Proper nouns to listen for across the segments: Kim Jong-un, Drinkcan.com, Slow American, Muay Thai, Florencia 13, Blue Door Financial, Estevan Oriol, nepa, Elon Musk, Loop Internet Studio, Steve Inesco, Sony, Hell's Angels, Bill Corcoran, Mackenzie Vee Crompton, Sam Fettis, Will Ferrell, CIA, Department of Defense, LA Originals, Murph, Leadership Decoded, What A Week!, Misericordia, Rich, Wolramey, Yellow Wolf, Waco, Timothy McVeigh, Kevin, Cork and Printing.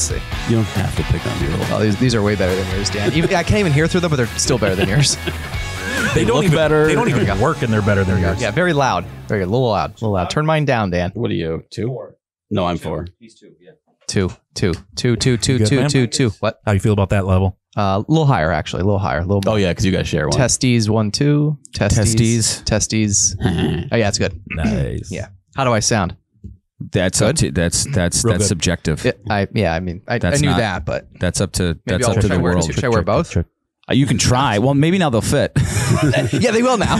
Let's see. You don't have to pick on people. Oh, these are way better than yours, Dan. Even, I can't even hear through them, but they're still better than yours. They don't even better. They don't even work, and they're better than yours. Yeah, very loud. Very a little loud. Turn mine down, Dan. What are you? Two? Four. No, I'm four. He's two. Yeah. Two. What? How you feel about that level? A little higher, actually. A little higher. A little. Oh yeah, because you guys share one. Testes 1 2. Testes. Oh yeah, it's good. Nice. Yeah. How do I sound? That's good. That's subjective. I mean, I knew that, but that's up to the world. Should I wear both? You can try. Well, maybe now they'll fit. Yeah, they will now.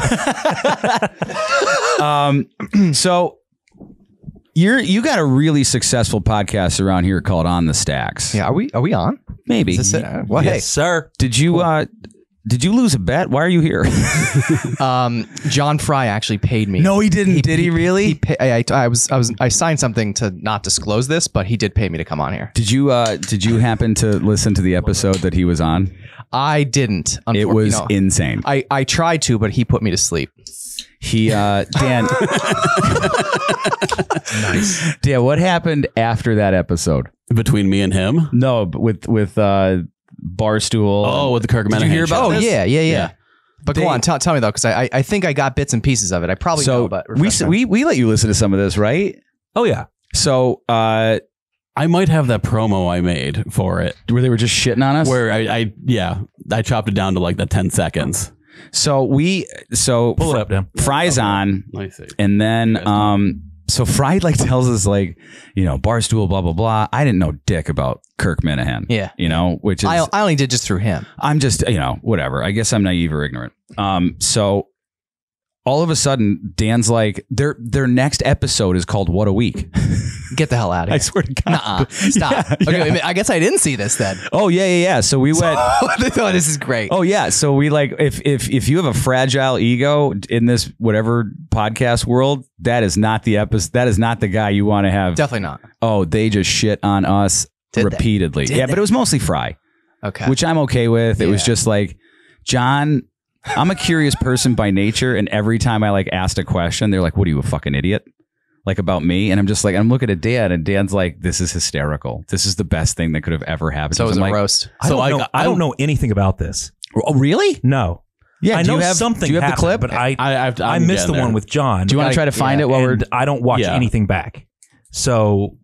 So you got a really successful podcast around here called On the Stacks. Yeah, are we on? Maybe. Well, yes, hey, sir. Did you lose a bet? Why are you here? John Fry actually paid me. No, he didn't. Did he really? I signed something to not disclose this, but he did pay me to come on here. Did you happen to listen to the episode that he was on? I didn't. It was insane. I tried to, but he put me to sleep. Dan. Nice. Dan, what happened after that episode? Between me and him? No, with Barstool. Oh, with the Kirkman. Did you hear about this? Yeah. But go on, tell me though, because I think I got bits and pieces of it. I probably know, but we let you listen to some of this, right? Oh yeah. So I might have that promo I made for it where they were just shitting on us. Where I chopped it down to like the 10 seconds. So pull it up, Dan. Fry's on, and then so Fry like tells us like, you know, Barstool, blah, blah, blah. I didn't know dick about Kirk Minahan. Yeah. You know, which is... I only did just through him. I'm just, you know, whatever. I guess I'm naive or ignorant. So all of a sudden, Dan's like, their next episode is called What a Week. Get the hell out of here. I swear to God. Nuh-uh. Stop. Yeah, okay, yeah. I guess I didn't see this then. Oh, yeah. So we went... Oh, this is great. Oh, yeah. So we like, if you have a fragile ego in this whatever podcast world, that is not the episode. That is not the guy you want to have. Definitely not. Oh, they just shit on us repeatedly. But it was mostly Fry. Okay. Which I'm okay with. It was just like, John... I'm a curious person by nature, and every time I like asked a question, they're like, "What are you, a fucking idiot?" Like about me, and I'm just like, I'm looking at Dan, and Dan's like, "This is hysterical. This is the best thing that could have ever happened." So it was a roast. I don't know anything about this. Oh, really? No. Yeah, I know something. Do you have the clip? But I missed the one with John. Do you want to try to find it while we're? I don't watch anything back, so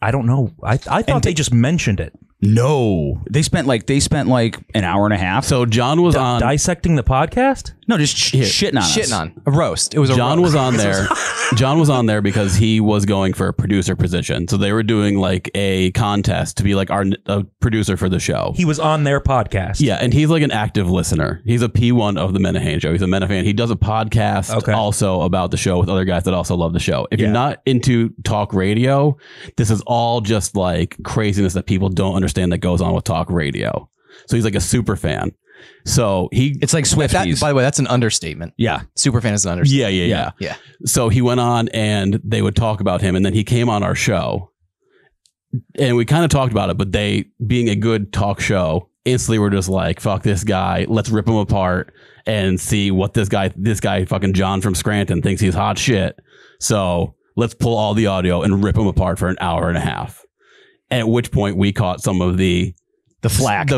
I don't know. I thought they just mentioned it. No, they spent like an hour and a half. So John was on dissecting the podcast. No, just shitting on us. A roast. It was John was on there. John was on there because he was going for a producer position. So they were doing like a contest to be like a producer for the show. He was on their podcast. Yeah. And he's like an active listener. He's a P1 of the Minahan show. He's a Minahan. He does a podcast also about the show with other guys that also love the show. If you're not into talk radio, this is all just like craziness that people don't understand. That goes on with talk radio. So he's like a super fan. So it's like Swifties. By the way, that's an understatement. Yeah. Super fan is an understatement. Yeah. So he went on and they would talk about him, and then he came on our show and we kind of talked about it, but they, being a good talk show, instantly were just like, fuck this guy. Let's rip him apart and see what this guy fucking John from Scranton thinks he's hot shit. So let's pull all the audio and rip him apart for an hour and a half. At which point we caught some of the flack.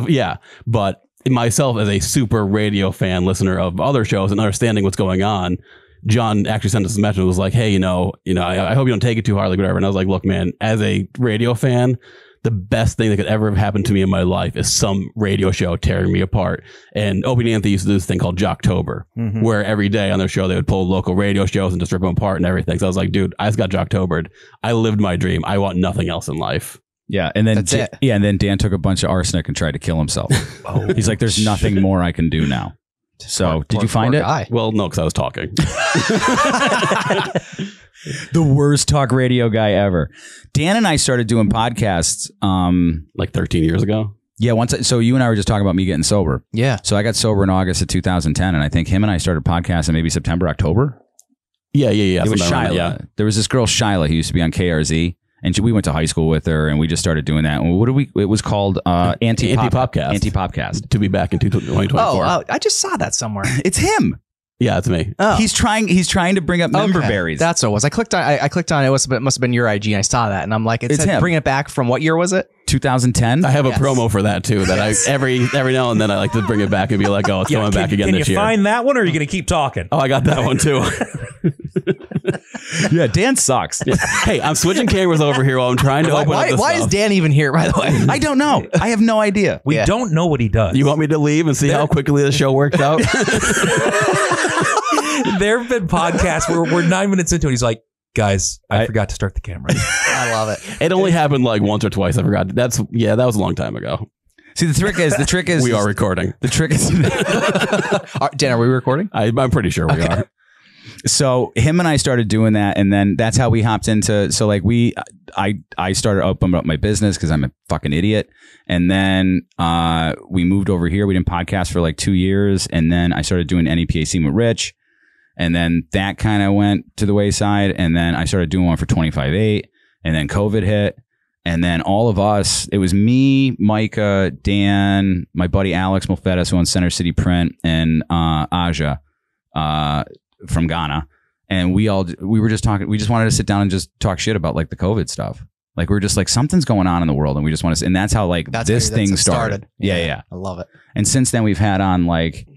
But myself as a super radio fan listener of other shows and understanding what's going on, John actually sent us a message and was like, hey, I hope you don't take it too hard, like whatever. And I was like, look, man, as a radio fan, the best thing that could ever have happened to me in my life is some radio show tearing me apart. And Opie and Anthony used to do this thing called Jocktober, where every day on their show, they would pull local radio shows and just rip them apart and everything. So I was like, dude, I just got Jocktobered. I lived my dream. I want nothing else in life. Yeah, and then Dan took a bunch of arsenic and tried to kill himself. Oh, he's like, "There's nothing more I can do now." So, did you find it? Well, no, because I was talking. The worst talk radio guy ever. Dan and I started doing podcasts like 13 years ago. Yeah, so you and I were just talking about me getting sober. Yeah. So I got sober in August of 2010, and I think him and I started podcasting maybe September, October. Yeah. It was Shyla. Yeah. There was this girl Shyla who used to be on KRZ. And we went to high school with her, and we just started doing that. And it was called Anti-Popcast. Anti-Popcast. To be back in 2024. Oh, I just saw that somewhere. It's him. Yeah, it's me. Oh. He's trying to bring up member berries. That's what it was. I clicked on it. It must have been your IG, and I saw that. And I'm like, it said, bring it back from what year was it? 2010. I have a promo for that too. That I every now and then I like to bring it back and be like, oh, it's coming back again this year. Can you find that one, or are you going to keep talking? Oh, I got that one too. Yeah, Dan sucks. Yeah. Hey, I'm switching cameras over here while I'm trying to open up the Why stuff. Is Dan even here, by the way? I don't know. I have no idea. We don't know what he does. You want me to leave and see how quickly the show worked out? There have been podcasts where we're 9 minutes into it. He's like, guys, I forgot to start the camera. I love it. It only happened like once or twice. I forgot. That was a long time ago. See, the trick is we are recording. The trick is Dan, are we recording? I'm pretty sure we are. So him and I started doing that, and then that's how we hopped into. So like I started opening up my business because I'm a fucking idiot, and then we moved over here. We didn't podcast for like 2 years, and then I started doing NEPAC with Rich, and then that kind of went to the wayside, and then I started doing one for 25.8, and then COVID hit, and then all of us. It was me, Micah, Dan, my buddy Alex Mulfettis, who owns Center City Print, and Aja. From Ghana, and we were just talking. We just wanted to sit down and just talk shit about like the COVID stuff. Like we were just like, something's going on in the world, and we just want to. And that's how like this thing started. Yeah, I love it. And since then, we've had on like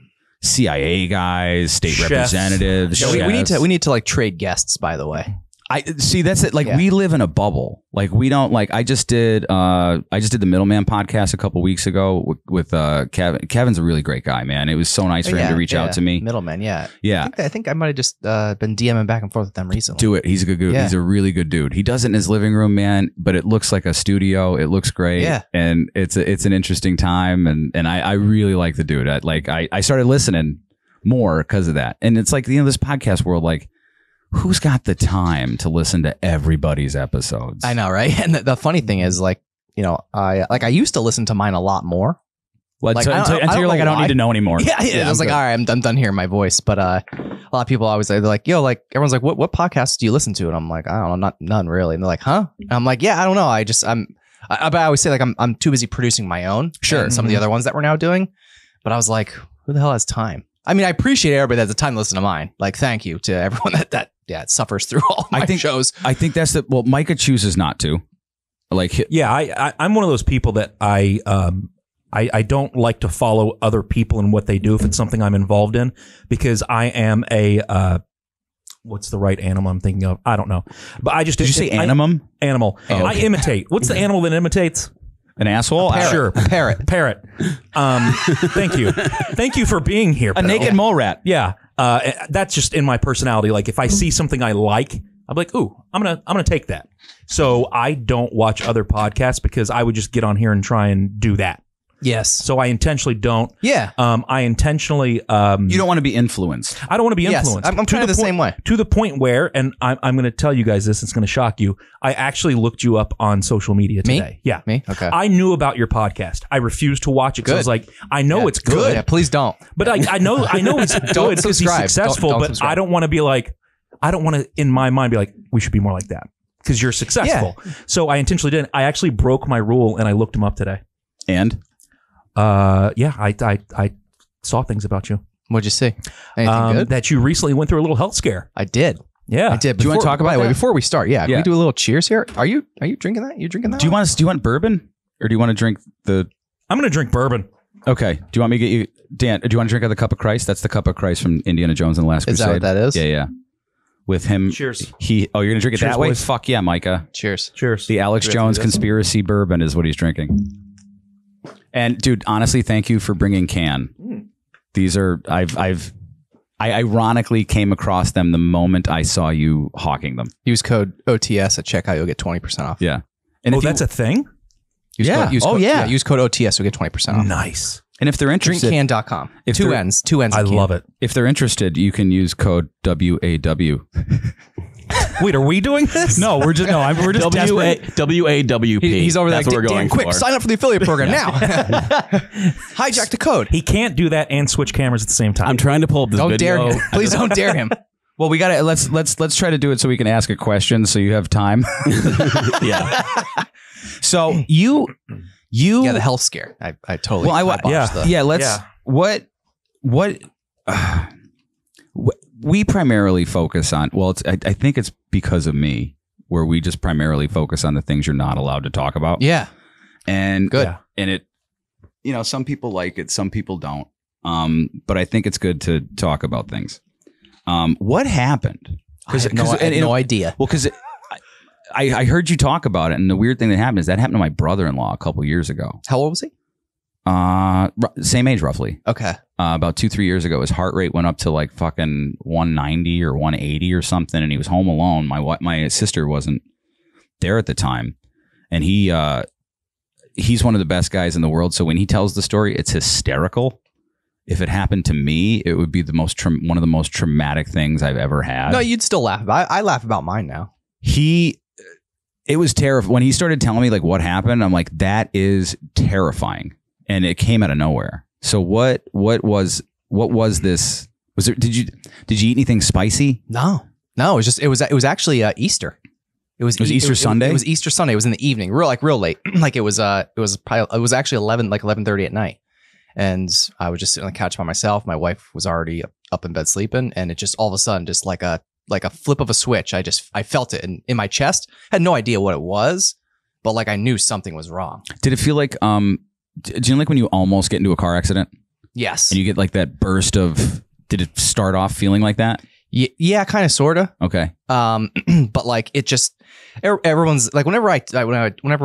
CIA guys, state representatives. Yeah, we need to like trade guests. By the way, I see that's it. Like we live in a bubble. Like we don't like. I just did the Middleman podcast a couple weeks ago with Kevin. Kevin's a really great guy, man. It was so nice for him to reach out to me. Middleman, I think I might have just been DMing back and forth with them recently. Do it. He's a good dude. Yeah. He's a really good dude. He does it in his living room, man. But it looks like a studio. It looks great. Yeah. And it's an interesting time. And I really like the dude. I started listening more because of that. And it's like this podcast world . Who's got the time to listen to everybody's episodes? I know, right? And the funny thing is, I used to listen to mine a lot more. Well, until you're like, I don't need to know anymore. Yeah, I was like, all right, I'm done hearing my voice. But a lot of people always say, they're like, yo, like everyone's like, what podcasts do you listen to? And I'm like, I don't know, none really. And they're like, huh? And I'm like, yeah, I don't know. But I always say like I'm too busy producing my own. Sure. And some of the other ones that we're now doing. But I was like, who the hell has time? I mean, I appreciate everybody that has the time to listen to mine. Like, thank you to everyone that suffers through all my shows. I think that's Micah chooses not to. I'm one of those people that I don't like to follow other people and what they do if it's something I'm involved in, because I am a what's the right animal I'm thinking of? I don't know. But I just animal. Oh, okay. I imitate. What's the animal that imitates? An asshole? Sure. Parrot. Thank you for being here. A naked mole rat. Yeah. That's just in my personality. Like if I see something I like, I'm like, ooh, I'm gonna take that. So I don't watch other podcasts because I would just get on here and try and do that. Yes. So I intentionally don't. Yeah. You don't want to be influenced. I don't want to be influenced. I'm kind of the same way. To the point where, and I'm going to tell you guys this, it's going to shock you. I actually looked you up on social media today. Me? Yeah. Me? Okay. I knew about your podcast. I refused to watch it because I was like, I know it's good. Yeah, please don't. But I know it's good because he's successful, but I don't want to be like, I don't want to, in my mind, be like, we should be more like that because you're successful. Yeah. So I intentionally didn't. I actually broke my rule and I looked him up today. And? I saw things about you. What'd you see? Anything good? That you recently went through a little health scare. I did. Yeah, I did. Do you want to talk about it? Before we start, can we do a little cheers here? Are you drinking that? You drinking that? Do you want bourbon, or do you want to drink the? I'm going to drink bourbon. Okay. Do you want me to get you, Dan? Do you want to drink out of the cup of Christ? That's the cup of Christ from Indiana Jones and the Last Crusade. Is that what that is? Yeah, yeah. With him, cheers. You're going to drink it that way? Boys. Fuck yeah, Micah. Cheers. Cheers. The Alex Jones conspiracy bourbon is what he's drinking. And dude, honestly, thank you for bringing Can. These are I ironically came across them the moment I saw you hawking them. Use code OTS at checkout, you'll get 20% off. Yeah, and that's a thing. Use code OTS, you'll get 20% off. Nice. And if they're interested, drinkcan.com. Two N's. I love it. If they're interested, you can use code WAW. Wait, are we doing this? No, we're just WAWP. He's over there. That's like, what we're going quick, for. Sign up for the affiliate program now. Hijack the code. He can't do that and switch cameras at the same time. I'm trying to pull up this video. Please don't dare him. Well, we gotta let's try to do it so we can ask a question so you have time. Yeah. So you the health scare. I totally. Well, we primarily focus on, I think it's because of me, where we just primarily focus on the things you're not allowed to talk about. Yeah. And good. And it, you know, some people like it, some people don't. But I think it's good to talk about things. What happened? I have no idea. Well, because I heard you talk about it, and the weird thing that happened is that happened to my brother-in-law a couple years ago. How old was he? Same age roughly. Okay. About 2-3 years ago, his heart rate went up to like fucking 190 or 180 or something, and he was home alone. My sister wasn't there at the time, and he's one of the best guys in the world. So when he tells the story, it's hysterical. If it happened to me, it would be the most one of the most traumatic things I've ever had. No, you'd still laugh. I laugh about mine now. It was terrifying when he started telling me like what happened. I'm like, that is terrifying. And it came out of nowhere. So what was this? Was there, did you eat anything spicy? No. It was actually Easter. It was Easter Sunday. It was Easter Sunday. It was in the evening, real late. Like it was actually 11:30 at night. And I was just sitting on the couch by myself. My wife was already up in bed sleeping, and it just all of a sudden, just like a flip of a switch. I felt it in my chest. I had no idea what it was, but like I knew something was wrong. Did it feel like do you know, like when you almost get into a car accident? Yes. And you get like that burst of, did it start off feeling like that? Yeah, kind of, sort of. Okay. But like it just, everyone's like, whenever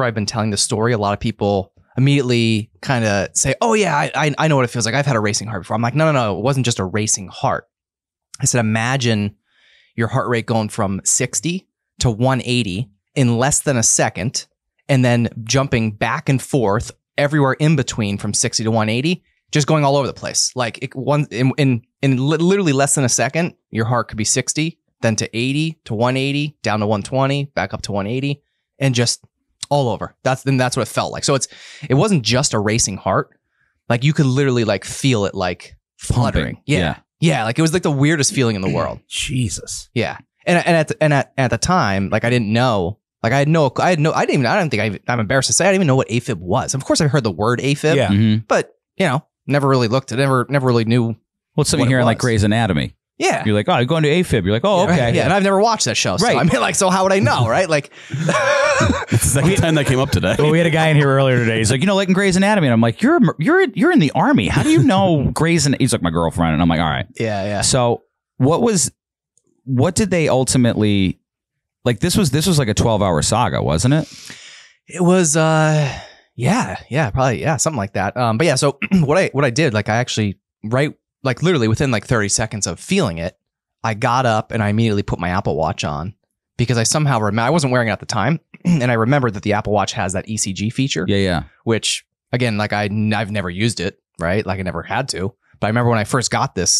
I've been telling this story, a lot of people immediately kind of say, oh yeah, I know what it feels like. I've had a racing heart before. I'm like, no. It wasn't just a racing heart. I said, imagine your heart rate going from 60 to 180 in less than a second, and then jumping back and forth everywhere in between from 60 to 180, just going all over the place. Like literally less than a second, your heart could be 60, then to 80, to 180, down to 120, back up to 180, and just all over. That's what it felt like. So it wasn't just a racing heart. Like you could literally like feel it like fluttering. Yeah. Like it was like the weirdest feeling in the world. Jesus. Yeah. And at the time, like I didn't know. Like I'm embarrassed to say, I didn't even know what AFib was. Of course I heard the word AFib, yeah. Mm-hmm. But you know, never really looked, never really knew. Well, it's something here like Grey's Anatomy. Yeah. You're like, oh, I'm going to AFib. You're like, oh, yeah, okay. Right, yeah. And I've never watched that show. So right. I mean, like, so how would I know? Right. Like it's the second time that came up today. Well, we had a guy in here earlier today. He's like, you know, like in Grey's Anatomy. And I'm like, you're in the army. How do you know Grey's Anatomy? He's like my girlfriend. And I'm like, all right. Yeah. Yeah. So what did they ultimately, like this was like a 12-hour saga, wasn't it? It was, probably, something like that. But yeah, so what I did, like I actually, right, like literally within like 30 seconds of feeling it, I got up and I immediately put my Apple Watch on because I somehow remember, I wasn't wearing it at the time, and I remembered that the Apple Watch has that ECG feature. Yeah, yeah. Which again, like I've never used it, right? Like I never had to. But I remember when I first got the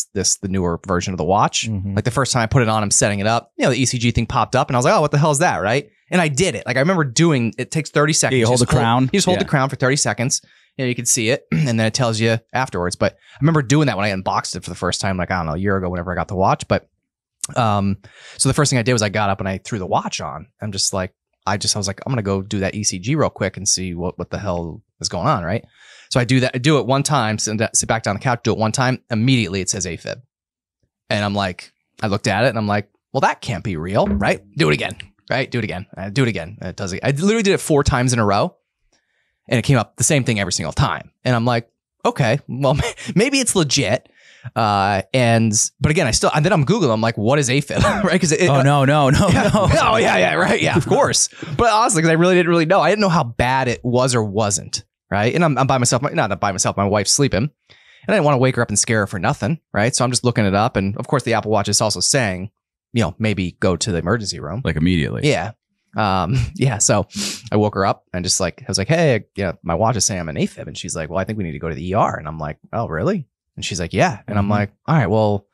newer version of the watch, mm-hmm. like the first time I put it on, I'm setting it up, you know, the ECG thing popped up and I was like, oh, what the hell is that? Right. And I did it. Like I remember doing, it takes 30 seconds. Yeah, you hold the crown. You just hold the crown for 30 seconds. You know, you can see it and then it tells you afterwards. But I remember doing that when I unboxed it for the first time, like, I don't know, a year ago, whenever I got the watch. But so the first thing I did was I got up and I threw the watch on. I'm just like, I was like, I'm going to go do that ECG real quick and see what the hell is going on. Right. So I do that. I do it one time, sit back down the couch, do it one time. Immediately it says AFib. And I'm like, I looked at it and I'm like, well, that can't be real. Right. Do it again. Right. Do it again. Do it again. It does it. I literally did it 4 times in a row and it came up the same thing every single time. And I'm like, okay, well, maybe it's legit. But again, then I'm Googling, I'm like, what is AFib? Right. Cause no. Oh yeah. Right. Yeah, of course. But honestly, cause I really didn't really know. I didn't know how bad it was or wasn't. Right. And I'm by myself, not by myself. My wife's sleeping and I didn't want to wake her up and scare her for nothing. Right. So I'm just looking it up. And of course the Apple Watch is also saying, you know, maybe go to the emergency room. Like immediately. Yeah. So I woke her up and just like, I was like, hey, yeah, my watch is saying I'm an AFib. And she's like, well, I think we need to go to the ER. And I'm like, oh, really? And she's like, yeah. And mm-hmm. I'm like, all right, well,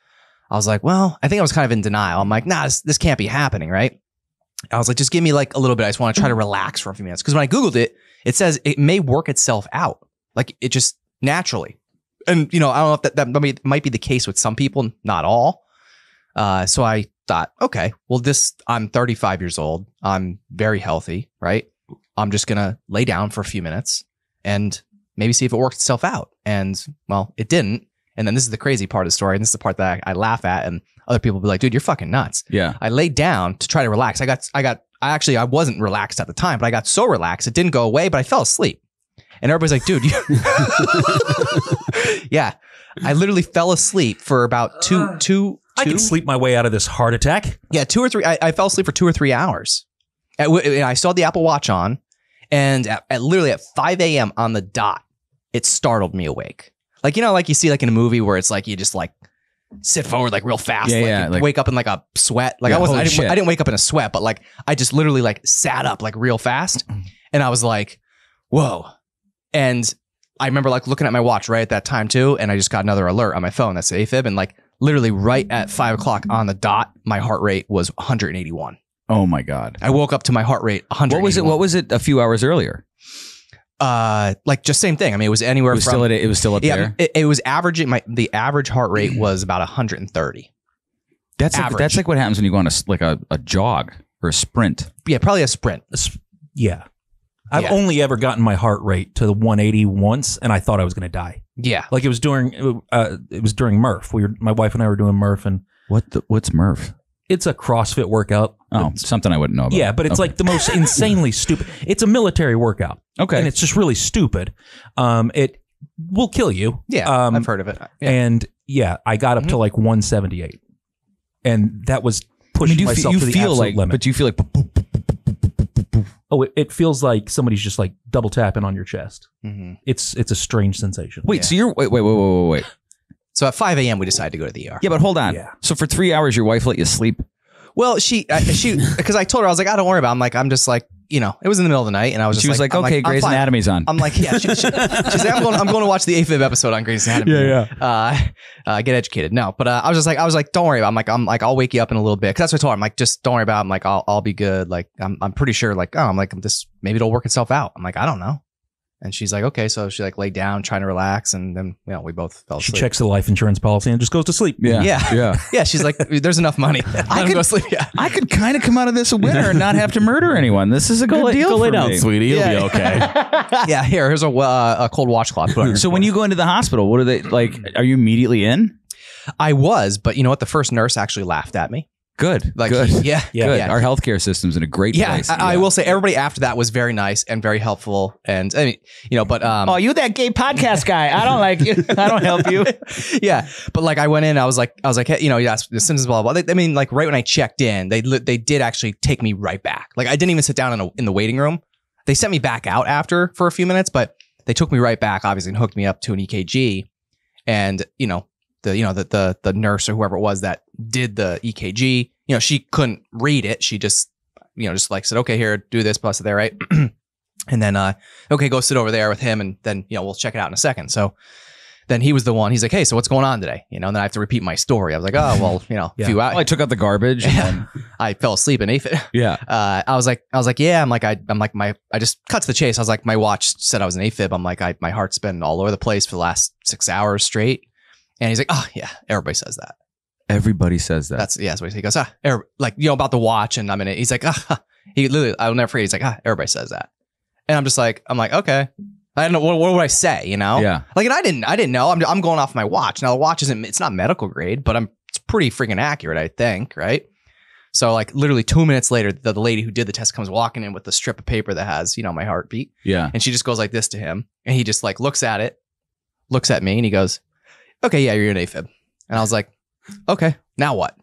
I was like, well, I think I was kind of in denial. I'm like, nah, this can't be happening. Right. I was like, just give me like a little bit. I just want to try to relax for a few minutes. Cause when I Googled it, it says it may work itself out, like it just naturally. And, you know, I don't know if that might be the case with some people, not all. So I thought, okay, well, I'm 35 years old. I'm very healthy, right? I'm just going to lay down for a few minutes and maybe see if it worked itself out. And well, it didn't. And then this is the crazy part of the story. And this is the part that I laugh at and other people will be like, dude, you're fucking nuts. Yeah. I laid down to try to relax. I wasn't relaxed at the time, but I got so relaxed. It didn't go away, but I fell asleep. And everybody's like, dude, yeah, I literally fell asleep for about two. I can sleep my way out of this heart attack. Yeah, 2 or 3. I fell asleep for 2 or 3 hours. And I saw the Apple Watch on, and literally at 5 a.m. on the dot, it startled me awake. Like, you know, like you see like in a movie where it's like you just like sit forward like real fast, like wake up in like a sweat. Like, yeah, I didn't wake up in a sweat, but like I just literally like sat up like real fast, and I was like, whoa. And I remember like looking at my watch right at that time too, and I just got another alert on my phone that said AFib, and like literally right at 5 o'clock on the dot, my heart rate was 181. Oh my God. I woke up to my heart rate 100. What was it a few hours earlier? Like just same thing. I mean, it was anywhere from. It was still up there. It was averaging. The average heart rate was about 130. That's like what happens when you go on a jog or a sprint. Yeah, probably a sprint. Yeah. I've only ever gotten my heart rate to the 180 once, and I thought I was going to die. Yeah. Like it was during Murph. My wife and I were doing Murph, and what's Murph? It's a CrossFit workout. Oh, something I wouldn't know about. Yeah, but it's like the most insanely stupid. It's a military workout. Okay. And it's just really stupid. It will kill you. Yeah, I've heard of it. Yeah. And yeah, I got up to like 178. And that was pushing myself to the absolute limit. But you feel like... Oh, it feels like somebody's just like double tapping on your chest. Mm-hmm. It's a strange sensation. Wait, so you're... Wait. So at 5 a.m. we decided to go to the ER. Yeah, but hold on. Yeah. So for 3 hours, your wife let you sleep. Well, she, because I told her, I was like, I don't worry about it. I'm just like, you know, it was in the middle of the night, and I was just. She was like okay, Grey's Anatomy's on. I'm like, yeah. She's like, I'm going to watch the AFib episode on Grey's Anatomy. Yeah. Get educated. No, but I was like, don't worry about it. I'm like, I'll wake you up in a little bit. Because that's what I told her. I'm like, just don't worry about it. I'm like, I'll be good. Like, I'm pretty sure. Like, this maybe it'll work itself out. I'm like, I don't know. And she's like, okay. So she like laid down, trying to relax. And then, you know, we both fell asleep. She checks the life insurance policy and just goes to sleep. Yeah. She's like, there's enough money. I could go sleep. Yeah. I could kind of come out of this a winner and not have to murder anyone. This is a good deal. Go lay down, sweetie. You'll be okay. Yeah. Here's a cold washcloth. So when you go into the hospital, what are they like? Are you immediately in? I was, but you know what? The first nurse actually laughed at me. Good. Like, good. Yeah. Good. Yeah. Our healthcare system's in a great place. I will say everybody after that was very nice and very helpful. And I mean, you know, but oh, you that gay podcast guy. I don't like you. I don't help you. Yeah. But like I went in, I was like, hey, you know, yes, the symptoms, blah, blah, blah. I mean, like right when I checked in, they did actually take me right back. Like I didn't even sit down in the waiting room. They sent me back out after for a few minutes, but they took me right back, obviously, and hooked me up to an EKG. And, you know, the nurse or whoever it was that did the EKG, you know, she couldn't read it. She just, you know, just like said, okay, here, do this, plus there, right? And then, okay, go sit over there with him. And then, you know, we'll check it out in a second. So then he was the one, he's like, hey, so what's going on today? You know, and then I have to repeat my story. I was like, oh, well, you know, yeah. Well, I took out the garbage. And then I fell asleep in AFib. Yeah. I was like, yeah, I just cut to the chase. I was like, my watch said I was in AFib. I'm like, my heart's been all over the place for the last 6 hours straight. And he's like, oh, yeah, everybody says that. Everybody says that. That's what he goes, like, you know, about the watch. And I mean, he's like, he literally, I'll never forget. He's like, everybody says that. And I'm like, okay. I don't know. What would I say? You know? Yeah. Like, and I didn't know. I'm going off my watch. Now the watch it's not medical grade, but it's pretty freaking accurate, I think. Right. So like literally 2 minutes later, the lady who did the test comes walking in with the strip of paper that has, you know, my heartbeat. Yeah. And she just goes like this to him. And he just like looks at it, looks at me, and he goes, okay, yeah, you're in AFib. And I was like, okay, now what?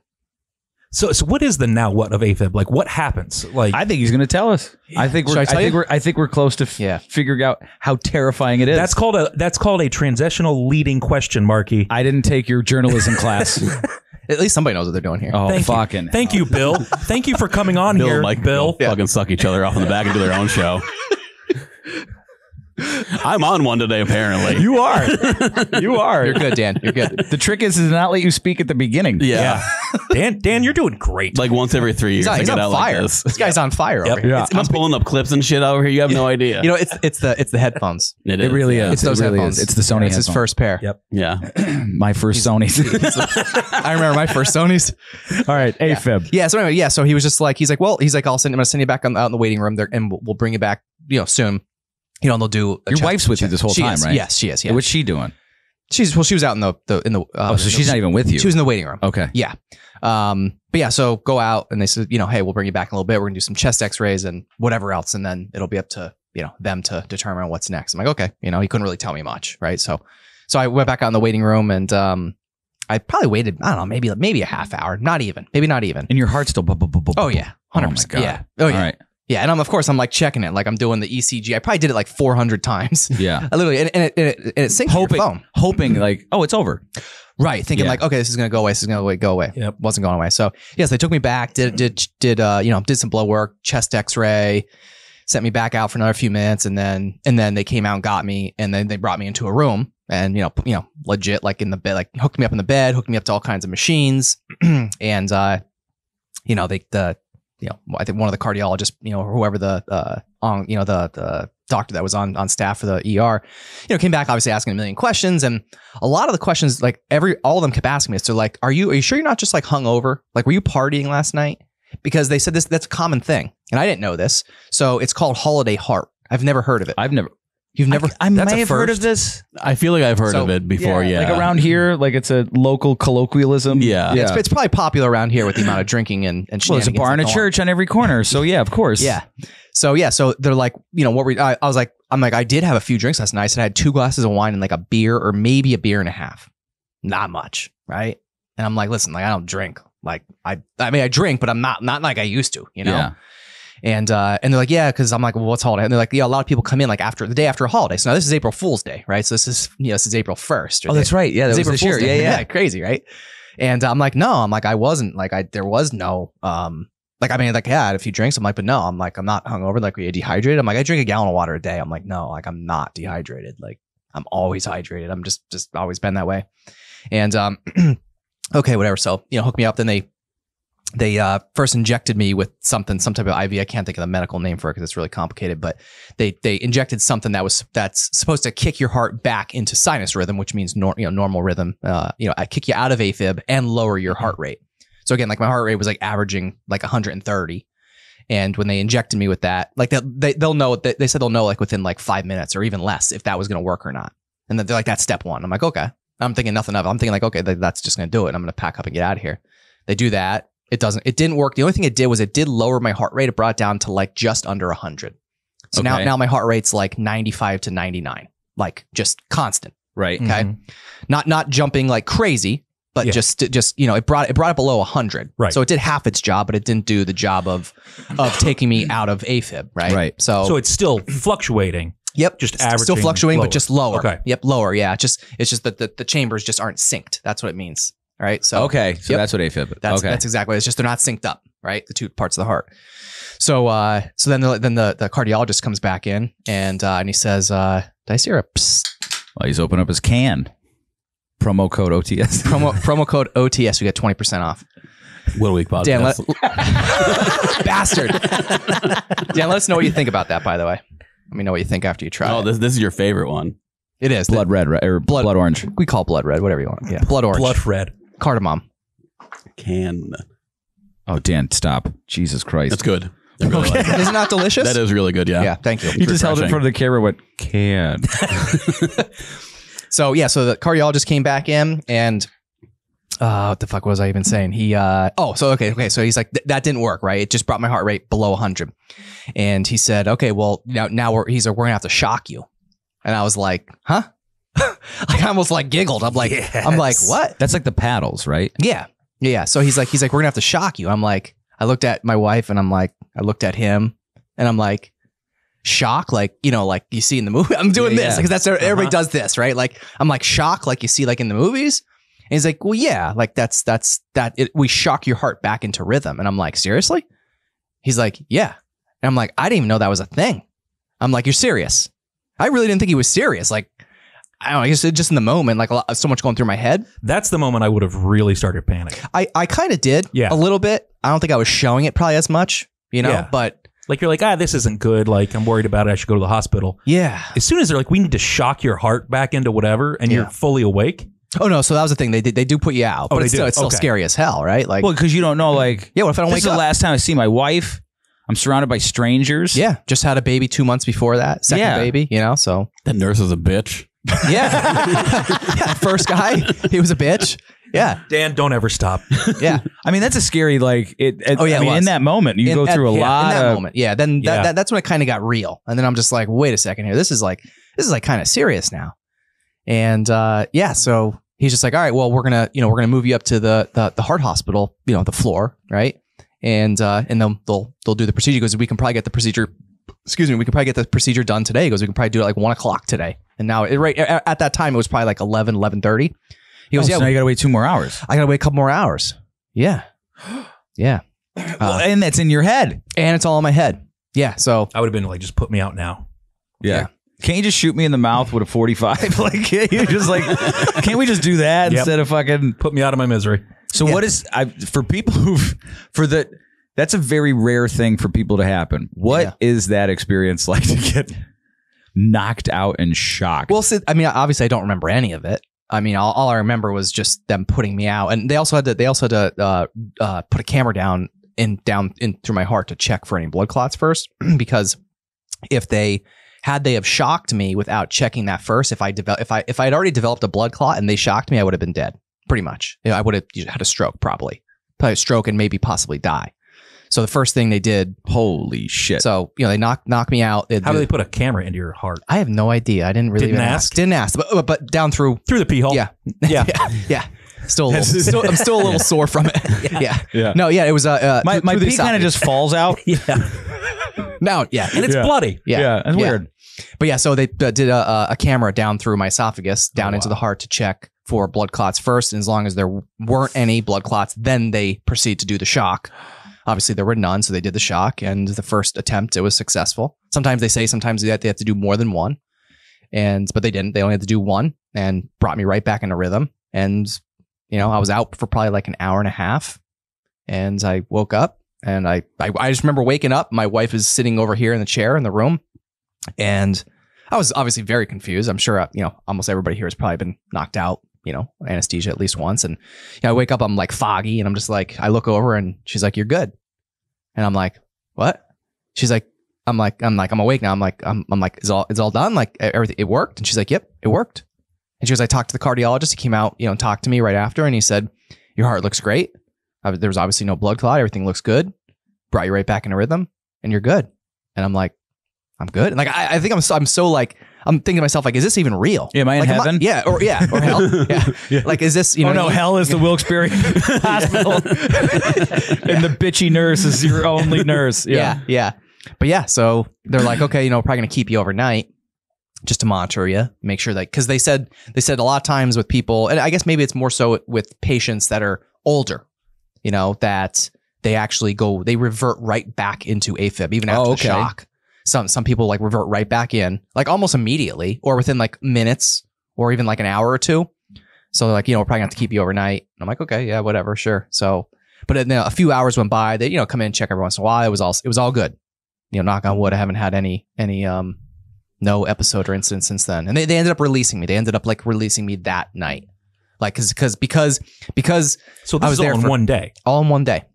So what is the now what of AFib? Like, what happens? Like, I think he's going to tell us. Yeah. I think we're close to figuring out how terrifying it is. That's called a transitional leading question, Marky. I didn't take your journalism class. At least somebody knows what they're doing here. Oh, fucking! Thank you, Bill. Thank you for coming on Bill, here, Mike, Bill. Yeah. Fucking suck each other off in the back and do their own show. I'm on one today, apparently. You are. You're good, Dan. You're good. The trick is to not let you speak at the beginning. Yeah. Dan, you're doing great. Like once every 3 years. He's on fire. This guy's on fire over here. I'm pulling up clips and shit over here. You have no idea. You know, it's the headphones. It really is. It's those headphones. It's the Sony headphones. It's his first pair. Yep. Yeah. My first Sony's. I remember my first Sony's. All right. AFib. Yeah. So anyway, so he was just like, he's like, I'm going to send you back out in the waiting room there, and we'll bring you back, you know, soon. You know, and they'll do. Your wife's with you this whole time, right? Yes, she is. Yeah. What's she doing? She was out in the. So she's not even with you. She was in the waiting room. Okay. Yeah. But yeah, so go out and they said, you know, hey, we'll bring you back in a little bit. We're gonna do some chest X-rays and whatever else, and then it'll be up to you know, them to determine what's next. I'm like, okay, you know, he couldn't really tell me much, right? So I went back out in the waiting room, and I probably waited, I don't know, maybe a half hour, maybe not even. And your heart still, oh yeah, 100%, yeah, oh yeah. All right. Yeah, and I'm, of course, I'm like checking it, like I'm doing the ECG. I probably did it like 400 times. Yeah, I literally, and it sinks your phone, hoping like, oh, it's over, right? Thinking like, okay, this is gonna go away. Go away. Yep. Wasn't going away. So yes, they took me back, did some blood work, chest X-ray, sent me back out for another few minutes, and then they came out and got me, and then they brought me into a room, and you know, legit, like in the bed, like hooked me up in the bed, hooked me up to all kinds of machines, and you know, I think one of the cardiologists, you know, whoever the doctor that was on staff for the ER, you know, came back obviously asking a million questions. And a lot of the questions, like all of them kept asking me, so like, are you sure you're not just like hungover? Like, were you partying last night? Because they said that's a common thing. And I didn't know this. So it's called holiday heart. I've never heard of it. You've never. I may have heard of this. I feel like I've heard of it before. Yeah, like around here, like it's a local colloquialism. Yeah. It's probably popular around here with the amount of drinking and. Well, there's a bar and a church on every corner, so yeah, of course. Yeah. So they're like, you know, what were I was like, I'm like, I did have a few drinks last night. I said I had 2 glasses of wine and like a beer or maybe a beer and a half, not much, right? And I'm like, listen, like I don't drink. Like I mean, I drink, but I'm not like I used to, you know. Yeah. And they're like, yeah, because I'm like, well, what's holiday? And they're like, yeah, a lot of people come in like after the day after a holiday. So now this is April Fool's Day, right? So this is April 1st. Oh, that's right. Yeah, that was April Fool's Day. Yeah, crazy, right? And I'm like, no, I'm like, I wasn't like, there was no, like, I mean, like, yeah, I had a few drinks. I'm like, but no, I'm like, I'm not hungover. Like, are you dehydrated? I'm like, I drink a gallon of water a day. I'm like, no, like, I'm not dehydrated. Like, I'm always hydrated. I'm just always been that way. And okay, whatever. So, you know, hook me up. Then they first injected me with some type of IV. I can't think of the medical name for it because it's really complicated, but they injected something that's supposed to kick your heart back into sinus rhythm, which means normal rhythm. I kick you out of AFib and lower your heart rate. So again, like my heart rate was like averaging like 130. And when they injected me with that, like they'll know, they said they'll know like within like 5 minutes or even less if that was going to work or not. And then they're like, that's step one. I'm like, okay, I'm thinking nothing of it. I'm thinking like, okay, that's just going to do it. I'm going to pack up and get out of here. They do that. It didn't work. The only thing it did was it did lower my heart rate. It brought it down to like just under 100. So now my heart rate's like 95 to 99, like just constant. Right. Okay. Mm-hmm. Not jumping like crazy, but just, you know, it brought it below 100. Right. So it did half its job, but it didn't do the job of taking me out of AFib. Right. Right. So it's still fluctuating. Yep. Just averaging. Still fluctuating, lower. But just lower. Okay. Yep. Lower. Yeah. It's just that the chambers just aren't synced. That's what it means. Right. So, okay. So that's what AFib is. That's exactly what it is. Just they're not synced up, right? The two parts of the heart. So, then the cardiologist comes back in and he says, did I see her? Well, he's opened up his can. Promo code OTS. Promo code OTS. We get 20% off. What a week, Bob. Dan, bastard. Dan, let us know what you think about that, by the way. Let me know what you think after you try. Oh, this is your favorite one. It is. Blood red, right? Or blood orange. We call it blood red, whatever you want. Yeah. Blood orange. Blood red. Cardamom. Can. Oh, Dan, stop. Jesus Christ. That's good. Really like that. Isn't that delicious? That is really good, yeah. Yeah, thank you. You just held it in front of the camera and went, can. So the cardiologist came back in and, what the fuck was I even saying? He, so he's like, that didn't work, right? It just brought my heart rate below 100. And he said, okay, well, now we're gonna have to shock you. And I was like, huh? I almost like giggled. I'm like, yes. I'm like, what? That's like the paddles, right? Yeah. Yeah. So he's like, we're gonna have to shock you. I'm like, I looked at my wife and I'm like, I looked at him and I'm like, shock, like, you know, like you see in the movie. I'm doing this because that's everybody does this, right? Like, I'm like, shock, like you see like in the movies. And he's like, well, yeah, like we shock your heart back into rhythm. And I'm like, seriously? He's like, yeah. And I'm like, I didn't even know that was a thing. I'm like, you're serious? I really didn't think he was serious. Like, I don't know, I guess just in the moment, like so much going through my head. That's the moment I would have really started panicking. I kind of did, a little bit. I don't think I was showing it probably as much, you know, but like you're like, this isn't good. Like, I'm worried about it. I should go to the hospital. Yeah. As soon as they're like, we need to shock your heart back into whatever, and you're fully awake. Oh no! So that was the thing. They do put you out, but it's still scary as hell, right? Like, well, because you don't know, like, what if I don't wake up? This is the last time I see my wife. I'm surrounded by strangers. Yeah. Just had a baby 2 months before that. Second baby, you know, so. That nurse is a bitch. Yeah. Yeah. First guy, he was a bitch. Yeah. Dan, don't ever stop. Yeah. I mean, that's a scary, like, I mean, in that moment, you go through a lot. In that moment. Yeah. Then that's when it kind of got real. And then I'm just like, wait a second here. This is like kind of serious now. And so he's just like, all right, well, we're going to move you up to the heart hospital, the floor. Right. And they'll do the procedure. He goes, we can probably get the procedure done today. He goes, we can probably do it like 1 o'clock today. And now at that time, it was probably like 11:30. He goes, so now you got to wait 2 more hours. I got to wait a couple more hours. Yeah. Yeah. And that's in your head. And it's all in my head. Yeah. So I would have been like, just put me out now. Yeah. Can't you just shoot me in the mouth with a 45? Like, you just like, can't we just do that instead of fucking put me out of my misery? So what is, for people that's a very rare thing for people to happen. What is that experience like to get knocked out and shocked? Well, obviously I don't remember any of it. I mean, all I remember was just them putting me out, and they also had to put a camera down in through my heart to check for any blood clots first, because if they had shocked me without checking that first, if I had already developed a blood clot and they shocked me, I would have been dead pretty much. I would have had a stroke, probably a stroke, and maybe possibly die. So the first thing they did, holy shit! So they knocked me out. How do they put a camera into your heart? I have no idea. I didn't really ask. Didn't ask, but down through the pee hole. Yeah, yeah, yeah. I'm still a little sore from it. Yeah. No, yeah. It was my pee kind of just falls out. Yeah. No, yeah, and it's bloody. Yeah, yeah, it's weird. But yeah, so they did a camera down through my esophagus, down into the heart to check for blood clots first. And as long as there weren't any blood clots, then they proceed to do the shock. Obviously, there were none, so they did the shock, and the first attempt, it was successful. Sometimes they have to do more than one, but they didn't. They only had to do one, and brought me right back into rhythm. And I was out for probably like an hour and a half, and I woke up, and I just remember waking up. My wife is sitting over here in the chair in the room, and I was obviously very confused. I'm sure almost everybody here has probably been knocked out, anesthesia at least once. And I wake up, I'm like foggy, and I'm just like, I look over and she's like, you're good. And I'm like, what? She's like, I'm awake now. I'm like, it's all done. Like everything, it worked. And she's like, yep, it worked. And she goes, I talked to the cardiologist. He came out, and talked to me right after. And he said, your heart looks great. There was obviously no blood clot. Everything looks good. Brought you right back into rhythm, and you're good. And I'm like, I'm good. And like, I think I'm so like, I'm thinking to myself, like, is this even real? Am I in heaven? Or hell? Yeah. Like, is this, Oh, no, hell is the Wilkes-Barre Hospital. And the bitchy nurse is your only nurse. Yeah. But yeah, so they're like, okay, probably going to keep you overnight just to monitor you, make sure that, because they said a lot of times with people, and I guess maybe it's more so with patients that are older, that they actually they revert right back into AFib, even after the shock. Some people like revert right back in, like almost immediately, or within like minutes, or even like an hour or two. So they're like, we're probably gonna have to keep you overnight. And I'm like, okay, yeah, whatever, sure. So, but then a few hours went by. They come in and check every once in a while. It was all good. Knock on wood, I haven't had any no episode or incident since then. And they ended up releasing me. They ended up like releasing me that night, like because so this I was all there in for one day, all in one day.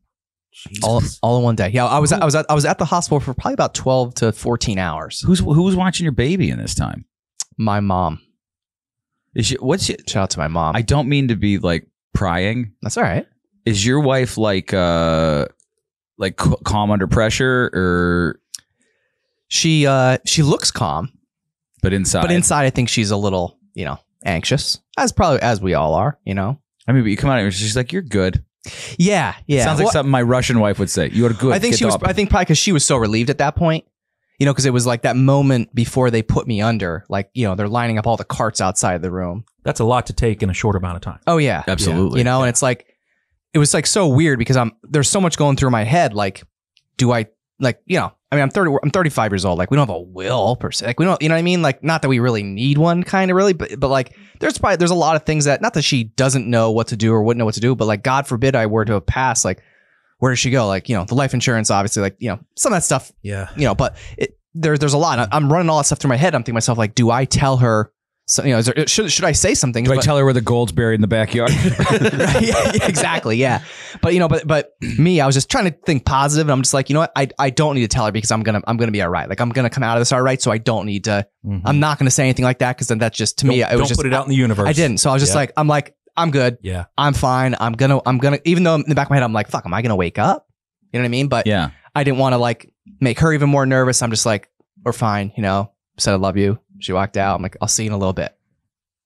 All in one day. Yeah, I was at the hospital for probably about 12 to 14 hours. Who was watching your baby in this time? My mom. Shout out to my mom. I don't mean to be like prying. That's all right. Is your wife like calm under pressure, or she looks calm, but inside I think she's a little anxious, as we all are. I mean, but you come out and she's like, "You're good." Yeah. Sounds like something my Russian wife would say. You are good. I think probably because she was so relieved at that point, because it was like that moment before they put me under, like, they're lining up all the carts outside the room. That's a lot to take in a short amount of time. Oh yeah, absolutely. And it's like, it was like so weird because there's so much going through my head. Like, do I like, I mean, I'm 35 years old. Like, we don't have a will per se. Like, we don't, you know what I mean? Like, not that we really need one, kind of really, but like, there's a lot of things that, not that she doesn't know what to do or wouldn't know what to do, but like, God forbid I were to pass, like, where does she go? Like, the life insurance, obviously, like, some of that stuff, but there's a lot. I'm running all that stuff through my head. I'm thinking to myself, like, do I tell her So, you know, is there, should I say something? Do I tell her where the gold's buried in the backyard? Exactly. Yeah. But, you know, but me, I was just trying to think positive, and I'm just like, you know what? I don't need to tell her, because I'm going to be all right. Like, I'm going to come out of this all right. So I don't need to, I'm not going to say anything like that. Cause then that's just, to me, it was just, put it out in the universe. I didn't. So I was just like, I'm good. Yeah. I'm fine. I'm going to, even though in the back of my head, I'm like, fuck, am I going to wake up? You know what I mean? But yeah, I didn't want to like make her even more nervous. I'm just like, we're fine. You know, said, I love you. She walked out. I'm like, I'll see you in a little bit.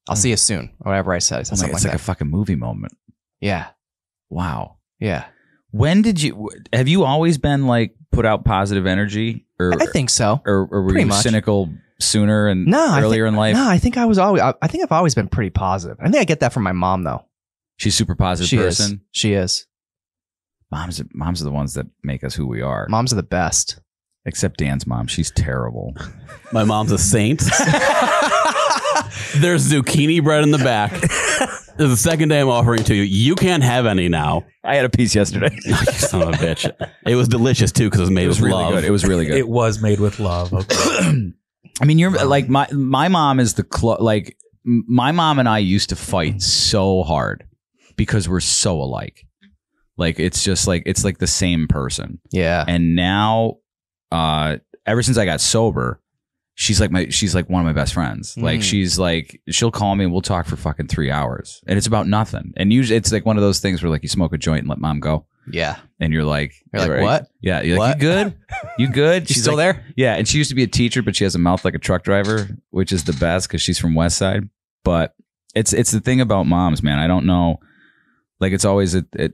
I'll see you soon. Or whatever I said. It's like a fucking movie moment. Yeah. Wow. Yeah. When did you, have you always been like put out positive energy? Or I think so. Or were you cynical sooner and earlier in life? No, I think I was always, I think I've always been pretty positive. I think I get that from my mom though. She's a super positive person. She is. Moms are the ones that make us who we are. Moms are the best. Except Dan's mom. She's terrible. My mom's a saint. There's zucchini bread in the back. There's a second day I'm offering to you. You can't have any now. I had a piece yesterday. Oh, you son of a bitch. It was delicious, too, because it was made with love. Good. It was really good. It was made with love. Okay. I mean, you're like my mom is the like my mom and I used to fight so hard because we're so alike. Like, it's just like it's like the same person. Yeah. And now. Ever since I got sober, she's like one of my best friends. Like she's like, she'll call me and we'll talk for fucking 3 hours and it's about nothing. And usually it's like one of those things where like you smoke a joint and let mom go. Yeah. And you're like, what? Yeah. You're like, you good? You good? She's still like, there? Yeah. And she used to be a teacher, but she has a mouth like a truck driver, which is the best because she's from West Side. But it's the thing about moms, man. I don't know. Like it's always, do you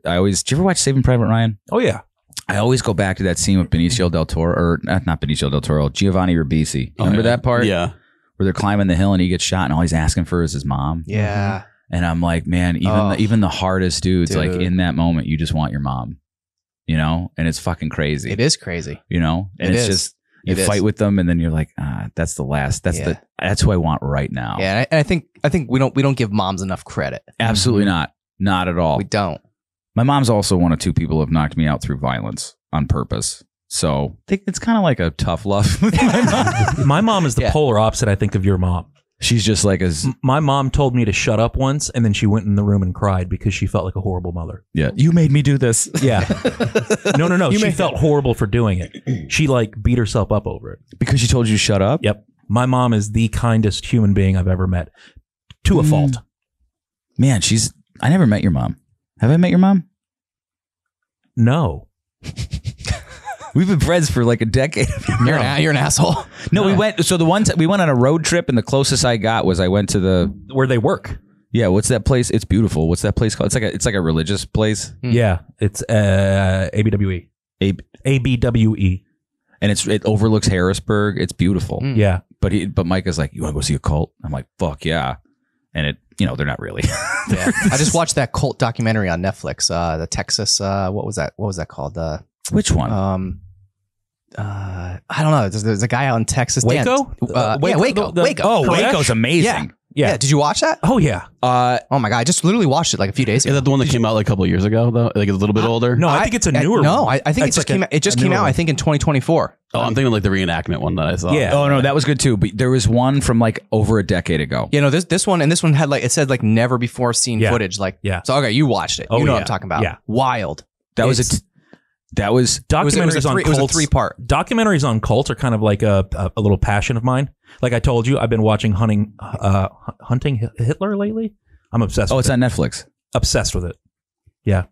ever watch Saving Private Ryan? Oh yeah. I always go back to that scene with Benicio del Toro, or not Benicio del Toro, Giovanni Ribisi. Remember that part? Yeah. Where they're climbing the hill and he gets shot and all he's asking for is his mom. Yeah. And I'm like, man, even the hardest dudes, dude, like in that moment, you just want your mom, you know? And it's fucking crazy. It is crazy. You know? And it's just, you fight with them and then you're like, that's the last, that's who I want right now. Yeah. And I think we don't give moms enough credit. Absolutely not. Not at all. We don't. My mom's also one of two people who have knocked me out through violence on purpose. So I think it's kind of like a tough love. My mom is the polar opposite, I think, of your mom. She's just like my mom told me to shut up once, and then she went in the room and cried because she felt like a horrible mother. Yeah. You made me do this. Yeah. No. She felt horrible for doing it. She like beat herself up over it. Because she told you to shut up? Yep. My mom is the kindest human being I've ever met. To a fault. Man, I never met your mom. Have I met your mom? No. We've been friends for like a decade. You're an asshole. No, we went. So the one time we went on a road trip, and the closest I got was I went to where they work. Yeah, what's that place? It's beautiful. What's that place called? It's like a religious place. Yeah, it's ABWE. ABWE, and it overlooks Harrisburg. It's beautiful. Yeah, but Micah's like, you want to go see a cult? I'm like, fuck yeah, and it. You know, they're not really. Yeah. I just watched that cult documentary on Netflix. The Texas. What was that called? Which one? I don't know. There's a guy out in Texas. Waco? Dan, Waco. Yeah, Waco. Waco. Oh, Waco's amazing. Yeah. Did you watch that? Oh, yeah. Oh, my God. I just literally watched it like a few days ago. Is that the one that came out like a couple of years ago, though? Like it's a little bit older? No, I think it's a newer one. No, I think it just came out, I think, in 2024. Oh, I'm thinking like the reenactment one that I saw. Yeah. Oh, no, that was good, too. But there was one from like over a decade ago. You know, this one had like, it said like never before seen footage. Like, yeah. So, okay, you watched it. Oh, you know what I'm talking about. Yeah. Wild. That was documentaries on cults. It was a three-part. Documentaries on cults are kind of like a little passion of mine. Like I told you, I've been watching Hunting Hitler lately. I'm obsessed. Oh, it's on Netflix. Obsessed with it. Yeah,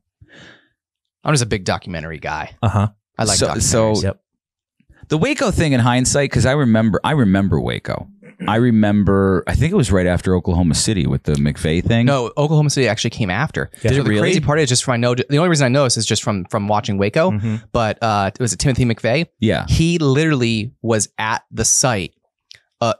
I'm just a big documentary guy. Uh huh. I like documentaries. So the Waco thing in hindsight, because I remember Waco. I think it was right after Oklahoma City with the McVeigh thing. No, Oklahoma City actually came after. Yeah. So the crazy part is just from the only reason I know this is just from watching Waco. But was it Timothy McVeigh? Yeah, he literally was at the site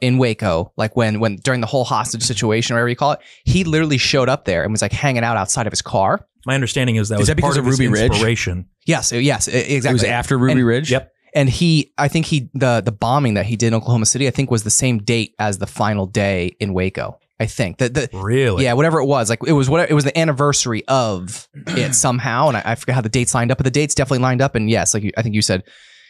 in Waco, like when during the whole hostage situation, or whatever you call it. He literally showed up there and was like hanging out outside of his car. My understanding is that was because of Ruby Ridge inspiration. Yes, exactly. It was after Ruby Ridge. Yep. And I think the bombing that he did in Oklahoma City, I think, was the same date as the final day in Waco. I think that really, yeah, whatever it was, like it was the anniversary of it somehow, and I forget how the dates lined up, but the dates definitely lined up. And yes, like I think you said,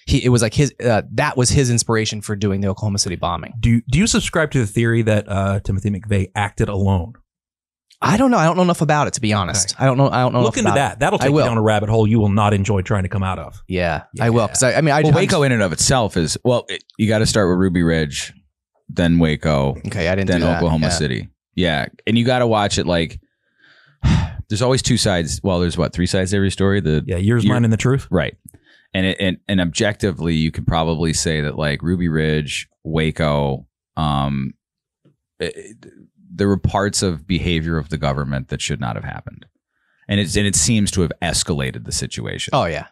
it was like his, that was his inspiration for doing the Oklahoma City bombing. Do you subscribe to the theory that Timothy McVeigh acted alone? I don't know. I don't know enough about it, to be honest. Okay. I don't know. Look into that. That'll take you down a rabbit hole you will not enjoy trying to come out of. Yeah. I will. Because I mean, Waco in and of itself is, well, you got to start with Ruby Ridge, then Waco. Okay, I didn't. Then do that. Oklahoma City. Yeah, and you got to watch it like. There's always two sides. Well, there's what, three sides to every story. Yours, mine, and the truth. Right, and objectively, you could probably say that like Ruby Ridge, Waco, there were parts of behavior of the government that should not have happened. And it seems to have escalated the situation. Oh yeah.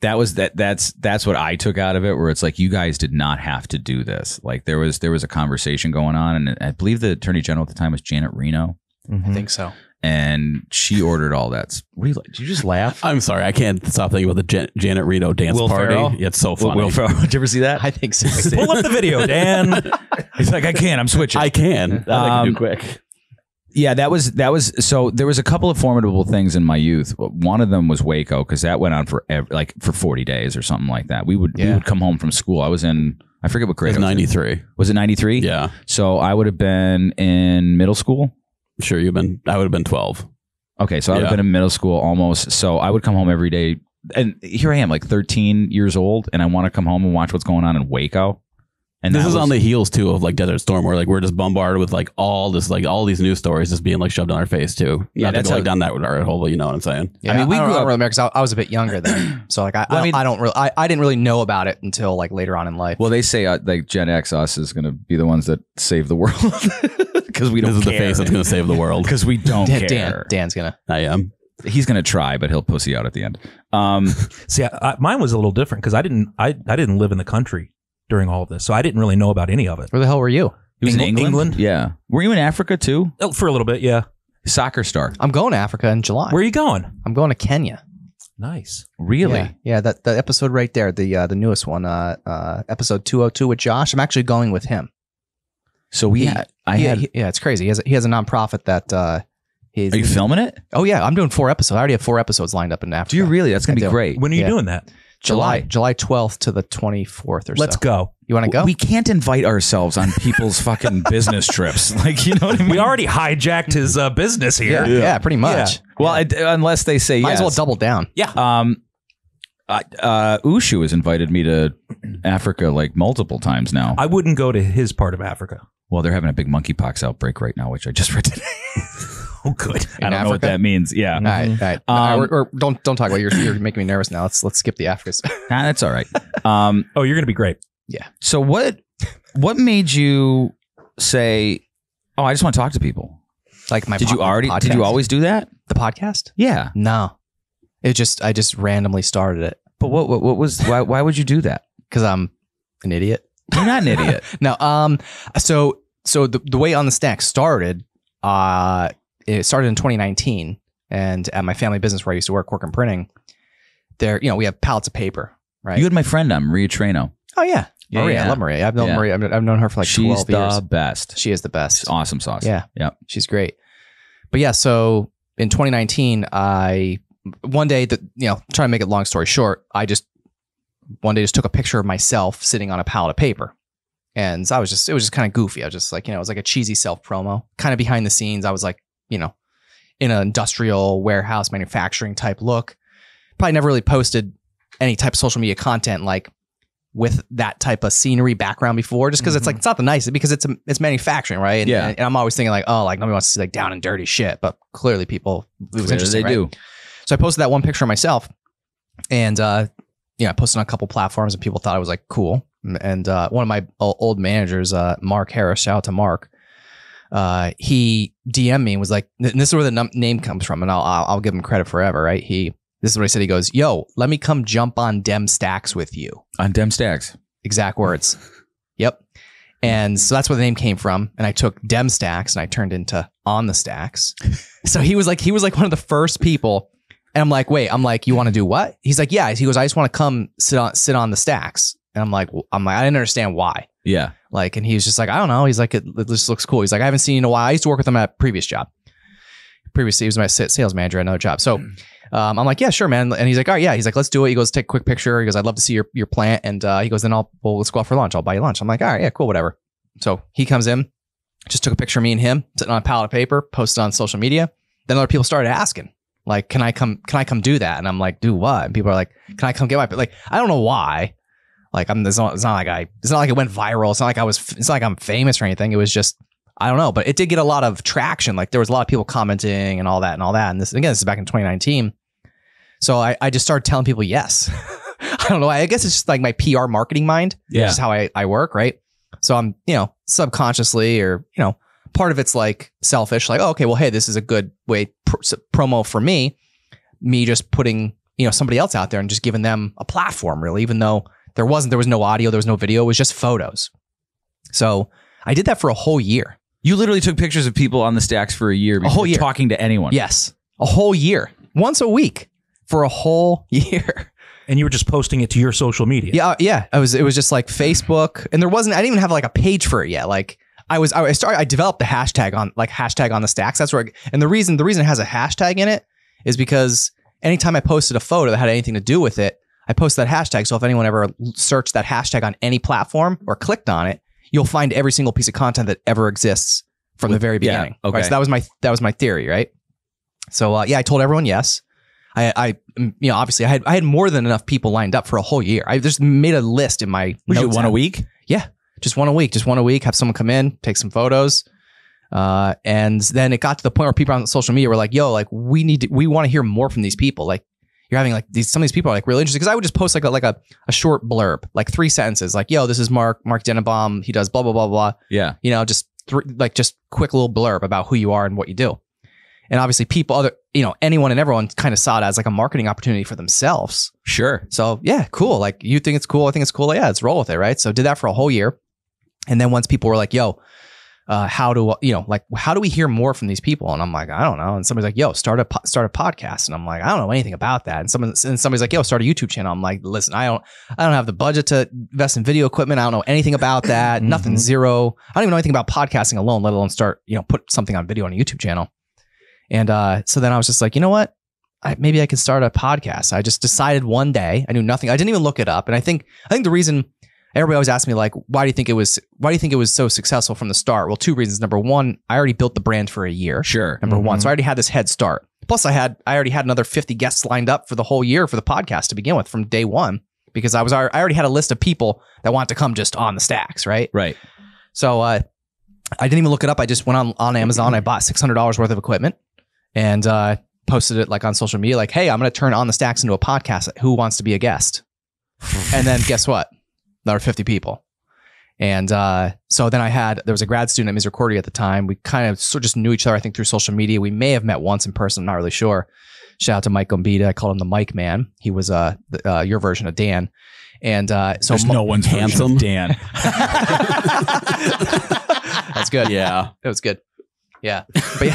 That's what I took out of it, where it's like, you guys did not have to do this. Like there was a conversation going on, and I believe the attorney general at the time was Janet Reno. Mm-hmm. I think so. And she ordered all that. What do you like? Did you just laugh? I'm sorry. I can't stop thinking about the Janet Reno dance party. Yeah, it's so funny. Will Ferrell. Did you ever see that? I think so. Pull up the video, Dan. He's like, I can. I can do quick. Yeah, that was. So there was a couple of formidable things in my youth. One of them was Waco, because that went on forever, like for 40 days or something like that. We would come home from school. I was in, I forget what grade. It was 93. Was it 93? Yeah. So I would have been in middle school. Sure, I would have been 12. Okay, so I would have been in middle school almost. So I would come home every day, and here I am, like 13 years old, and I want to come home and watch what's going on in Waco. And this is on the heels too of like Desert Storm, where like we're just bombarded with like all these news stories just being like shoved on our face too. Yeah, not that's to go, like down that rabbit hole, but you know what I'm saying. Yeah, I mean, we grew up in America. I was a bit younger then, so like I didn't really know about it until like later on in life. Well, they say like Gen X, us, is going to be the ones that save the world because we don't. This care. Is the face that's going to save the world because we don't care. Dan's gonna. I am. He's going to try, but he'll pussy out at the end. See, mine was a little different because I didn't live in the country during all of this, so I didn't really know about any of it. Where the hell were you? He was in England. Yeah. Were you in Africa too? Oh, for a little bit, yeah. Soccer star. I'm going to Africa in July. Where are you going? I'm going to Kenya. Nice. Really? Yeah, that episode right there, the newest one, episode 202 with Josh. I'm actually going with him. So it's crazy. He has a nonprofit that Are you filming it? Oh yeah, I'm doing 4 episodes. I already have 4 episodes lined up in Africa. Do you really? That's gonna be great. When are you doing that? July 12th to the 24th or so. Let's go. You want to go? We can't invite ourselves on people's fucking business trips. Like, you know what I mean? We already hijacked his business here. Yeah, pretty much. Yeah. Well, unless they say Might as well double down. Yeah. Ushu has invited me to Africa like multiple times now. I wouldn't go to his part of Africa. Well, they're having a big monkeypox outbreak right now, which I just read today. Oh, good. I don't know what that means. Yeah. Mm-hmm. All right. Don't talk about it. You're making me nervous now. Let's skip the Africa. Nah, that's all right. Oh, you're going to be great. Yeah. So what made you say, oh, I just want to talk to people? Like my podcast? Did you always do that? The podcast? Yeah. No. I just randomly started it. But what was why would you do that? Because I'm an idiot. You're not an idiot. No. So the way On the Stack started, it started in 2019, and at my family business where I used to work, Cork and Printing, there, you know, we have pallets of paper, right? You had my friend on, Maria Treino. Oh, yeah. Maria. Yeah. I love Maria. I've known Maria. I've known her for like 12 years. She's the best. She is the best. She's awesome sauce. Yeah. She's great. But yeah, so in 2019, trying to make it long story short, I just took a picture of myself sitting on a pallet of paper. And so it was just kind of goofy. I was just like, you know, it was like a cheesy self promo, kind of behind the scenes. I was like, you know, in an industrial warehouse manufacturing type look. Probably never really posted any type of social media content like with that type of scenery background before, just because it's like, it's not the nicest because it's manufacturing, right? And I'm always thinking like, oh, like nobody wants to see like down and dirty shit, but clearly it was interesting, they do. So I posted that one picture of myself, and I posted on a couple platforms, and people thought I was like cool. And one of my old managers, Mark Harris, shout out to Mark. He DM'd me and was like, and this is where the name comes from, and I'll give him credit forever, right? This is what he said. He goes, yo, let me come jump on Dem Stacks with you. On Dem Stacks. Exact words. Yep. And so that's where the name came from. And I took Dem Stacks and I turned into On the Stacks. So he was like one of the first people. And I'm like, wait, you want to do what? He's like, yeah. He goes, I just want to come sit on the stacks. And I'm like, I didn't understand why. Yeah. Like, and he was just like, I don't know. He's like, it just looks cool. He's like, I haven't seen you in a while. I used to work with him at a previous job. previously he was my sales manager at another job. So I'm like, yeah, sure, man. And he's like, all right, yeah. He's like, let's do it. He goes, take a quick picture. He goes, I'd love to see your plant. And he goes, then let's go out for lunch. I'll buy you lunch. I'm like, all right, yeah, cool, whatever. So he comes in, just took a picture of me and him sitting on a pallet of paper, posted on social media. Then other people started asking, like, can I come do that? And I'm like, do what? And people are like, can I come get my, like, I don't know why. Like, it's not like it went viral. It's not like I'm famous or anything. It was just, I don't know, but it did get a lot of traction. Like, there was a lot of people commenting and all that and all that. And this, again, this is back in 2019. So I just started telling people yes. I don't know. I guess it's just like my PR marketing mind. Yeah. Which is how I work. Right. So I'm, subconsciously, or, part of it's like selfish, like, oh, okay, well, hey, this is a good way promo for me just putting, somebody else out there and just giving them a platform, really, even though there was no audio, there was no video, it was just photos. So I did that for a whole year. You literally took pictures of people on the stacks for a year, a whole year, talking to anyone. Yes. A whole year, once a week for a whole year. And you were just posting it to your social media. Yeah. Yeah. It was just like Facebook, and I didn't even have like a page for it yet. Like, I developed the hashtag on the stacks. That's where, and the reason it has a hashtag in it is because anytime I posted a photo that had anything to do with it, I posted that hashtag. So if anyone ever searched that hashtag on any platform or clicked on it, you'll find every single piece of content that ever exists from the very beginning. Yeah, okay. Right, so that was my theory. Right. So I told everyone yes. I obviously I had more than enough people lined up for a whole year. I just made a list in my notes. One a week? Yeah. Just one a week, have someone come in, take some photos. And then it got to the point where people on social media were like, yo, like, we want to hear more from these people. Like, you're having like some of these people are like really interested. Cause I would just post like a short blurb, like 3 sentences, like, yo, this is Mark Denenbaum. He does blah, blah, blah, blah. Yeah. Just quick little blurb about who you are and what you do. And obviously anyone and everyone kind of saw it as like a marketing opportunity for themselves. Sure. So yeah, cool. Like, you think it's cool. I think it's cool. Like, yeah, let's roll with it. Right. So did that for a whole year. And then once people were like, yo, how do we hear more from these people? And I'm like, I don't know. And somebody's like, yo, start a podcast. And I'm like, I don't know anything about that. And somebody's like, yo, start a YouTube channel. I'm like, listen, I don't have the budget to invest in video equipment. I don't know anything about that. Mm-hmm. Nothing, zero. I don't even know anything about podcasting alone, let alone start, put something on video on a YouTube channel. And so then I was just like, you know what? Maybe I could start a podcast. I just decided one day. I knew nothing. I didn't even look it up. And I think the reason everybody always asks me, like, why do you think it was so successful from the start? Well, 2 reasons. Number one, I already built the brand for a year. Sure. Number one. So I already had this head start. Plus I already had another 50 guests lined up for the whole year for the podcast to begin with from day one, because I already had a list of people that wanted to come just on the stacks. Right. Right. So I didn't even look it up. I just went on Amazon. I bought $600 worth of equipment and posted it like on social media, like, hey, I'm going to turn On the Stacks into a podcast. Who wants to be a guest? And then guess what? There were 50 people. And so then there was a grad student at Misericordia at the time. We kind of sort of just knew each other, I think, through social media. We may have met once in person. I'm not really sure. Shout out to Mike Gombita. I called him the Mike Man. He was your version of Dan. And so there's no one's handsome Dan. That's good. Yeah. That was good. Yeah. But yeah,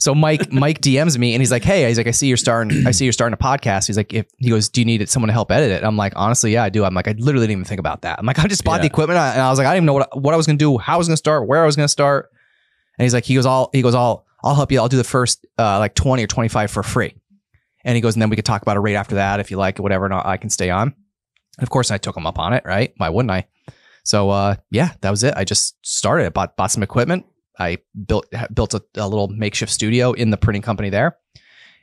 so Mike DMs me and he's like, hey, he's like, I see you're starting a podcast. He's like, do you need someone to help edit it? I'm like, honestly, yeah, I do. I'm like, I literally didn't even think about that. I'm like, I just bought the equipment and I was like, I didn't even know what I was going to do, how I was going to start, where I was going to start. And he's like, I'll help you. I'll do the first like 20 or 25 for free. And he goes, and then we could talk about it right after that, if you like, whatever, and I can stay on. And of course I took him up on it. Right. Why wouldn't I? So yeah, that was it. I just started. I bought some equipment. I built a little makeshift studio in the printing company there,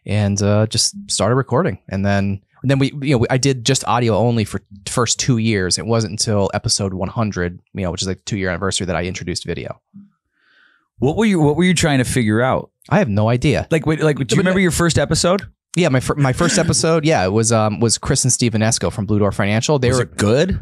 and just started recording. And then I did just audio only for the first 2 years. It wasn't until episode 100, which is like the 2-year anniversary, that I introduced video. What were you trying to figure out? I have no idea. Do you remember your first episode? Yeah, my first episode. Yeah, it was Chris and Steve Inesco from Blue Door Financial. Was it good?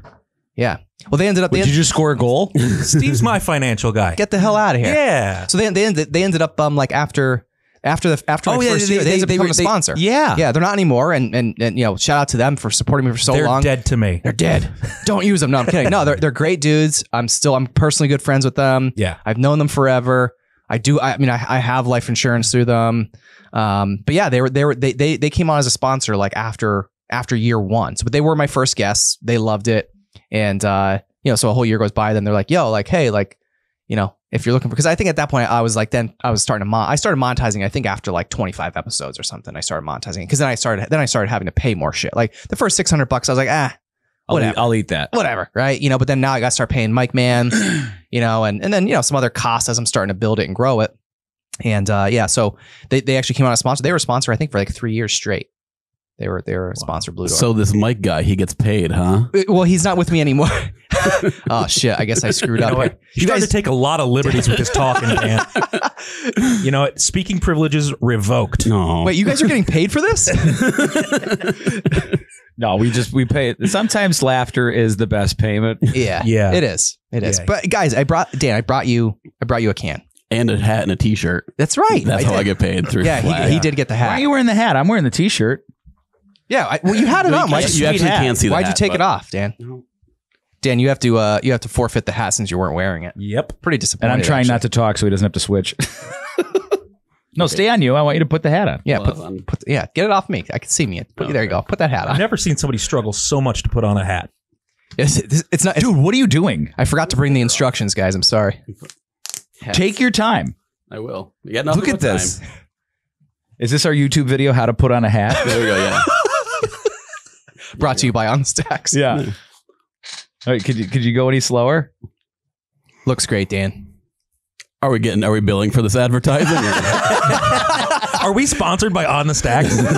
Yeah. Well, they ended up. Did you just score a goal? Steve's my financial guy. Get the hell out of here. Yeah. So they ended up like after my first year, they became a sponsor. Yeah. Yeah. They're not anymore. And shout out to them for supporting me for so long. They're dead to me. They're dead. Don't use them. No, I'm kidding. No, they're great dudes. I'm personally good friends with them. Yeah. I've known them forever. I have life insurance through them. But yeah, they came on as a sponsor like after year one. So, but they were my first guests. They loved it. And so a whole year goes by, then they're like, yo, like, hey, like, you know, if you're looking for, because I think at that point I was like, then I was starting to, I started monetizing, I think after like 25 episodes or something, I started monetizing because then I started having to pay more shit. Like the first $600, I was like, ah, whatever. I'll eat that. Whatever. Right. You know, but then now I got to start paying Mike Man, you know, and then, you know, some other costs as I'm starting to build it and grow it. And yeah, so they actually came out as sponsor. They were a sponsor, I think, for like 3 years straight. They were a sponsor, Blue Door. So this Mike guy, he gets paid, huh? Well, he's not with me anymore. Oh shit! I guess I screwed up. You guys take a lot of liberties with his talking, man. You know, speaking privileges revoked. No. Wait, you guys are getting paid for this? No, we pay it. Sometimes laughter is the best payment. Yeah, yeah, it is. It is. Yeah. But guys, I brought you a can. And a hat and a t-shirt. That's right. That's how I get paid through. Yeah, he did get the hat. Why are you wearing the hat? I'm wearing the t-shirt. Yeah, well, you had it on. You actually can't see the hat. Why'd you take it off, Dan? Dan, you have to forfeit the hat since you weren't wearing it. Yep. Pretty disappointing. And I'm trying not to talk so he doesn't have to switch. No, stay on you. I want you to put the hat on. Yeah, get it off me. I can see me. There you go. Put that hat on. I've never seen somebody struggle so much to put on a hat. It's not, dude, what are you doing? I forgot to bring the instructions, guys. I'm sorry. Hats. Take your time. I will. You got nothing. Look at this. Time. Is this our YouTube video? How to put on a hat? There we go. Yeah. Brought to you by On the Stacks. Yeah. All right. Could you go any slower? Looks great, Dan. Are we billing for this advertising? Are we sponsored by On the Stacks? Wouldn't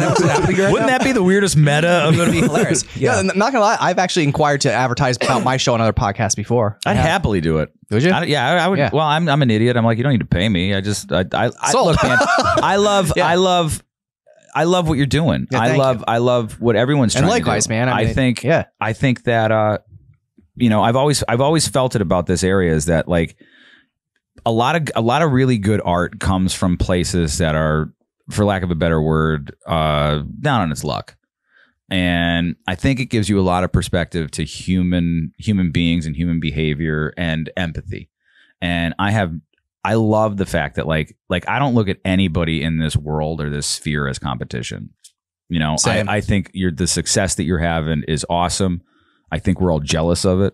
that be the weirdest meta of it? It'd be hilarious. Yeah. I'm not gonna lie. I've actually inquired to advertise about my show on other podcasts before. I'd happily do it. Would you? I would. Yeah. Well, I'm an idiot. I'm like, you don't need to pay me. Look, man, I love what you're doing. Yeah, I love what everyone's trying to do. And likewise, man. I think that, you know, I've always felt it about this area is that like a lot of really good art comes from places that are, for lack of a better word, down on its luck. And I think it gives you a lot of perspective to human beings and human behavior and empathy. And I love the fact that like I don't look at anybody in this world or this sphere as competition. You know, I think the success that you're having is awesome. I think we're all jealous of it.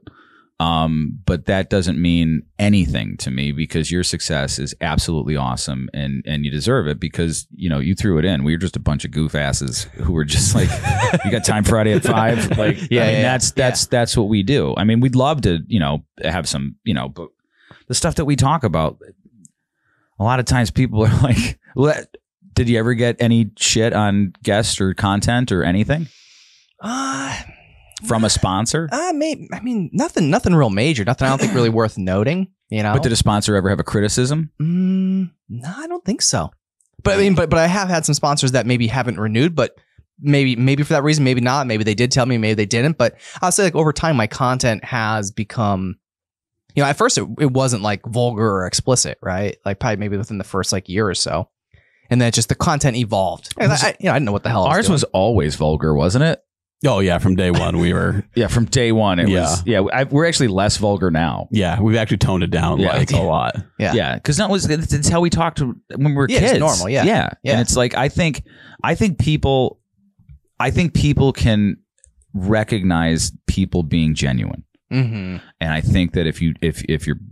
But that doesn't mean anything to me because your success is absolutely awesome and you deserve it because, you know, you threw it in. We were just a bunch of goof asses who were just like, you got time Friday at 5? Like, yeah, that's what we do. I mean, we'd love to, you know, have some, you know, but the stuff that we talk about, a lot of times people are like, did you ever get any shit on guests or content or anything? From a sponsor? I mean, nothing real major. Nothing I don't think really worth noting, you know. But did a sponsor ever have a criticism? No, I don't think so. But I mean, but I have had some sponsors that maybe haven't renewed, but maybe for that reason, maybe not. Maybe they did tell me, maybe they didn't. But I'll say like over time, my content has become, you know, at first it wasn't like vulgar or explicit, right? Like probably maybe within the first like year or so. And then just the content evolved. I didn't know what the hell ours was always vulgar, wasn't it? Oh yeah, from day one we were. Yeah, from day one it was. Yeah, we're actually less vulgar now. Yeah, we've actually toned it down like a lot. Yeah, yeah, because that was it's how we talked when we were kids. It's normal. Yeah. Yeah, yeah, and it's like I think people can recognize people being genuine, and I think that if you're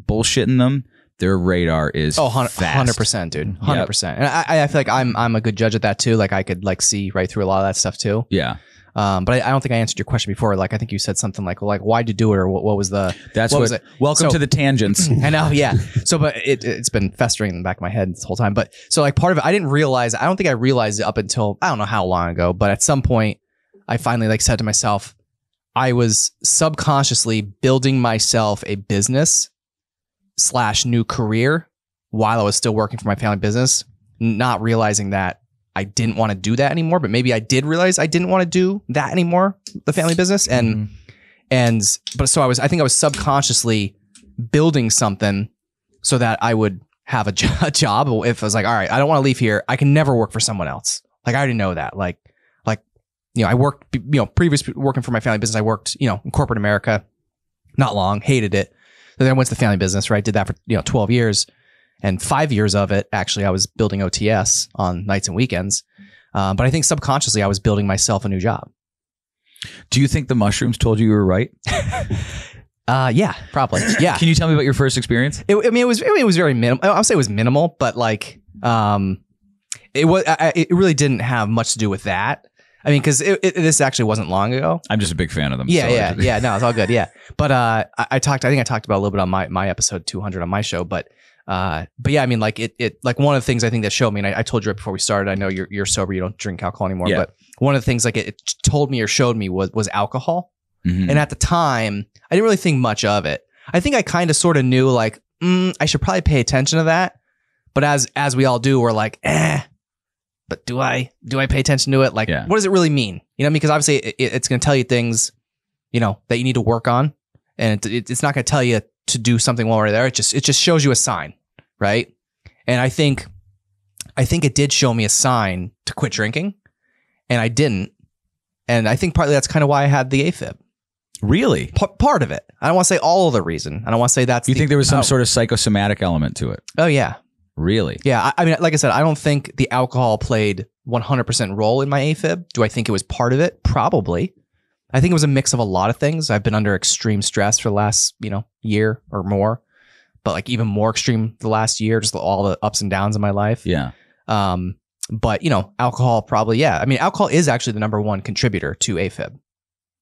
bullshitting them, their radar is 100%, dude, 100%. And I feel like I'm a good judge at that too. Like I could like see right through a lot of that stuff too. Yeah. But I don't think I answered your question before. Like, I think you said something like why'd you do it? Or what was the, that's what was it? Welcome to the tangents. I know. Yeah. So, but it's been festering in the back of my head this whole time. But so like part of it, I don't think I realized it up until, I don't know how long ago, but at some point I finally like said to myself, I was subconsciously building myself a business / new career while I was still working for my family business, not realizing that I didn't want to do that anymore, but maybe I did realize I didn't want to do that anymore, the family business. I think I was subconsciously building something so that I would have a job. If I was like, all right, I don't want to leave here. I can never work for someone else. Like I already know that. Like, you know, I worked, you know, previous working for my family business, I worked, you know, in corporate America, not long, hated it. Then I went to the family business, right? Did that for, you know, 12 years. And 5 years of it, actually, I was building OTS on nights and weekends. But I think subconsciously, I was building myself a new job. Do you think the mushrooms told you were right? Yeah, probably. Yeah. Can you tell me about your first experience? I mean, it was very minimal. I'll say it was minimal, but like, it really didn't have much to do with that. I mean, because this actually wasn't long ago. I'm just a big fan of them. Yeah, so yeah, yeah. No, it's all good. Yeah, but I think I talked about a little bit on my episode 200 on my show, but yeah, I mean, like it like one of the things I think that showed me, and I told you right before we started. I know you're sober, you don't drink alcohol anymore, yeah. But one of the things like it told me or showed me was alcohol, mm-hmm. And at the time I didn't really think much of it. I think I kind of sort of knew like I should probably pay attention to that, but as we all do, we're like But do I pay attention to it? Like, yeah. What does it really mean? You know what I mean? Because obviously it's going to tell you things, you know, that you need to work on, and it's not going to tell you to do something while we're there. It just shows you a sign, right? And I think it did show me a sign to quit drinking, and I didn't. And I think partly that's kind of why I had the AFib. Really? Part of it. I don't want to say all of the reason. I don't want to say that's. You think there was some sort of psychosomatic element to it? Oh yeah. Really? Yeah. I mean, like I said, I don't think the alcohol played 100% role in my AFib. Do I think it was part of it? Probably. I think it was a mix of a lot of things. I've been under extreme stress for the last, year or more, but like even more extreme the last year, just all the ups and downs in my life. Yeah. But alcohol probably, yeah. I mean, alcohol is actually the number one contributor to AFib.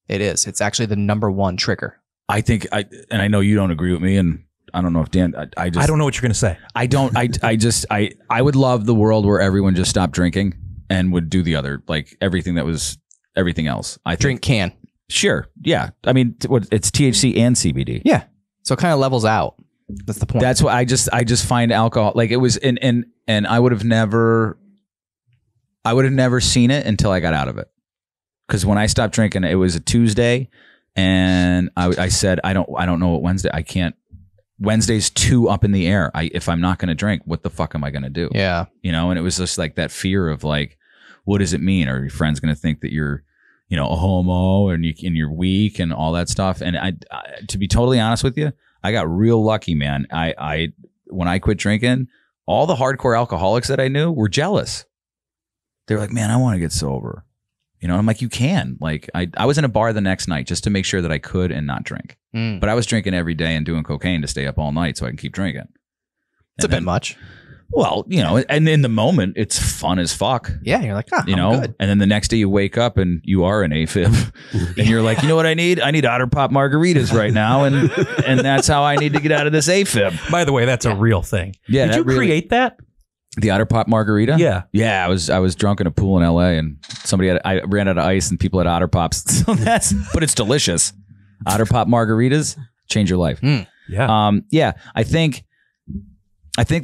It is. It's actually the number one trigger. I think and I know you don't agree with me, and I don't know if Dan, I don't know what you're going to say. I would love the world where everyone just stopped drinking and would do the other, like everything that was everything else. I drink think. Can. Sure. Yeah. I mean, it's THC and CBD. Yeah. So it kind of levels out. That's the point. That's why I just find alcohol, like it was, and I would have never seen it until I got out of it. Cause when I stopped drinking, it was a Tuesday, and I said, I don't know what Wednesday, I can't. Wednesday's too up in the air. If I'm not going to drink, what the fuck am I going to do? Yeah. And it was just like that fear of like, what does it mean? Are your friends going to think that you're, a homo and you're weak and all that stuff? And I, to be totally honest with you, I got real lucky, man. When I quit drinking, all the hardcore alcoholics that I knew were jealous. They were like, man, I want to get sober. I'm like, you can. Like, I was in a bar the next night just to make sure that I could and not drink. Mm. But I was drinking every day and doing cocaine to stay up all night so I can keep drinking. It's a bit much. Well, and in the moment, it's fun as fuck. Yeah, you're like, I'm good. And then the next day you wake up and you are an AFib. And you're like, you know what I need? I need Otter Pop margaritas right now. And that's how I need to get out of this AFib. By the way, that's a real thing. Yeah, did you create that? The Otter Pop margarita? Yeah. Yeah, I was drunk in a pool in LA, and I ran out of ice and people had Otter Pops. So but it's delicious. Otter Pop margaritas change your life. Mm, yeah. Yeah, I think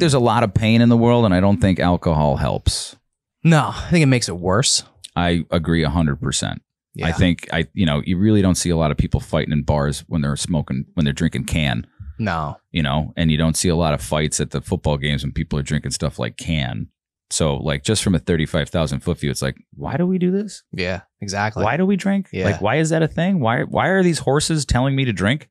there's a lot of pain in the world, and I don't think alcohol helps. No, I think it makes it worse. I agree 100%. Yeah. I think you really don't see a lot of people fighting in bars when they're drinking Can. No. And you don't see a lot of fights at the football games when people are drinking stuff like Can. So like just from a 35,000 foot view, it's like, why do we do this? Yeah, exactly. Why do we drink? Yeah. Like, why is that a thing? Why are these horses telling me to drink?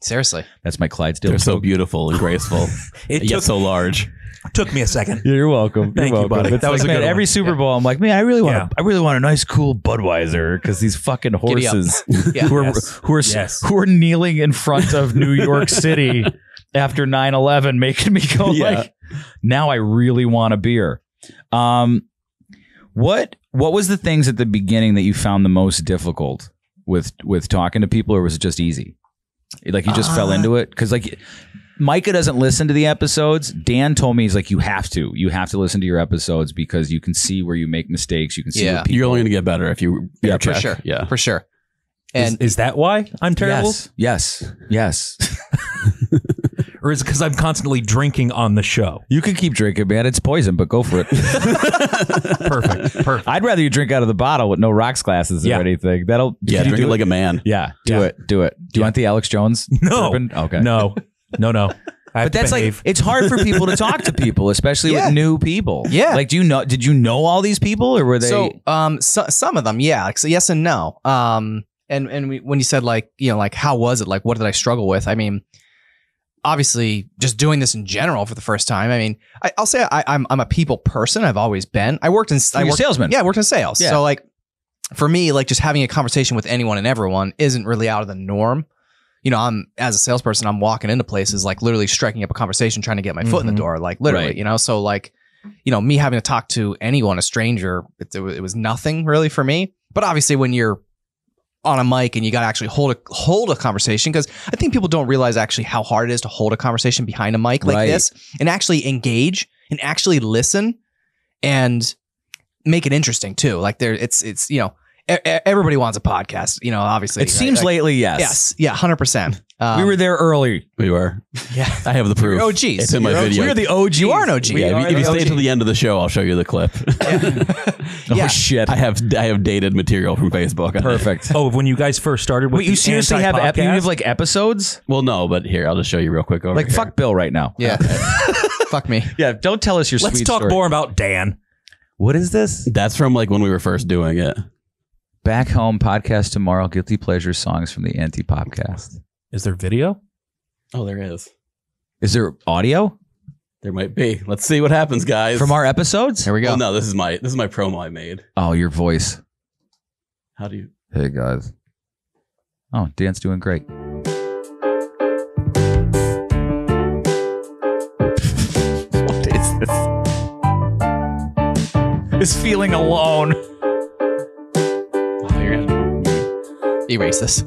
Seriously. That's my Clydesdale. They're so beautiful and graceful. Yet so large. Took me a second. You're welcome. Thank you, buddy. But that was a good one. Every Super Bowl, I'm like, man, I really want a nice, cool Budweiser, because these fucking horses who are kneeling in front of New York City after 9/11, making me go like, now I really want a beer. What was the things at the beginning that you found the most difficult with talking to people, or was it just easy? Like you just fell into it, because like. Micah doesn't listen to the episodes. Dan told me, he's like, you have to listen to your episodes because you can see where you make mistakes. You can see where people... You're only going to get better if you... Yeah, for sure. Yeah, for sure. And is that why I'm terrible? Yes. Or is it because I'm constantly drinking on the show? You can keep drinking, man. It's poison, but go for it. Perfect. I'd rather you drink out of the bottle with no rocks glasses or anything. That'll... Yeah, drink it like a man. Yeah, do it. Do you want the Alex Jones? No. Bourbon? Okay. No. But that's behave. Like, it's hard for people to talk to people, especially with new people. Yeah. Like, did you know all these people, or were they? So some of them. Yeah. Like, so yes and no. When you said like, like, how was it? Like, what did I struggle with? I mean, obviously just doing this in general for the first time. I mean, I'll say I'm a people person. I've always been, I worked in salesman. Yeah. I worked in sales. Yeah. So like for me, like just having a conversation with anyone and everyone isn't really out of the norm. you know, I'm, as a salesperson, I'm walking into places, like literally striking up a conversation, trying to get my foot in the door, like literally, you know, so like, you know, me having to talk to anyone, a stranger, it was nothing really for me. But obviously when you're on a mic and you got to actually hold a conversation, because I think people don't realize actually how hard it is to hold a conversation behind a mic like this and actually engage and actually listen and make it interesting too. Like there it's, you know, everybody wants a podcast, you know, obviously. It seems like, lately, yes. Yeah, 100%. We were there early. We were. Yeah. I have the proof. You're OGs. It's in my video. We're the OGs. You are an OG. Yeah, if you stay until the end of the show, I'll show you the clip. Oh, shit. I have dated material from Facebook. Perfect. Oh, when you guys first started with Wait, you seriously have like episodes? Well, no, but here, I'll just show you real quick over here. Fuck Bill right now. Yeah. Fuck me. Yeah, don't tell us your sweet story. Let's talk more about Dan. What is this? That's from like when we were first doing it. Back Home Podcast Tomorrow, Guilty Pleasure Songs from the Anti-Popcast. Is there video? Oh, there is. Is there audio? There might be. Let's see what happens, guys. From our episodes? Here we go. Well, no, this is my promo I made. Oh, your voice. How do you... Hey, guys. Oh, Dan's doing great. What is this? This feeling alone. Erase this.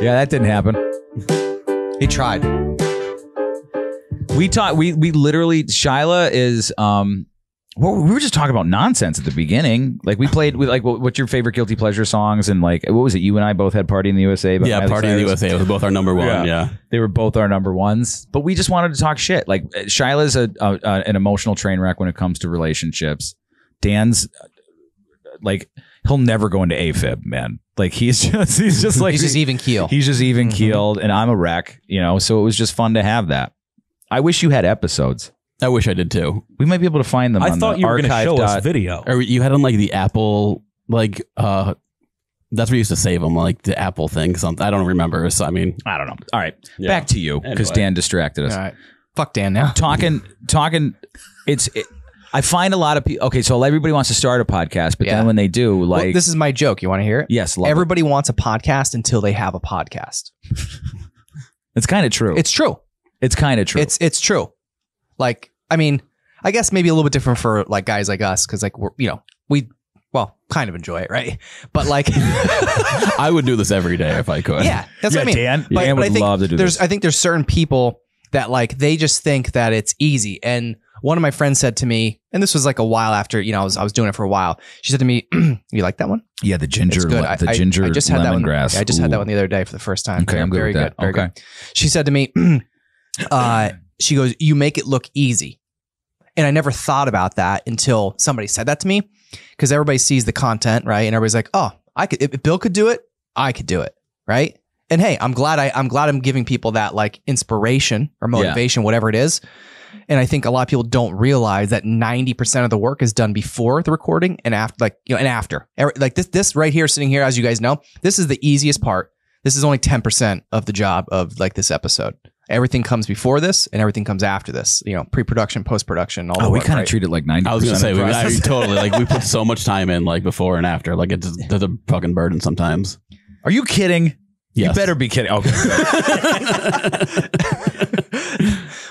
Yeah, that didn't happen. He tried. We literally, Shyla is we were just talking about nonsense at the beginning. Like we played with like what's your favorite guilty pleasure songs, and like what was it? You and I both had Party in the USA. Yeah, Party in the USA was both our number one. Yeah. They were both our number ones, but we just wanted to talk shit. Like Shyla's an emotional train wreck when it comes to relationships. Dan's like, he'll never go into AFib, man. Like he's just like, he's just even keel. He's just even keeled, and I'm a wreck, you know? So it was just fun to have that. I wish you had episodes. I wish I did too. We might be able to find them. I thought you were going to show us video. Or you had on like the Apple, like that's where you used to save them, like the Apple thing. Something I don't remember. So I mean, I don't know. All right, yeah. Back to you because Dan distracted us. All right. Fuck Dan now. Talking. I find a lot of people. Okay, so everybody wants to start a podcast, but then when they do, like this is my joke. You want to hear it? Yes. Everybody wants a podcast until they have a podcast. It's kind of true. It's true. It's kind of true. It's true. Like, I mean, I guess maybe a little bit different for like guys like us, because like, we kind of enjoy it, right? But like, I would do this every day if I could. Yeah, that's what I mean. Dan, but would love to do this. I think there's certain people that like, they just think that it's easy. And one of my friends said to me, and this was like a while after, you know, I was doing it for a while. She said to me, you like that one? Yeah, the ginger, it's good. I just had lemongrass. I just had that one the other day for the first time. Okay, I'm good with that. Very good. She said to me, she goes, you make it look easy. And I never thought about that until somebody said that to me, because everybody sees the content, right? And everybody's like, oh, if Bill could do it, I could do it, right? And hey, I'm glad I'm giving people that like inspiration or motivation, whatever it is. And I think a lot of people don't realize that 90% of the work is done before the recording and after, like, you know, and after. Like this right here, sitting here, as you guys know, this is the easiest part. This is only 10% of the job of like this episode. Everything comes before this and everything comes after this, you know, pre-production, post-production, all the we kind of treat it like 90%. I was going to say, totally, like we put so much time in like before and after, like it's a fucking burden sometimes. Are you kidding? Yes. You better be kidding. Okay.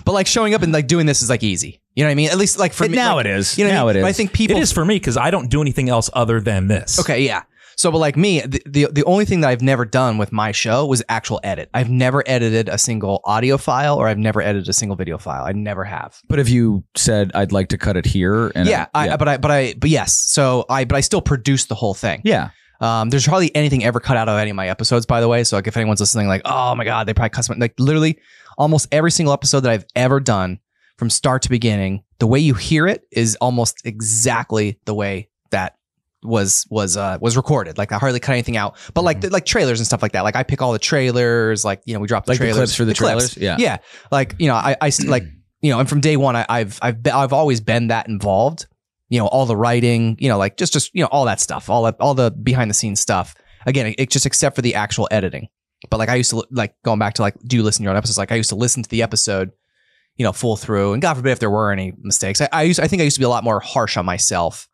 But like showing up and like doing this is like easy. You know what I mean? At least like for me. Now it is. You know now it is. But I think people. It is for me because I don't do anything else other than this. Okay. Yeah. So, but like me, the only thing that I've never done with my show was actual edit. I've never edited a single audio file, or I've never edited a single video file. I never have. But if you said, I'd like to cut it here. And yes. So but I still produced the whole thing. Yeah. There's hardly anything ever cut out of any of my episodes, by the way. So like if anyone's listening, like, oh my God, they probably like literally almost every single episode that I've ever done from start to beginning, the way you hear it is almost exactly the way that was recorded. Like I hardly cut anything out, but like like trailers and stuff like that. Like I pick all the trailers, like, you know, we drop the trailers, the clips for the trailers. Clips. Yeah. Yeah. Like, you know, I like, you know, and from day one, I've always been that involved, you know, all the writing, you know, like just, you know, all that stuff, all the behind the scenes stuff. Again, it just, except for the actual editing. But like I used to like going back to like, do you listen to your own episodes? Like I used to listen to the episode, you know, full through, and God forbid if there were any mistakes. I think I used to be a lot more harsh on myself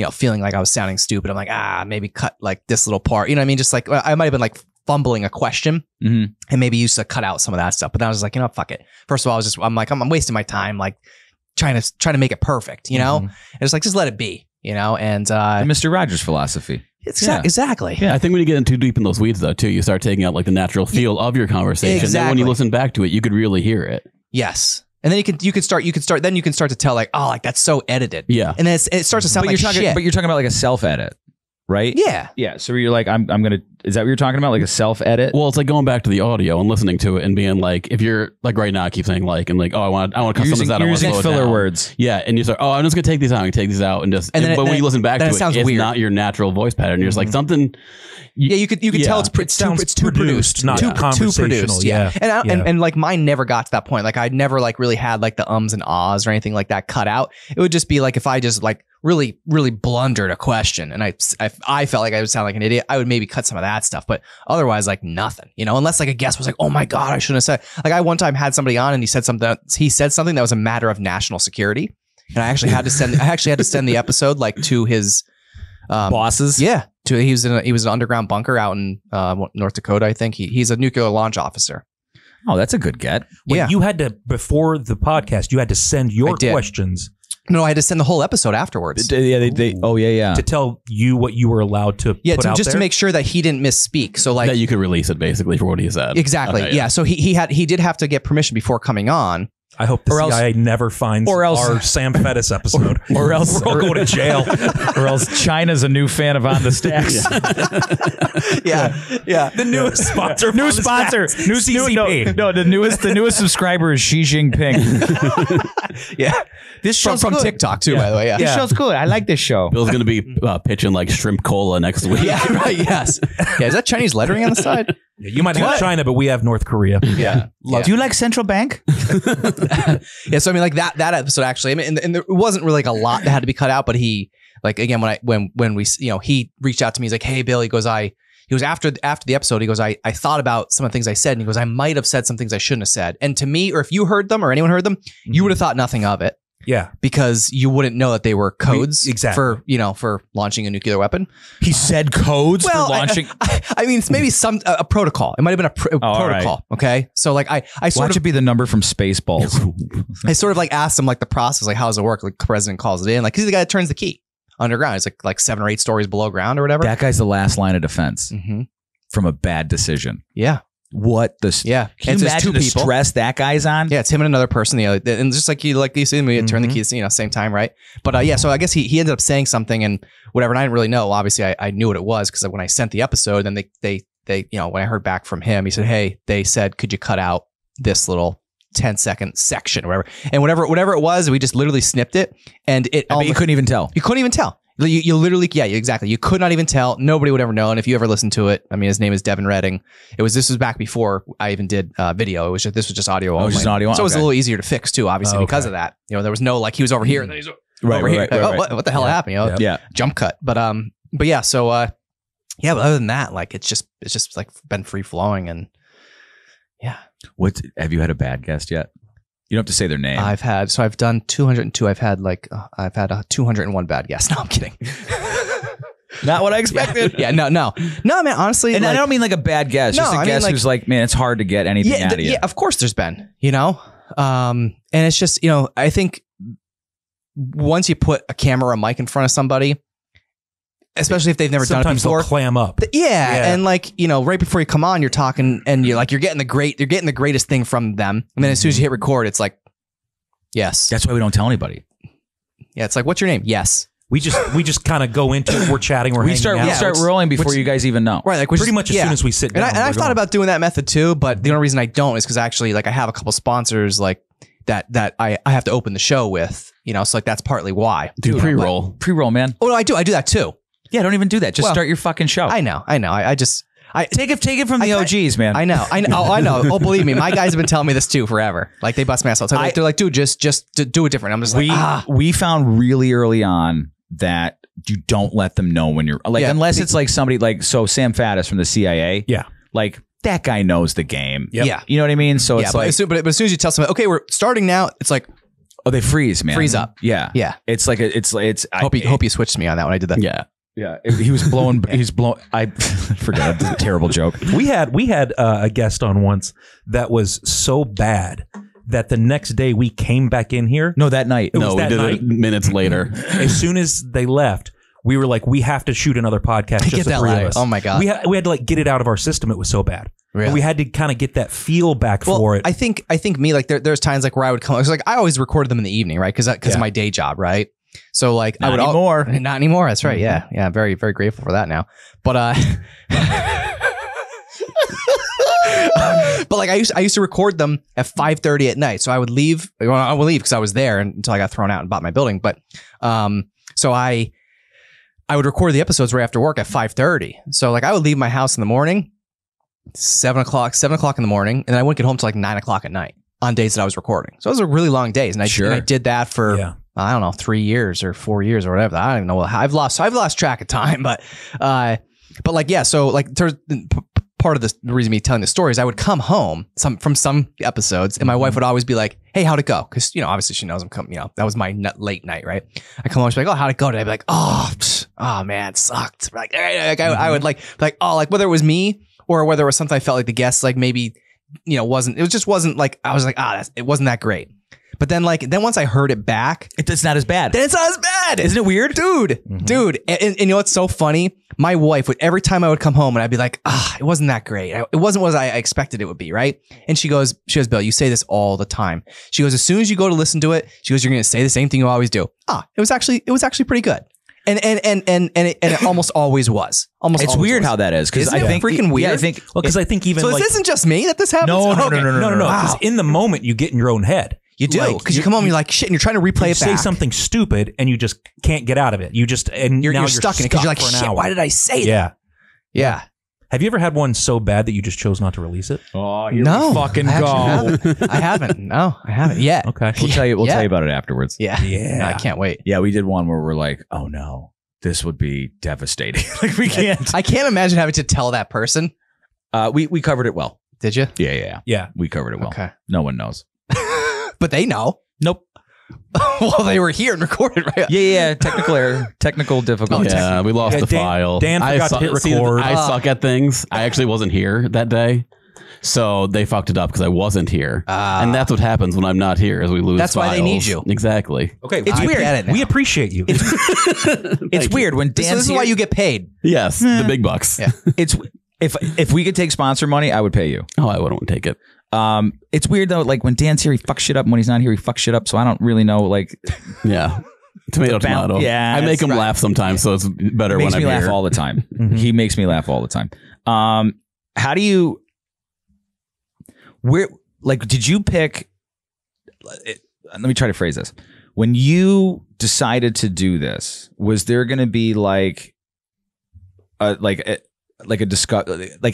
you know, feeling like I was sounding stupid. I'm like, maybe cut like this little part. You know what I mean? Just like, I might've been like fumbling a question and maybe used to cut out some of that stuff. But then I was like, you know, fuck it. First of all, I was just, I'm wasting my time, like trying to make it perfect, you know? And it's like, just let it be, you know? And Mr. Rogers' philosophy. Exactly. Yeah, I think when you get in too deep in those weeds, though, too, you start taking out like the natural feel of your conversation. Exactly. And when you listen back to it, you could really hear it. Yes. And then you can start to tell like, oh, like that's so edited. Yeah. And then it starts to sound like shit. But you're talking about like a self edit, right? Yeah. Yeah. So you're like, is that what you're talking about? Like a self edit? Well, it's like going back to the audio and listening to it and being like, if you're like right now, I keep saying like, and like, oh, I want to cut something out. You're using filler words. Yeah. And you start, oh, I'm just going to take these out and take these out. And just, but when you listen back to it, it's not your natural voice pattern. You're just like something. Yeah, you could tell it's too produced, not conversational. Yeah. And like mine never got to that point. Like I never like really had like the ums and ahs or anything like that cut out. It would just be like if I just like really, really blundered a question and I felt like I would sound like an idiot, I would maybe cut some of that stuff. But otherwise, like nothing, you know, unless like a guest was like, oh my God, I shouldn't have said. Like I one time had somebody on and he said something that was a matter of national security. And I actually had to send the episode like to his bosses. Yeah. He was an underground bunker out in North Dakota, I think. He's a nuclear launch officer. Oh, that's a good get. Yeah. You had to, before the podcast, you had to send your questions. No, I had to send the whole episode afterwards. Yeah, yeah. To tell you what you were allowed to put out there? To make sure that he didn't misspeak. So like that you could release it basically for what he said. Exactly. Okay, yeah. So he did have to get permission before coming on. I hope the CIA never finds our Sam Fettis episode. Or else we'll go to jail. Or else China's a new fan of On the Stacks. Yeah. The newest sponsor. New sponsor. New CCP. No, the newest subscriber is Xi Jinping. Yeah. This show's from TikTok too, by the way. Yeah. This show's cool. I like this show. Bill's going to be pitching like shrimp cola next week. Yeah, right. Yes. Yeah, is that Chinese lettering on the side? Yeah, you might have China, but we have North Korea. Yeah. Do you like Central Bank? Yeah. So I mean, like that episode actually, I mean, and there wasn't really like a lot that had to be cut out, but he, like, again, when we, you know, he reached out to me, he's like, hey Bill, he goes after the episode, he goes, I thought about some of the things I said, and he goes, I might've said some things I shouldn't have said. And to me, or if you heard them or anyone heard them, you would have thought nothing of it. Yeah. Because you wouldn't know that they were codes for, you know, for launching a nuclear weapon. He said codes for launching. I mean, it's maybe some a protocol. It might have been a protocol. Right. Okay. So like I sort of should be the number from Spaceballs. I sort of like asked him like the process, like how does it work? Like the president calls it in, like he's the guy that turns the key underground. It's like 7 or 8 stories below ground or whatever. That guy's the last line of defense from a bad decision. Yeah. What the Can you imagine the stress that guy's on? Yeah, it's him and another person. The other, and just like you see him, we turn the keys, you know, same time, right? But yeah, so I guess he ended up saying something and whatever, and I didn't really know. Obviously, I knew what it was because when I sent the episode, then they you know, when I heard back from him, he said, "Hey, they said, could you cut out this little 10-second section, or whatever?" And whatever it was, we just literally snipped it, and you couldn't even tell. You couldn't even tell. You literally, yeah, exactly. You could not even tell. Nobody would ever know. And if you ever listened to it, I mean, his name is Devin Redding. This was back before I even did video. This was just audio only. Just audio. So it was a little easier to fix too, obviously, because of that. You know, there was no like he was over here and then he's over here. Right, like, oh, what the hell happened? You know, jump cut. But yeah, so yeah. But other than that, like it's just like been free flowing and yeah. Have you had a bad guest yet? You don't have to say their name. I've done 202. I've had 201 bad guests. No, I'm kidding. Not what I expected. Yeah, no, man, honestly. And like, I don't mean like a bad guest, just a guest who's like, man, it's hard to get anything out of you. Yeah, of course there's been, you know? And it's just, you know, I think once you put a camera, a mic in front of somebody, especially if they've never done it before, they'll clam up. Yeah, and like, you know, right before you come on, you're talking and you're like, you're getting the greatest thing from them. And then as soon as you hit record, it's like, yes. That's why we don't tell anybody. Yeah, it's like, what's your name? Yes. We just kind of go into it. We're chatting. We're we start rolling before you guys even know. Right, like pretty much as soon as we sit down. And I've thought about doing that method too, but the only reason I don't is because actually, like, I have a couple sponsors like that I have to open the show with. You know, so like that's partly why. Dude, pre-roll, man. Oh no, I do that too. Yeah, don't even do that. Just start your fucking show. I know. I just take it from the OGs, man. I know. I know. Oh, believe me, my guys have been telling me this too forever. Like they bust my ass all the time. They're like, dude, just do it different. I'm just like, we found really early on that you don't let them know when you're like, unless it's like somebody like, so Sam Fettis from the CIA. Yeah. Like that guy knows the game. Yep. Yeah. You know what I mean? So it's like, but as soon as you tell somebody, okay, we're starting now. It's like, Oh, they freeze, man. Freeze up. Yeah. Yeah. It's like, hope you switched me on that when I did that. Yeah. Yeah. He was blowing, I forgot. That's a terrible joke. We had a guest on once that was so bad that the next day we came back in here. No, that night. It minutes later. As soon as they left, we were like, we have to shoot another podcast. Just the three of us. Oh my God. We had to like get it out of our system. It was so bad. Really? And we had to kind of get that feel back for it. I think me, like there's times like where I would come, like I always record them in the evening, right? Cause of my day job. Right. So like not anymore. That's right. Yeah. Yeah. I'm very, very grateful for that now. But, but like I used to record them at 5:30 at night. So I would leave. Well, I would leave because I was there until I got thrown out and bought my building. But, so I would record the episodes right after work at 5:30. So like I would leave my house in the morning, 7 o'clock in the morning, and I wouldn't get home till like 9 o'clock at night on days that I was recording. So those were really long days, and I did that for I don't know, 3 years or 4 years or whatever. I don't even know. I've lost track of time, but like yeah. So like part of the reason me telling the story is I would come home from some episodes, and my wife would always be like, "Hey, how'd it go?" Because you know, obviously she knows I'm coming. You know, that was my late night, right? I come home, she's like, "Oh, how'd it go today?" I'd be like, "Oh man, it sucked." Like, all right, like I would like oh, like whether it was me or whether it was something I felt like the guest, like maybe, you know, wasn't like, I was like, it wasn't that great. But then once I heard it back, it's not as bad. Then it's not as bad. Isn't it weird? Dude, mm-hmm. Dude. And you know, what's so funny. My wife would, every time I would come home and I'd be like, it wasn't that great. It wasn't what I expected it would be. Right. And she goes, "Bill, you say this all the time." She goes, "As soon as you go to listen to it," she goes, "you're going to say the same thing you always do." It was actually pretty good. And it almost always was. Almost. It's always weird how that is, because I think freaking weird. Yeah, I think because I think even so. This isn't just me that this happens. No. Wow. In the moment, you get in your own head. You do, because you come home and you're like shit, and you're trying to replay it back. You say something stupid and you just can't get out of it. You're stuck in it because you're like, shit, why did I say that? Yeah. Have you ever had one so bad that you just chose not to release it? Oh, you're fucking gone. I haven't. No, I haven't yet. Okay. We'll tell you about it afterwards. Yeah. No, I can't wait. Yeah, we did one where we're like, oh no, this would be devastating. Like we can't. I can't imagine having to tell that person. We covered it well. Did you? Yeah. We covered it well. Okay. No one knows. But they know. Nope. Well, they were here and recorded, right? Yeah. Technical error. Technical difficulty. Yeah, we lost the file. Dan forgot to hit record. I suck at things. I actually wasn't here that day. So they fucked it up because I wasn't here. And that's what happens when I'm not here, is we lose That's files. Why they need you. Exactly. Okay. It's weird. At it now. We appreciate you. It's weird when Dan's This is here. Why you get paid. Yes. The big bucks. Yeah. It's if we could take sponsor money, I would pay you. Oh, I wouldn't take it. It's weird though, like when Dan's here he fucks shit up, and when he's not here he fucks shit up, so I don't really know, like yeah, tomato. Yeah, I make him laugh sometimes, so it's better when I'm here. He makes me laugh all the time. Mm-hmm. He makes me laugh all the time. How do you did you pick let me try to phrase this. When you decided to do this, was there going to be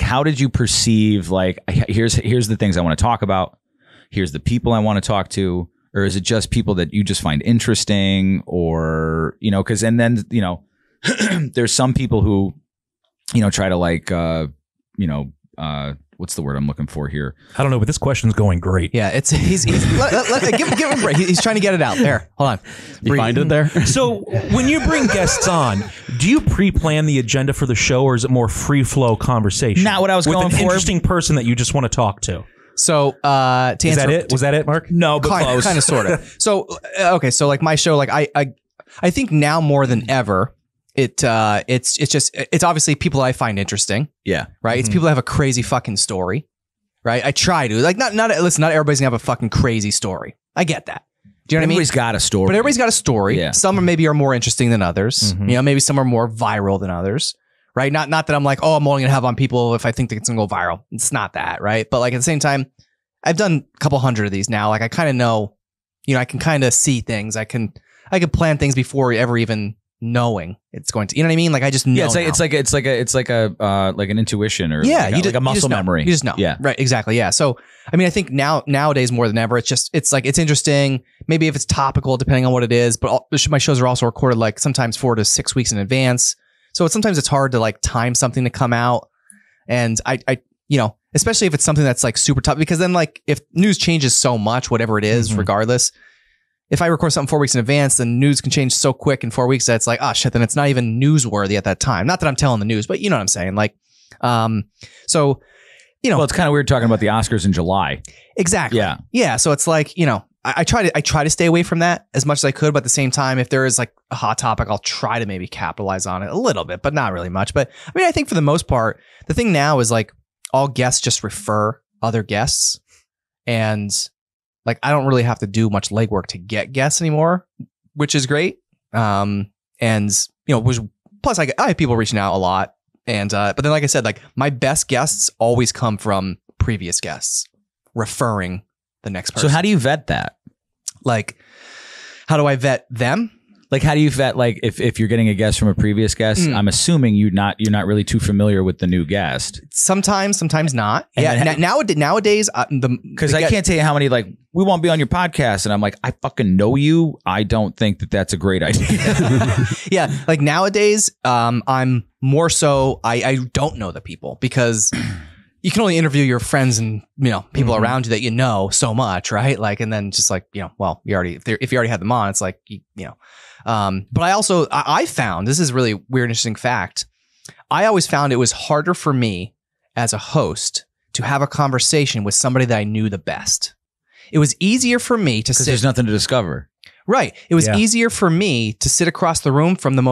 how did you perceive, like, here's the things I want to talk about, here's the people I want to talk to, or is it just people that you just find interesting, or, you know, because, and then, you know, there's some people who, you know, try to like, you know, what's the word I'm looking for here? I don't know, but this question's going great. Yeah, it's he's give him a break. He's trying to get it out there. Hold on, you find it there. So when you bring guests on, do you pre-plan the agenda for the show, or is it more free flow conversation? Not what I was going for. With an interesting person that you just want to talk to. So to answer, was that it, Mark? No, but close. Kind of, sort of. So okay, so like my show, like I think now more than ever, it's obviously people I find interesting. Yeah. Right. It's people that have a crazy fucking story. Right. I try to not everybody's gonna have a fucking crazy story. I get that. Do you know what I mean? Everybody's got a story. But everybody's got a story. Yeah. Some are more interesting than others. Mm-hmm. You know, maybe some are more viral than others. Right. Not that I'm like, oh, I'm only gonna have on people if I think that it's gonna go viral. It's not that. Right. But like at the same time, I've done a couple hundred of these now. Like I kind of know, you know, I can kind of see things. I can plan things before ever even knowing it's going to, you know what I mean? Like I just know. Yeah, it's like an intuition, or like a muscle memory. You just know. Yeah. Right. Exactly. Yeah. So I mean, I think nowadays more than ever, it's interesting. Maybe if it's topical, depending on what it is. But my shows are also recorded like sometimes 4 to 6 weeks in advance. So sometimes it's hard to like time something to come out. And I you know, especially if it's something that's like super tough, because then like if news changes so much, whatever it is, regardless. if I record something 4 weeks in advance, then news can change so quick in 4 weeks that it's like, oh shit, then it's not even newsworthy at that time. Not that I'm telling the news, but you know what I'm saying? Like, so, you know, well, it's kind of weird talking about the Oscars in July. Exactly. Yeah. Yeah. So it's like, you know, I try to stay away from that as much as I could, but at the same time, if there is like a hot topic, I'll try to maybe capitalize on it a little bit, but not really much. But I mean, I think for the most part, the thing now is like all guests just refer other guests, and like I don't really have to do much legwork to get guests anymore, which is great. And you know, plus I have people reaching out a lot, and but then like I said, like my best guests always come from previous guests referring the next person. So how do you vet that? Like, how do I vet them? Like, how do you vet, like, if you're getting a guest from a previous guest, I'm assuming you're not really too familiar with the new guest. Sometimes not. And yeah. Nowadays, because I can't tell you how many, like, we won't be on your podcast. And I'm like, I fucking know you. I don't think that that's a great idea. Yeah. Like nowadays, I'm more so, I don't know the people, because you can only interview your friends and, you know, people around you that you know so much, right? Like, and then just like, you know, well, if you already had them on, it's like, you know. But I also, I found, this is really weird, interesting fact. I always found it was harder for me as a host to have a conversation with somebody that I knew the best. It was easier for me to sit. Because there's nothing to discover. Right. It was easier for me to sit across the room from one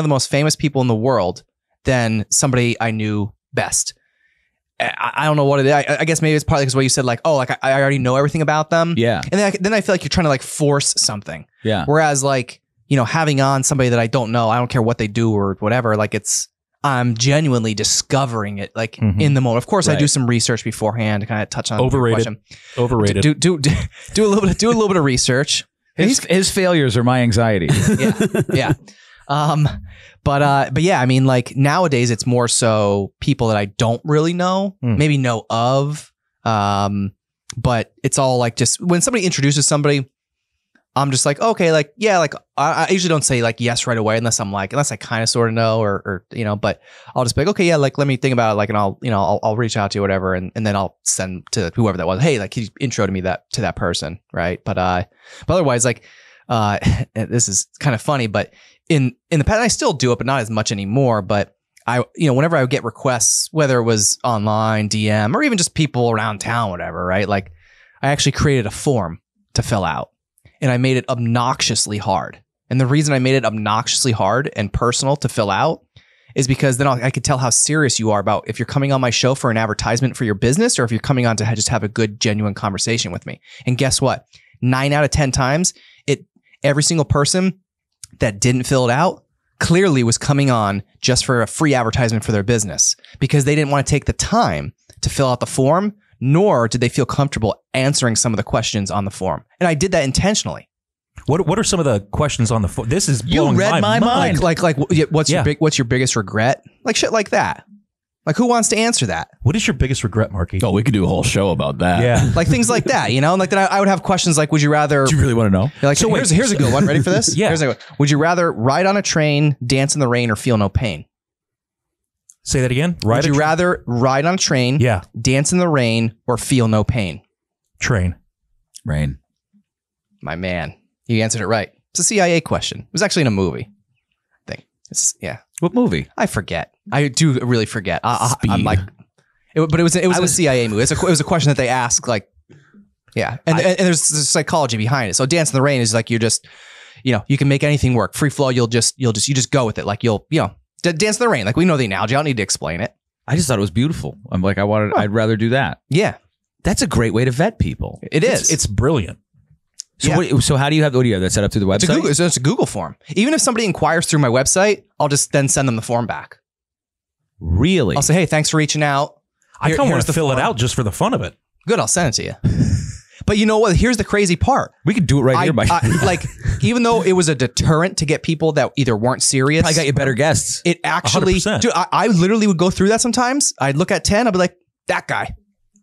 of the most famous people in the world than somebody I knew best. I don't know what it is. I guess maybe it's partly because what you said, like, oh, like I already know everything about them. Yeah. And then I feel like you're trying to like force something. Yeah. Whereas like, you know, having on somebody that I don't know, I don't care what they do or whatever, like I'm genuinely discovering it, like in the moment. Of course, right. I do some research beforehand to kind of touch on overrated. Do a little bit of research. His failures are my anxiety. Yeah. But yeah, I mean, like nowadays it's more so people that I don't really know, maybe know of, but it's all like, just when somebody introduces somebody, I'm just like, okay, like, yeah, like I usually don't say like yes right away unless I kind of sort of know or, you know, but I'll just be like, okay, yeah, like, let me think about it. Like, and I'll, you know, I'll reach out to you, whatever. And then I'll send to whoever that was, hey, like he introed me to that person. Right. But otherwise, like, this is kind of funny, but in the past, I still do it, but not as much anymore. But I, you know, whenever I would get requests, whether it was online, DM, or even just people around town, whatever, right? Like I actually created a form to fill out. And I made it obnoxiously hard. And the reason I made it obnoxiously hard and personal to fill out is because then I could tell how serious you are about if you're coming on my show for an advertisement for your business, or if you're coming on to just have a good, genuine conversation with me. And guess what? 9 out of 10 times, every single person that didn't fill it out clearly was coming on just for a free advertisement for their business, because they didn't want to take the time to fill out the form, nor did they feel comfortable answering some of the questions on the form. And I did that intentionally. What are some of the questions on the form? This is blowing my mind. Like what's your biggest regret? Like shit like that. Like, who wants to answer that? What is your biggest regret, Marky? Oh, we could do a whole show about that. Yeah. Like things like that, you know? And like then I would have questions like, would you rather... Do you really want to know? Like, so here's a good one. Ready for this? Yeah. Here's a good one. Would you rather ride on a train, dance in the rain, or feel no pain? Say that again? Would you rather ride on a train, dance in the rain, or feel no pain? Train. Rain. My man. You answered it right. It's a CIA question. It was actually in a movie. I think. Yeah. What movie? I forget. I do really forget. I'm like, it was a CIA movie. It was a question that they asked, like, yeah. And there's psychology behind it. So dance in the rain is like, you're just, you know, you can make anything work. Free flow. You just go with it. Like dance in the rain. Like, we know the analogy. I don't need to explain it. I just thought it was beautiful. I'm like, I'd rather do that. Yeah. That's a great way to vet people. It's brilliant. So so how do you have that set up through the website? It's a Google form. Even if somebody inquires through my website, I'll just then send them the form back. Really? I'll say, hey, thanks for reaching out. I kind of want to fill it out just for the fun of it. Good. I'll send it to you. But you know what? Here's the crazy part. We could do it right here. Even though it was a deterrent to get people that either weren't serious. I got you better guests. It actually, 100%. Dude, I literally would go through that sometimes. I'd look at 10. I'd be like, that guy.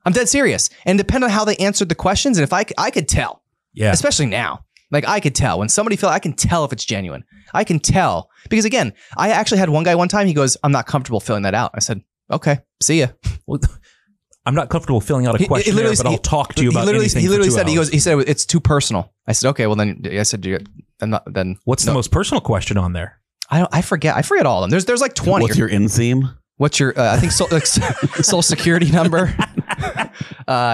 I'm dead serious. And depending on how they answered the questions. And if I could tell, especially now, like I could tell when somebody I can tell if it's genuine. I can tell because again, I actually had one guy one time. He goes, I'm not comfortable filling that out. I said, okay, see ya. I'm not comfortable filling out a questionnaire, but I'll talk to you about anything. He literally said, he said, it's too personal. I said, okay, well then, I said, then what's the most personal question on there? I forget all of them. There's like 20. What's your inseam? What's your, I think social security number,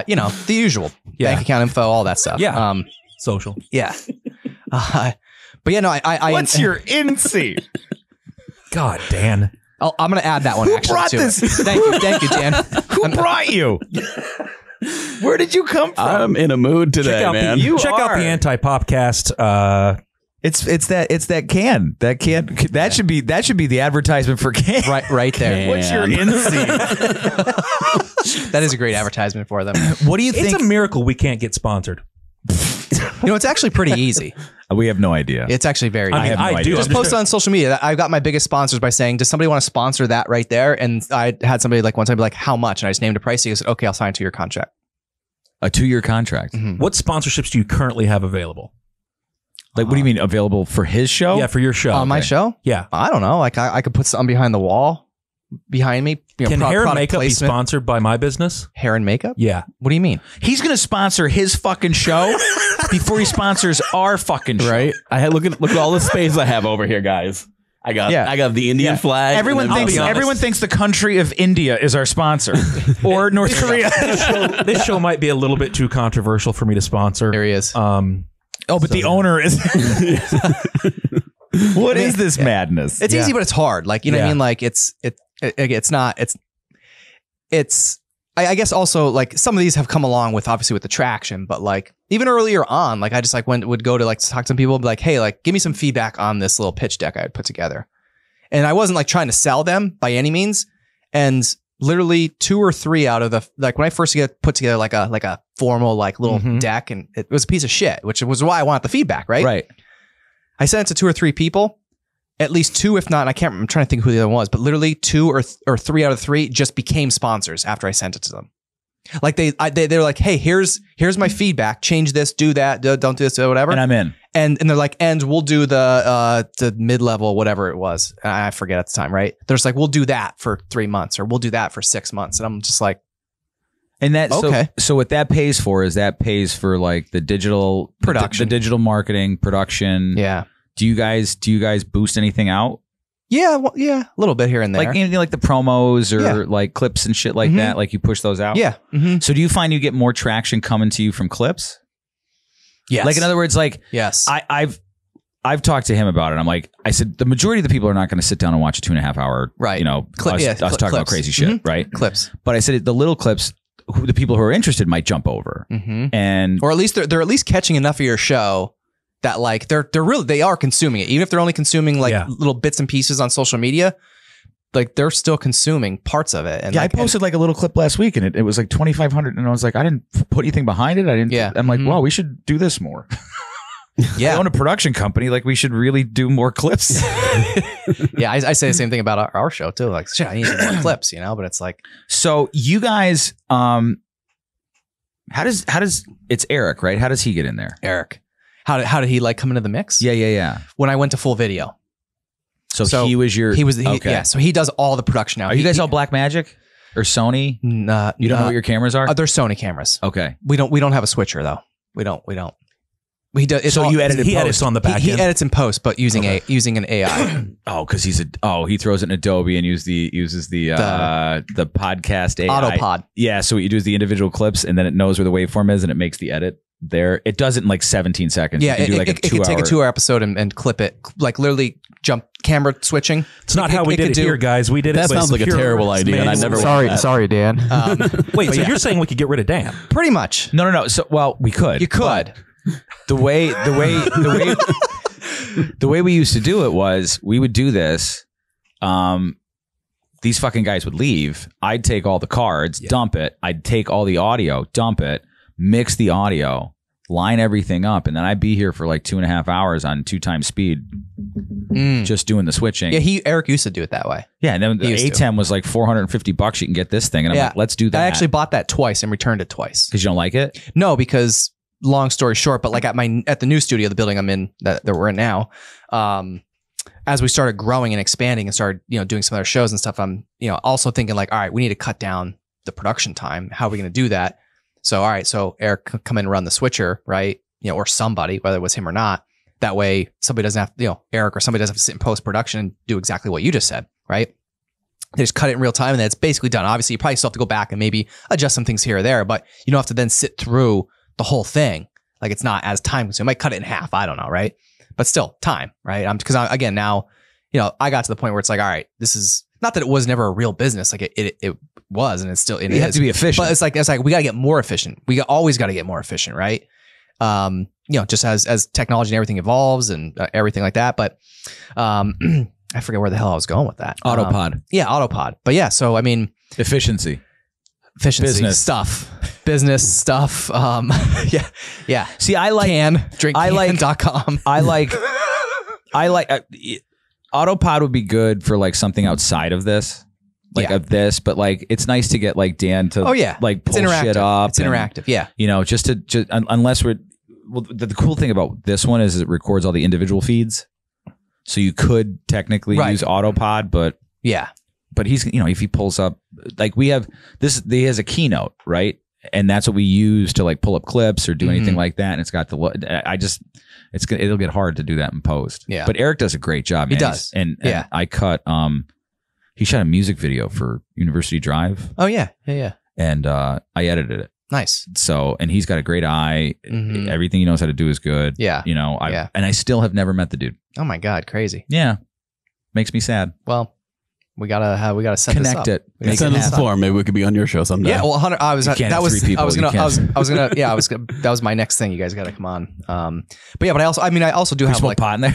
you know, the usual bank account info, all that stuff. Yeah. Social. Yeah. But yeah, no, I what's your inseam? God, Dan. I'm going to add that one. Who brought this? Thank you, Dan. Who brought you? Where did you come from? I'm in a mood today, man. Check out the Anti-Popcast. It's that Can. That Can. That should be the advertisement for Can. Right there. Can. What's your inseam? That is a great advertisement for them. What do you think? It's a miracle we can't get sponsored. You know, it's actually pretty easy. We have no idea. It's actually very easy. I have no idea. Just post on social media. I got my biggest sponsors by saying, does somebody want to sponsor that right there? And I had somebody like one time be like, how much? And I just named a price. He said, okay, I'll sign a two-year contract. A two-year contract. Mm-hmm. What sponsorships do you currently have available? Like, what do you mean available for his show? Yeah, for your show. On my show? Yeah. I don't know. Like, I could put something behind the wall. Behind me, you know, can hair and makeup placement. Be sponsored by my business? Hair and makeup? Yeah. What do you mean? He's gonna sponsor his fucking show before he sponsors our fucking show. Right? I had, look at all the space I have over here, guys. I got the Indian flag. Everyone thinks the country of India is our sponsor, or North Korea. This show might be a little bit too controversial for me to sponsor. There he is. The owner is. What is this madness? It's easy, but it's hard. Like, you know what I mean? Like it's not, I guess also like some of these have come along with obviously with the traction, but like even earlier on, like I just like would go to like talk to some people and be like, hey, like give me some feedback on this little pitch deck I had put together. And I wasn't like trying to sell them by any means. And literally 2 or 3 out of the, like when I first put together like a formal, like little deck, and it was a piece of shit, which was why I wanted the feedback. Right. Right. I sent it to 2 or 3 people. At least 2, if not, and I can't remember, I'm trying to think who the other one was, but literally 2 or 3 out of 3 just became sponsors after I sent it to them. Like they're like, hey, here's my feedback. Change this, do that, don't do this, whatever. And I'm in. And they're like, and we'll do the mid-level, whatever it was. I forget at the time, right? They're just like, we'll do that for 3 months, or we'll do that for 6 months. And I'm just like, and that, okay. So what that pays for is that pays for like the digital production, the digital marketing production. Yeah. Do you guys boost anything out? Yeah, well, yeah, a little bit here and there. Like anything like the promos or like clips and shit like that. Like you push those out. Yeah. Mm-hmm. So do you find you get more traction coming to you from clips? Yes. Like in other words, like yes, I've talked to him about it. I'm like, I said the majority of the people are not going to sit down and watch a 2.5 hour, right? You know, us talking about crazy shit, right? Clips. But I said the little clips. The people who are interested might jump over, and or at least they're at least catching enough of your show that like they are consuming it, even if they're only consuming like little bits and pieces on social media. Like they're still consuming parts of it. And yeah, like, I posted like a little clip last week, and it was like 2,500, and I was like, I didn't put anything behind it. I didn't. Yeah. I'm like, wow, we should do this more. Yeah, we own a production company. Like we should really do more clips. Yeah, I say the same thing about our show too. Like, shit, I need more clips, you know. But it's like, so you guys, how does it's Eric, right? How does he get in there? Eric, how did he like come into the mix? Yeah. When I went to full video, so he was yeah. So he does all the production now. Are you guys all Black Magic or Sony? No, you don't know what your cameras are. They're Sony cameras. Okay, we don't have a switcher though. We don't. He does. It's so all, you edit. He edits on the back. He edits in post, but using an AI. Because he throws it in Adobe and uses the podcast AI. Autopod. Yeah. So what you do is the individual clips, and then it knows where the waveform is, and it makes the edit there. It does it in like 17 seconds. Yeah. It can take a 2 hour episode and clip it, like literally jump camera switching. It's not how we did it here, guys. We did it. That sounds like a terrible idea, and I never. Sorry, Dan. Wait. So you're saying we could get rid of Dan? Pretty much. No. So we could. You could. The way we used to do it was we would do this. These fucking guys would leave. I'd take all the cards, dump it. I'd take all the audio, dump it, mix the audio, line everything up. And then I'd be here for like 2.5 hours on 2x speed, just doing the switching. Yeah. Eric used to do it that way. Yeah. And then the ATEM was like $450. You can get this thing. And I'm like, let's do that. I actually bought that twice and returned it twice. Because you don't like it? No, because... Long story short, but like at the new studio, the building I'm in that we're in now, as we started growing and expanding and started, you know, doing some other shows and stuff, I'm, you know, also thinking like, all right, we need to cut down the production time. How are we going to do that? So, all right, so Eric come in and run the switcher, right? You know, or somebody, whether it was him or not. That way somebody doesn't have, you know, Eric or somebody doesn't have to sit in post-production and do exactly what you just said, right? They just cut it in real time and that's basically done. Obviously, you probably still have to go back and maybe adjust some things here or there, but you don't have to then sit through the whole thing. Like, it's not as time consuming. I might cut it in half. I don't know, right? But still, time, right? Because again, now, you know, I got to the point where it's like, all right, this is not that it was never a real business. Like it was, and it's still, it is. You have to be efficient. But it's like we got to get more efficient. We always got to get more efficient, right? You know, just as technology and everything evolves and everything like that. But I forget where the hell I was going with that. Autopod. Autopod. But yeah, so I mean, efficiency, business stuff. Yeah. See, I like Can.com. I like Autopod would be good for like something outside of this. But like, it's nice to get like Dan to like pull shit up. It's interactive. Yeah. You know, unless we're, well, the cool thing about this one is it records all the individual feeds. So you could technically use Autopod, but he's, you know, if he pulls up, like we have this, he has a Keynote, right? And that's what we use to like pull up clips or do anything like that. And it's got the, it'll get hard to do that in post. Yeah. But Eric does a great job. Man. He does. And I cut, he shot a music video for University Drive. Oh yeah. Yeah. Yeah. And, I edited it. Nice. So, and he's got a great eye. Mm-hmm. Everything he knows how to do is good. Yeah. You know, and I still have never met the dude. Oh my God. Crazy. Yeah. Makes me sad. Well, we gotta set connect this up. It. Send us the floor. Maybe we could be on your show someday. Yeah. Well, Hunter, that was my next thing. You guys got to come on. I also do have like pot in there.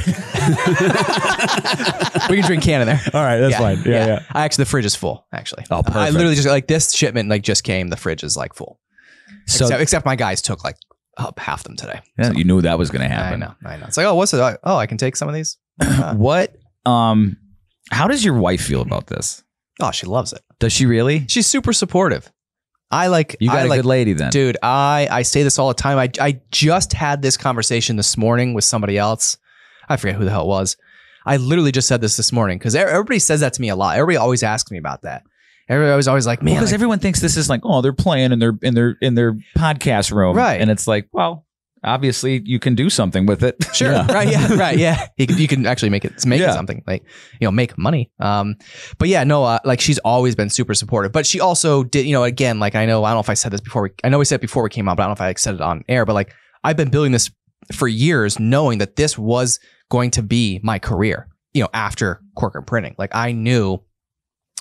We can drink Can in there. All right. That's fine. Yeah. The fridge is full actually. Oh, perfect. I literally just like this shipment like just came. The fridge is like full. So except my guys took like up half them today. Yeah, so. You knew that was going to happen. I know. It's like, oh, what's it? Oh, I can take some of these. What? How does your wife feel about this? Oh, she loves it. Does she really? She's super supportive. You got a good lady then. Dude, I say this all the time. I just had this conversation this morning with somebody else. I forget who the hell it was. I literally just said this morning because everybody says that to me a lot. Everybody always asks me about that. Everybody was always like, man. Because everyone thinks this is like, oh, they're playing in their podcast room. Right. And it's like, well, obviously you can do something with it. Sure. Yeah. Right. Yeah. Right. Yeah. You can actually make it something, like, you know, make money. But yeah, no, like she's always been super supportive, but she also did, you know, again, like, I don't know if I said this before. I know we said it before we came out, but I don't know if I said it on air, but like, I've been building this for years, knowing that this was going to be my career, you know, after Cork and Printing. Like I knew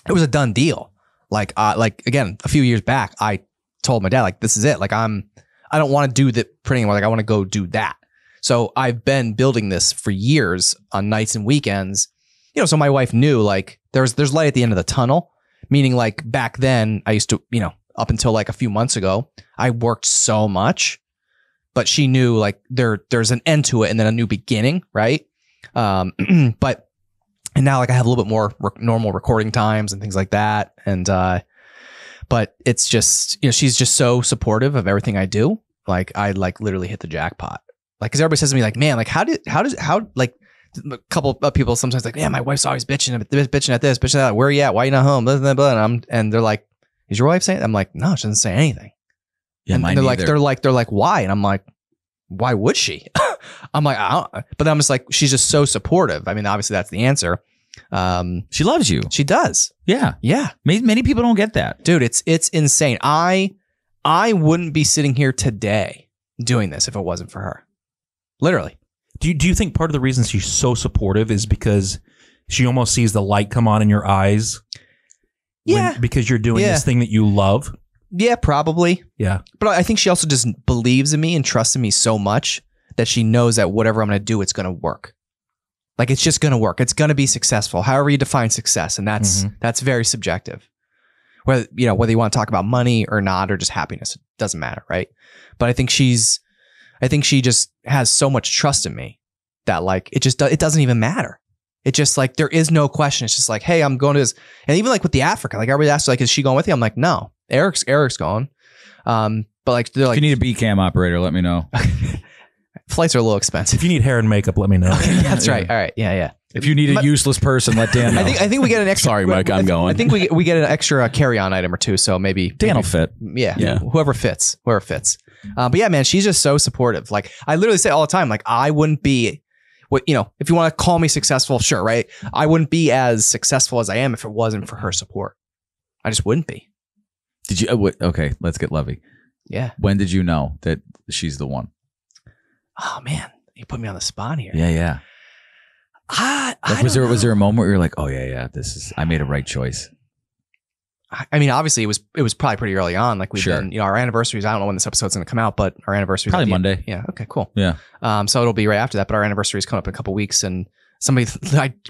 it was a done deal. Like again, a few years back, I told my dad, like, this is it. Like I don't want to do the printing anymore. Like I want to go do that. So I've been building this for years on nights and weekends, you know, so my wife knew like there's light at the end of the tunnel, meaning like back then I used to, you know, up until like a few months ago, I worked so much, but she knew like there's an end to it and then a new beginning. Right. And now like I have a little bit more normal recording times and things like that. And, but it's just, you know, she's just so supportive of everything I do. Like I like literally hit the jackpot. Like, cause everybody says to me like, man, like how does like a couple of people sometimes like, yeah, my wife's always bitching at this, bitching at that. Where are you at? Why are you not home? Blah, blah, blah. And they're like, is your wife saying it? I'm like, no, she doesn't say anything. Yeah, and they're like, why? And I'm like, why would she? I'm like, I don't, but I'm just like, she's just so supportive. I mean, obviously that's the answer. She loves you. She does. Yeah. Yeah. Many people don't get that. Dude, it's insane. I wouldn't be sitting here today doing this if it wasn't for her. Literally. Do you think part of the reason she's so supportive is because she almost sees the light come on in your eyes? Yeah. Because you're doing this thing that you love? Yeah, probably. Yeah. But I think she also just believes in me and trusts in me so much that she knows that whatever I'm going to do, it's going to work. Like, it's just going to work. It's going to be successful, however you define success. And that's very subjective. Whether you want to talk about money or not, or just happiness, it doesn't matter. Right. But I think she just has so much trust in me that like, it doesn't even matter. It's just like, there is no question. It's just like, hey, I'm going to this. And even like with the Africa, like everybody asked, like, is she going with you? I'm like, no, Eric's going. But like, they're like, if you need a B-cam operator, let me know. Flights are a little expensive. If you need hair and makeup, let me know. Okay, that's right. All right. Yeah. Yeah. If you need a useless person, let Dan know. I think we get an extra. Sorry, Mike, I'm going. I think we get an extra carry-on item or two, so maybe Dan will fit. Yeah, whoever fits. But yeah, man, she's just so supportive. Like, I literally say all the time, like, I wouldn't be, if you want to call me successful, sure, right? I wouldn't be as successful as I am if it wasn't for her support. I just wouldn't be. Did you? Okay, let's get Levy. Yeah. When did you know that she's the one? Oh man, you put me on the spot here. Yeah. Was there a moment where you're like, oh yeah, this is, I made a right choice? I mean, obviously it was probably pretty early on. Like we've been, our anniversaries, I don't know when this episode's going to come out, but our anniversary's probably Monday. Yeah. Okay, cool. Yeah. So it'll be right after that, but our anniversary's coming up in a couple of weeks, and somebody,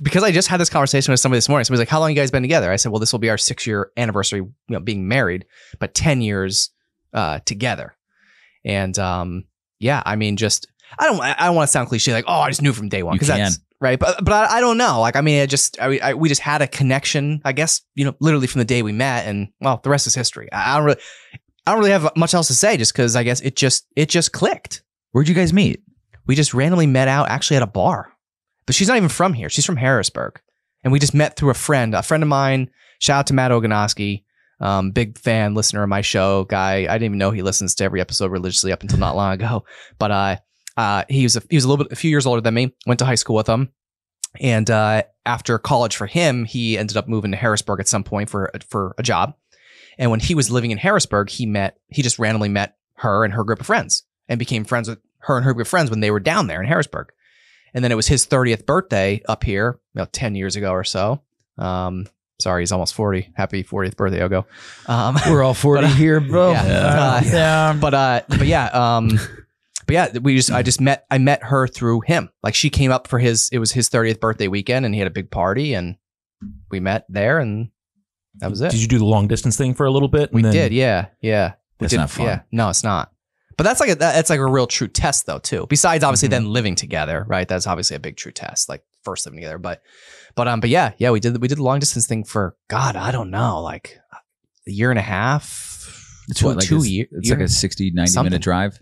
because I just had this conversation with somebody this morning, somebody's like, how long you guys been together? I said, well, this will be our 6-year anniversary, being married, but 10 years together. And yeah, I mean, just, I don't want to sound cliche, like, oh, I just knew from day one. Because that's right. But I don't know. Like, I mean, we just had a connection, I guess, literally from the day we met, and well, the rest is history. I don't really have much else to say, just because I guess it just clicked. Where'd you guys meet? We just randomly met out actually at a bar, but she's not even from here. She's from Harrisburg. And we just met through a friend of mine. Shout out to Matt Oganoski. Big fan, listener of my show, guy. I didn't even know he listens to every episode religiously up until not long ago, but, he was a little bit, a few years older than me. Went to high school with him, and after college for him, he ended up moving to Harrisburg at some point for a job. And when he was living in Harrisburg, he just randomly met her and her group of friends, and became friends with her and her group of friends when they were down there in Harrisburg. And then it was his 30th birthday up here, 10 years ago or so. Sorry, he's almost 40. Happy 40th birthday, Ogo. We're all 40 here, bro. Yeah. But yeah, I met her through him. Like, she came up for his 30th birthday weekend, and he had a big party, and we met there, and that was it. Did you do the long distance thing for a little bit? We did. That's not fun. Yeah. No, it's not. But that's like a real true test though too. Besides obviously then living together, right? That's obviously a big true test, like first living together. But yeah, we did the long distance thing for, God, I don't know, like a year and a half. It's what, like 2 years? It's like a 60, 90 minute drive.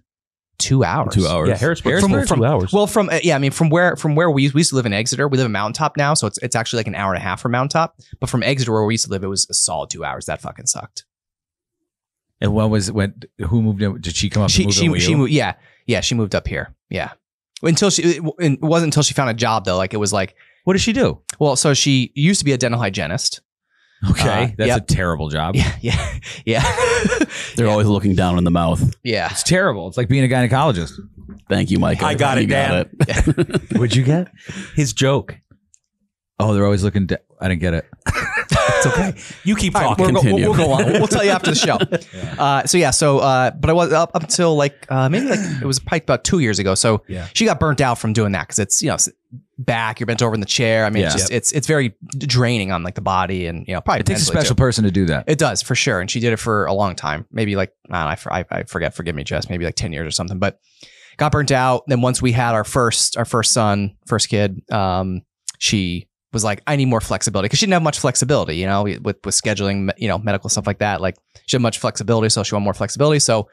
2 hours. 2 hours. Yeah, Harrisburg. From 2 hours. Well, from where we used to live in Exeter. We live in Mountaintop now, so it's actually like an hour and a half from Mountaintop. But from Exeter, where we used to live, it was a solid 2 hours. That fucking sucked. And who moved in? Did she come up? She moved. Yeah. She moved up here. Yeah. It wasn't until she found a job though. Like, it was like, what did she do? Well, so she used to be a dental hygienist. Okay, that's a terrible job. Yeah. They're always looking down in the mouth. Yeah, it's terrible. It's like being a gynecologist. Thank you, Micah. I got it, Dan. What'd you get? His joke. Oh, they're always looking. I didn't get it. It's okay. You keep talking. Right, we'll go on. We'll tell you after the show. Yeah. But I was up until it was probably about 2 years ago. So she got burnt out from doing that, because it's back, you're bent over in the chair. I mean, it's very draining on like the body, and probably it takes a special person to do that. It does, for sure. And she did it for a long time, maybe like, I forget, forgive me, Jess, maybe like 10 years or something, but got burnt out. Then once we had our first kid, she was like, I need more flexibility, because she didn't have much flexibility, with scheduling, medical stuff like that. Like, she had much flexibility, so she wanted more flexibility. So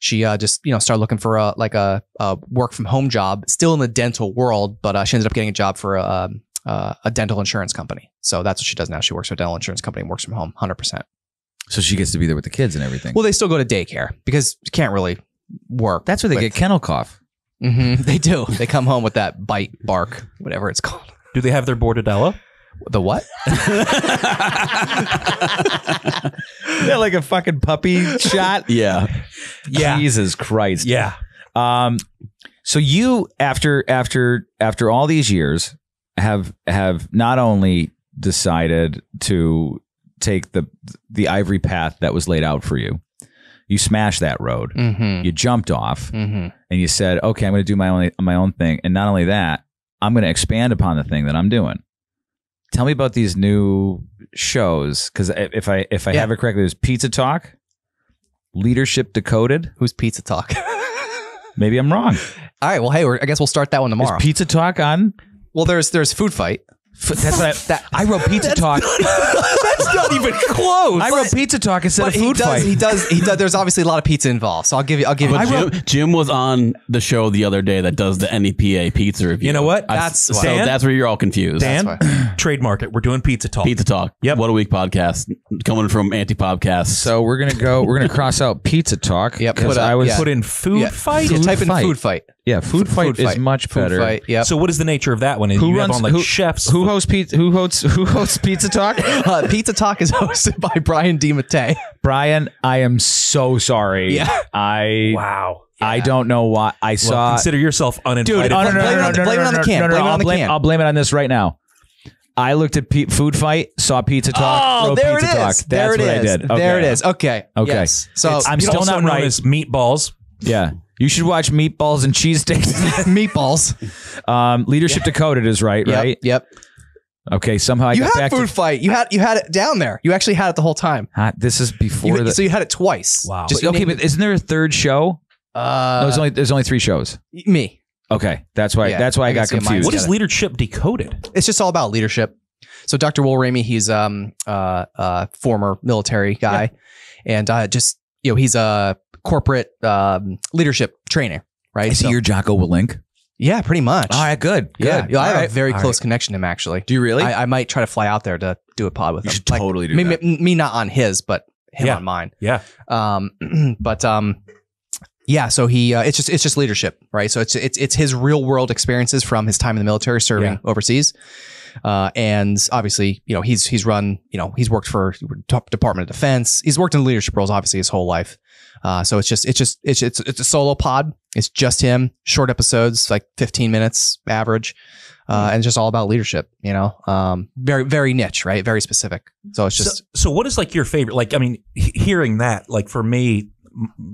she just, started looking for a work from home job, still in the dental world, but she ended up getting a job for a dental insurance company. So that's what she does now. She works for a dental insurance company and works from home 100%. So she gets to be there with the kids and everything. Well, they still go to daycare, because you can't really work. That's where they get kennel cough. Mm-hmm, they do. They come home with that bite, bark, whatever it's called. Do they have their Bordadella? The what? They're like a fucking puppy shot. Yeah. Jesus Christ. Yeah. So you, after all these years, have not only decided to take the ivory path that was laid out for you, you smashed that road, you jumped off, and you said, "Okay, I'm going to do my own thing." And not only that, I'm going to expand upon the thing that I'm doing. Tell me about these new shows, because if I have it correctly, there's Pizza Talk, Leadership Decoded. Who's Pizza Talk? Maybe I'm wrong. All right. Well, hey, I guess we'll start that one tomorrow. Is Pizza Talk on? Well, there's Food Fight. That's what I wrote. Pizza Talk. That's not even close. I wrote Pizza Talk instead of Food Fight. He does. There's obviously a lot of pizza involved, so I'll give you. Jim was on the show the other day that does the NEPA pizza review. You know what? So that's where you're all confused. Dan, trademark it. We're doing Pizza Talk. Pizza Talk. Yep. What a week podcast coming from Anti-Popcast. So we're gonna cross out Pizza Talk. Yep. Put in Food Fight. Yeah, type in Food Fight. Yeah, food fight is much better. Fight, yep. So what is the nature of that one? Chefs. Who hosts Pizza Talk? Pizza Talk is hosted by Brian DiMattei. Brian, I am so sorry. Yeah. Yeah. I don't know why. Consider yourself uninvited. Dude, blame it on the can. I'll blame it on this right now. I looked at Food Fight, saw Pizza Talk, wrote Pizza Talk. That's what I did. There it is. Okay. So I'm still not right. It's meatballs. Yeah. You should watch Meatballs and Cheesesteaks. Meatballs. Leadership Decoded is right, right? Yep. Okay, somehow I got back to... You had Food Fight. You had it down there. You actually had it the whole time. This is before So you had it twice. Wow. But isn't there a third show? No, there's only three shows. Me. Okay, that's why I got confused. What is Leadership Decoded? It's just all about leadership. So Dr. Wolramey, he's former military guy. Yeah. And he's a corporate leadership trainer, right? Is he your Jocko Willink? Yeah, pretty much. All right, good. Yeah, I have a very close connection to him, actually. Do you really? I might try to fly out there to do a pod with him. You should totally do that. Me not on his, but him on mine. Yeah. So he it's just leadership, right? So it's his real world experiences from his time in the military serving overseas. And obviously, he's run, he's worked for Department of Defense. He's worked in leadership roles, obviously, his whole life. So it's a solo pod. It's just him, short episodes, like 15 minutes average. And it's just all about leadership, very, very niche, right? Very specific. So it's just. So what is like your favorite? Like, I mean, hearing that, like for me,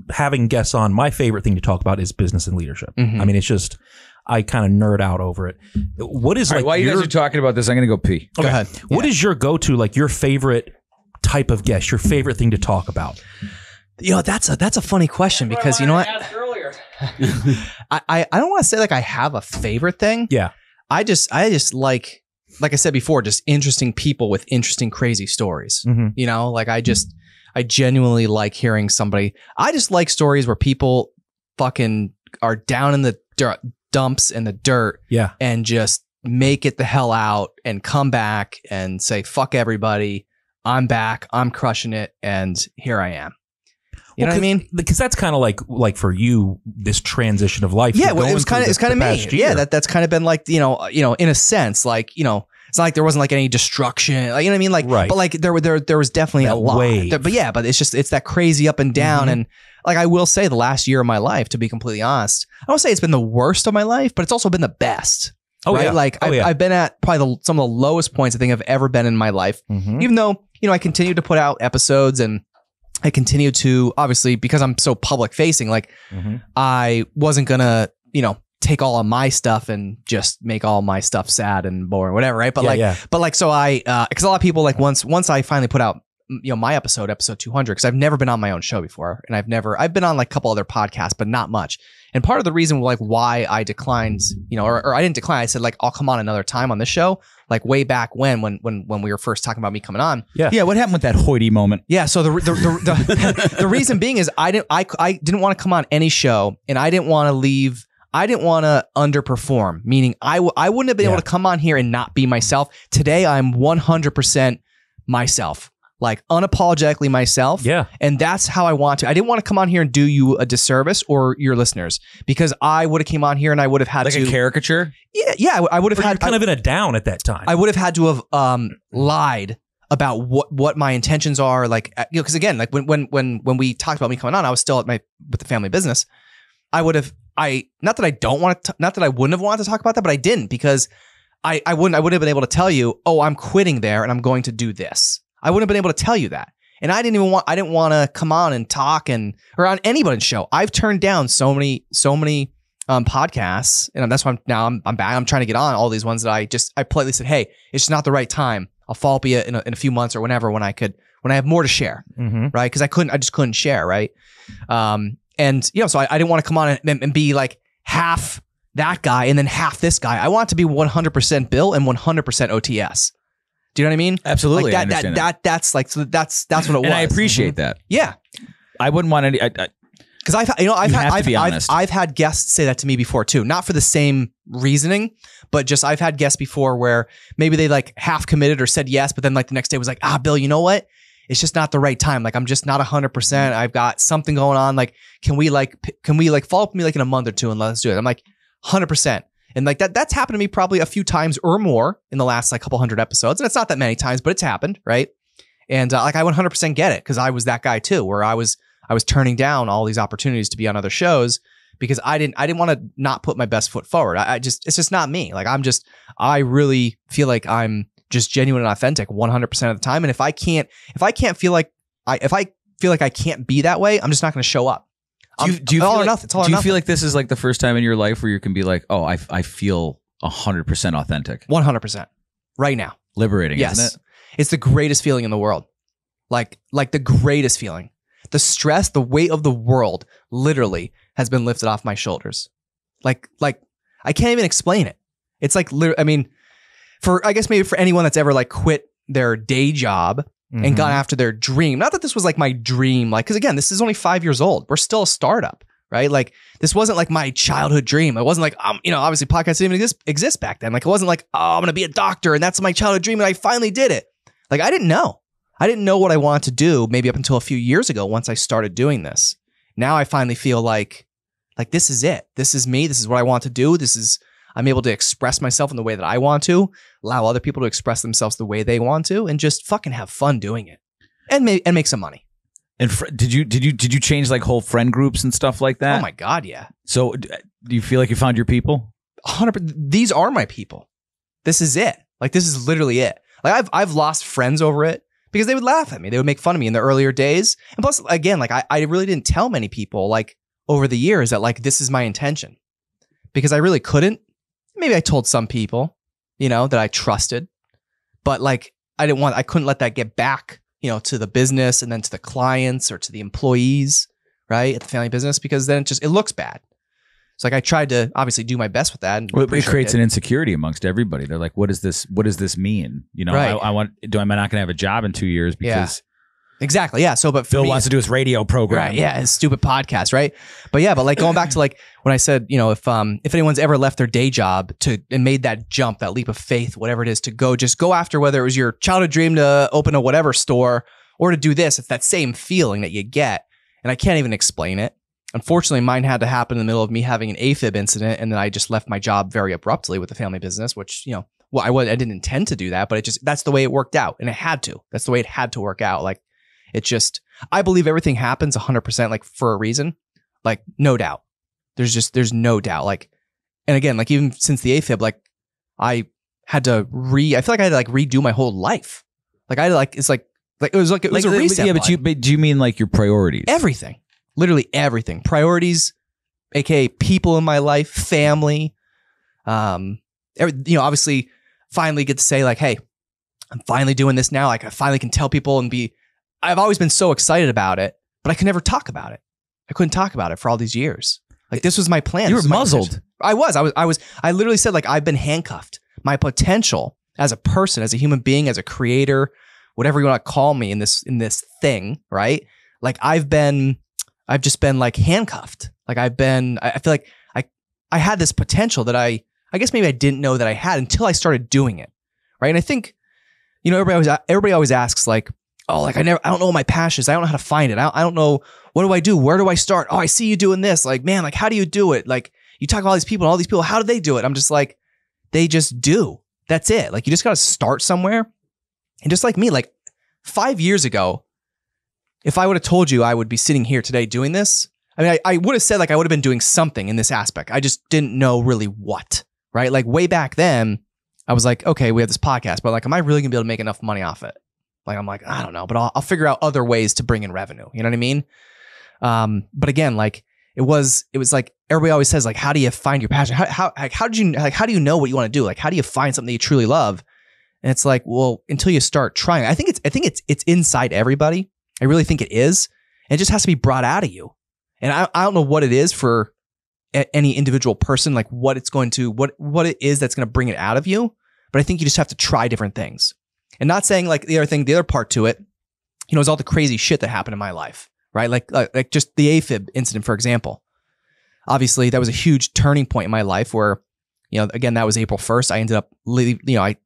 having guests on, my favorite thing to talk about is business and leadership. Mm-hmm. I mean, it's just, I kind of nerd out over it. What is like? While you guys are talking about this, I'm going to go pee. Okay. Go ahead. What is your go-to, like your favorite type of guest, your favorite thing to talk about? That's a funny question because you know what? I don't want to say like I have a favorite thing. Yeah. I just like I said before, just interesting people with interesting, crazy stories. Mm-hmm. I genuinely like hearing somebody. I just like stories where people fucking are down in the dumps and the dirt. Yeah. And just make it the hell out and come back and say, fuck everybody. I'm back. I'm crushing it. And here I am. You know what I mean? Because that's kind of like for you, this transition of life. Yeah, it's kind of me. Yeah, that's kind of been like in a sense, it's not like there wasn't like any destruction, you know what I mean? Like, right. But like there was definitely a lot. But it's that crazy up and down. Mm-hmm. And like I will say, the last year of my life, to be completely honest, I won't say it's been the worst of my life, but it's also been the best. Oh, right? Yeah. Like I've been at probably some of the lowest points I think I've ever been in my life. Mm-hmm. Even though I continue to put out episodes and. I continue to, obviously, because I'm so public facing, mm-hmm. I wasn't gonna, take all of my stuff and just make all my stuff sad and boring, whatever. Right. So I, cause a lot of people once I finally put out, my episode 200, cause I've never been on my own show before. And I've been on like a couple other podcasts, but not much. And part of the reason why I declined, or I didn't decline. I said I'll come on another time on this show. Like way back when we were first talking about me coming on. Yeah. Yeah. What happened with that hoity moment? Yeah. So the reason being is I didn't want to come on any show, and I didn't want to leave. I didn't want to underperform. Meaning I wouldn't have been able to come on here and not be myself. Today I'm 100% myself. Like unapologetically myself. Yeah. And that's how I want to. I didn't want to come on here and do you a disservice or your listeners, because I would have came on here and I would have had like a caricature. Yeah. Yeah. I would have had kind of in a down at that time. I would have had to have lied about what my intentions are. Like, cause again, like when we talked about me coming on, I was still with the family business. Not that I wouldn't have wanted to talk about that, but I didn't, because I wouldn't have been able to tell you, oh, I'm quitting there and I'm going to do this. I wouldn't have been able to tell you that. And I didn't want to come on and talk or on anybody's show. I've turned down so many podcasts. And that's why I'm back. I'm trying to get on all these ones that I politely said, hey, it's just not the right time. I'll follow up in a few months or whenever, when I have more to share. Mm-hmm. Right. Cause I just couldn't share. Right. So I didn't want to come on and be like half that guy and then half this guy. I want it to be 100% Bill and 100% OTS. Do you know what I mean? Absolutely. Like that's like, so that's what it was. And I appreciate that. Yeah. I wouldn't want any, because I've had guests say that to me before too, not for the same reasoning, but just I've had guests before where maybe they like half committed or said yes, but then like the next day was like, ah, Bill, you know what? It's just not the right time. Like I'm just not 100%. I've got something going on. Like, can we follow up with me like in a month or two and let's do it? I'm like 100%. And like that's happened to me probably a few times or more in the last like couple hundred episodes. And it's not that many times, but it's happened. Right. And like, I 100% get it. Cause I was that guy too, where I was turning down all these opportunities to be on other shows because I didn't want to not put my best foot forward. It's just not me. Like I really feel like I'm just genuine and authentic 100% of the time. And if I feel like I can't be that way, I'm just not going to show up. Do you feel like this is like the first time in your life where you can be like, oh, I feel 100% authentic? 100% right now. Liberating, yes. Isn't it? It's the greatest feeling in the world. Like the greatest feeling. The stress, the weight of the world literally has been lifted off my shoulders. Like I can't even explain it. It's like, I mean, I guess maybe for anyone that's ever like quit their day job and gone after their dream. Not that this was like my dream, like, because again, this is only 5 years old. We're still a startup, right? Like this wasn't like my childhood dream. It wasn't like, you know, obviously podcasts didn't even exist back then. Like it wasn't like, oh, I'm going to be a doctor and that's my childhood dream. And I finally did it. Like I didn't know what I wanted to do maybe up until a few years ago once I started doing this. Now I finally feel like this is it. This is me. This is what I want to do. I'm able to express myself in the way that I want to, allow other people to express themselves the way they want to, and just fucking have fun doing it and make some money. And did you change like whole friend groups and stuff like that? Oh my God. Yeah. So do you feel like you found your people? 100%. These are my people. This is it. Like, this is literally it. Like I've lost friends over it because they would laugh at me. They would make fun of me in the earlier days. And plus again, like I really didn't tell many people like over the years that like, this is my intention because I really couldn't. Maybe I told some people, you know, that I trusted, but like, I couldn't let that get back, you know, to the business and then to the clients or to the employees, right? At the family business, because then it looks bad. So like, I tried to obviously do my best with that. And well, it creates an insecurity amongst everybody. They're like, what does this mean? You know, right. Am I not going to have a job in 2 years? Because yeah. Exactly. Yeah. So, but Phil wants to do his radio program. Right, yeah. His stupid podcast. Right. But yeah, but like going back to like, when I said, you know, if anyone's ever left their day job and made that jump, that leap of faith, whatever it is, to just go after, whether it was your childhood dream to open a whatever store or to do this, it's that same feeling that you get. And I can't even explain it. Unfortunately, mine had to happen in the middle of me having an AFib incident. And then I just left my job very abruptly with the family business, which, you know, well, I didn't intend to do that, but that's the way it worked out. And it had to. That's the way it had to work out. Like it just, I believe everything happens 100% like for a reason, like no doubt. There's no doubt. Like, and again, like even since the AFib, like I feel like I had to like redo my whole life. Like it was a reset. Yeah, but do you mean like your priorities? Everything, literally everything. Priorities, AKA people in my life, family. You know, obviously finally get to say like, hey, I'm finally doing this now. Like I finally can tell people and I've always been so excited about it, but I could never talk about it. I couldn't talk about it for all these years. Like this was my plan. You were muzzled. I literally said like, I've been handcuffed. My potential as a person, as a human being, as a creator, whatever you want to call me in this thing, right? Like I've just been like handcuffed. Like I feel like I had this potential that I guess maybe I didn't know that I had until I started doing it. Right. And I think, you know, everybody always asks like, oh, like I don't know what my passion is. I don't know how to find it. I don't know. What do I do? Where do I start? Oh, I see you doing this. Like, man, like, how do you do it? Like you talk to all these people and all these people, how do they do it? I'm just like, they just do. That's it. Like you just got to start somewhere. And just like me, like 5 years ago, if I would have told you I would be sitting here today doing this, I mean, I would have said like, I would have been doing something in this aspect. I just didn't know really what, right? Like way back then I was like, okay, we have this podcast, but like, am I really gonna be able to make enough money off it? Like, I'm like, I don't know, but I'll figure out other ways to bring in revenue. You know what I mean? But again, like it was like, everybody always says like, how do you find your passion? How do you know what you want to do? Like, how do you find something that you truly love? And it's like, well, until you start trying, I think it's inside everybody. I really think it is. And it just has to be brought out of you. And I don't know what it is for any individual person, like what it is that's going to bring it out of you. But I think you just have to try different things. And not saying like the other thing, the other part to it, you know, is all the crazy shit that happened in my life, right? Like just the AFib incident, for example. Obviously, that was a huge turning point in my life where, you know, again, that was April 1st. I ended up, I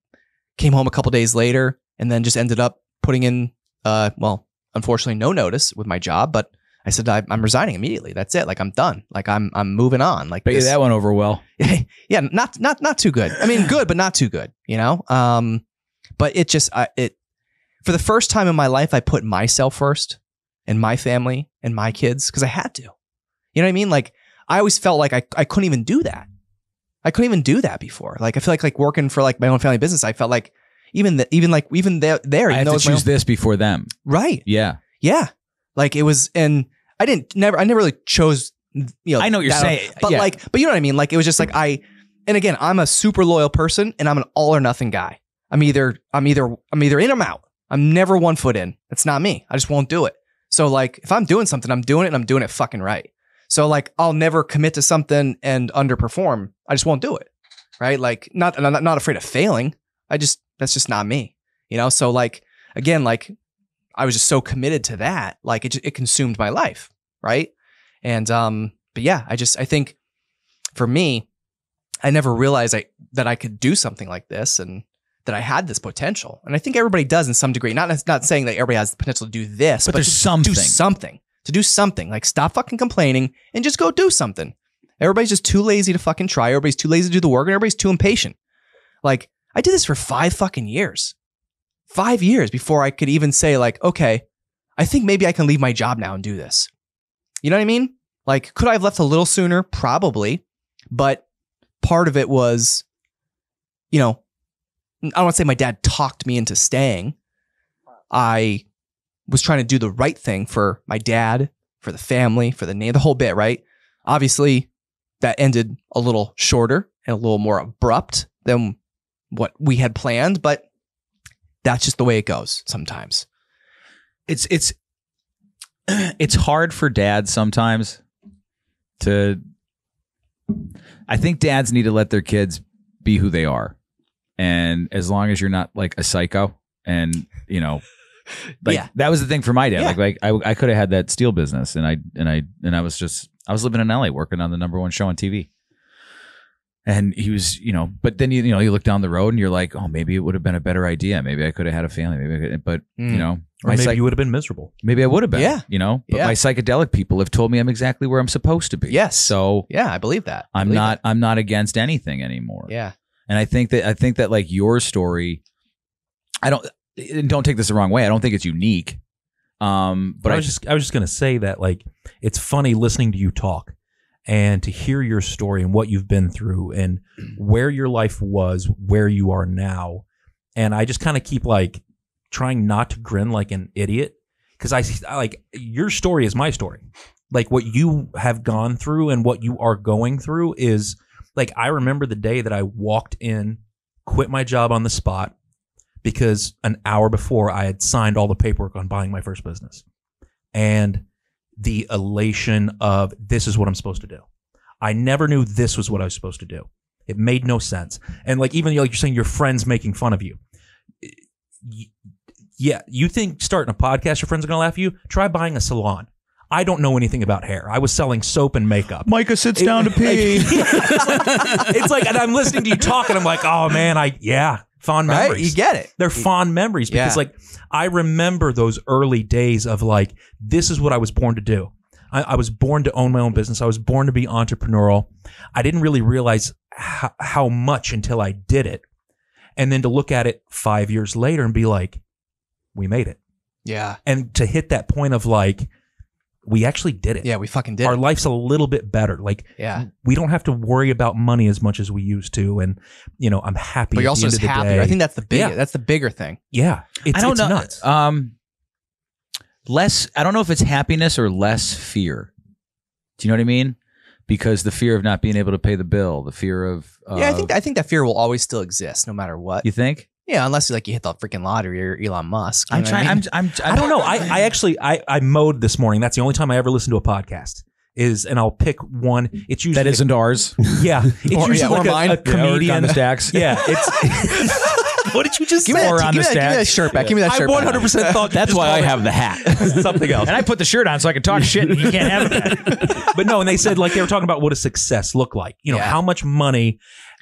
came home a couple days later and then just ended up putting in, well, unfortunately, no notice with my job, but I said, I'm resigning immediately. That's it. Like, I'm done. Like, I'm moving on. Like, but yeah, that went over well. Yeah. Not too good. I mean, good, but not too good, you know? But it just, for the first time in my life, I put myself first and my family and my kids because I had to. You know what I mean? Like, I always felt like I couldn't even do that. I couldn't even do that before. Like, I feel like working for like my own family business, I felt like even there, I have to choose this before them. Right. Yeah. Yeah. Like it was, and I never really chose, you know, I know what you're saying, but yeah. Like, but you know what I mean? Like, it was just like, and again, I'm a super loyal person and I'm an all or nothing guy. I'm either in or I'm out. I'm never one foot in. That's not me. I just won't do it. So like, if I'm doing something, I'm doing it and I'm doing it fucking right. So like, I'll never commit to something and underperform. I just won't do it. Right. Like not, and I'm not afraid of failing. That's just not me, you know? So like, again, like I was just so committed to that. Like it consumed my life. Right. And, but yeah, I think for me, I never realized that I could do something like this and that I had this potential. And I think everybody does in some degree, not saying that everybody has the potential to do this, but there's something. To do something, like stop fucking complaining and just go do something. Everybody's just too lazy to fucking try. Everybody's too lazy to do the work and everybody's too impatient. Like I did this for 5 fucking years. 5 years before I could even say like, okay, I think maybe I can leave my job now and do this. You know what I mean? Like, could I have left a little sooner? Probably. But part of it was, you know, I don't want to say my dad talked me into staying. I was trying to do the right thing for my dad, for the family, for the name, the whole bit, right? Obviously, that ended a little shorter and a little more abrupt than what we had planned, but that's just the way it goes sometimes. It's hard for dads sometimes to, I think dads need to let their kids be who they are. And as long as you're not like a psycho and, you know, like yeah. That was the thing for my dad. Yeah. Like I could have had that steel business and I was just, I was living in LA working on the #1 show on TV and he was, you know, but then, you know, you look down the road and you're like, oh, maybe it would have been a better idea. Maybe I could have had a family, you know, or maybe you would have been miserable. Maybe I would have been, yeah. You know, but yeah. My psychedelic people have told me I'm exactly where I'm supposed to be. Yes. So yeah, I believe that. I'm not against anything anymore. Yeah. And I think that like your story, don't take this the wrong way. I don't think it's unique. But I was just going to say that like, it's funny listening to you talk and to hear your story and what you've been through and where your life was, where you are now. And I just kind of keep like trying not to grin like an idiot. Cause I like your story is my story. Like what you have gone through and what you are going through is like, I remember the day that I walked in, quit my job on the spot, because an hour before I had signed all the paperwork on buying my first business and the elation of this is what I'm supposed to do. I never knew this was what I was supposed to do. It made no sense. And like, even like you're saying your friends making fun of you. Yeah. You think starting a podcast, your friends are going to laugh at you? Try buying a salon. I don't know anything about hair. I was selling soap and makeup. Micah sits down to pee. It's like, and I'm listening to you talk and I'm like, oh man, fond memories. Right? You get it. They're fond memories because like I remember those early days of like, this is what I was born to do. I was born to own my own business. I was born to be entrepreneurial. I didn't really realize how much until I did it. And then to look at it 5 years later and be like, we made it. Yeah. And to hit that point of like, we actually did it. Yeah, we fucking did it. Our life's a little bit better. Like, yeah. We don't have to worry about money as much as we used to. And, you know, I'm happy. But you're also just happier. I think that's the bigger thing. Yeah. I don't know. Nuts. I don't know if it's happiness or less fear. Do you know what I mean? Because the fear of not being able to pay the bill, the fear of. Yeah, I think that fear will always still exist no matter what. You think? Yeah, unless you hit the freaking lottery or Elon Musk. I don't know. I actually I mowed this morning. That's the only time I ever listen to a podcast. And I'll pick one. It's usually that isn't ours. Yeah, it's usually like a comedian. On the Stacks. Yeah, it's What did you just say? Give me that shirt back. Give me that shirt back. I 100% thought that's why I have the hat. Something else. And I put the shirt on so I could talk shit and you can't have that. But no, and they said, like, they were talking about what does success look like. You know, how much money.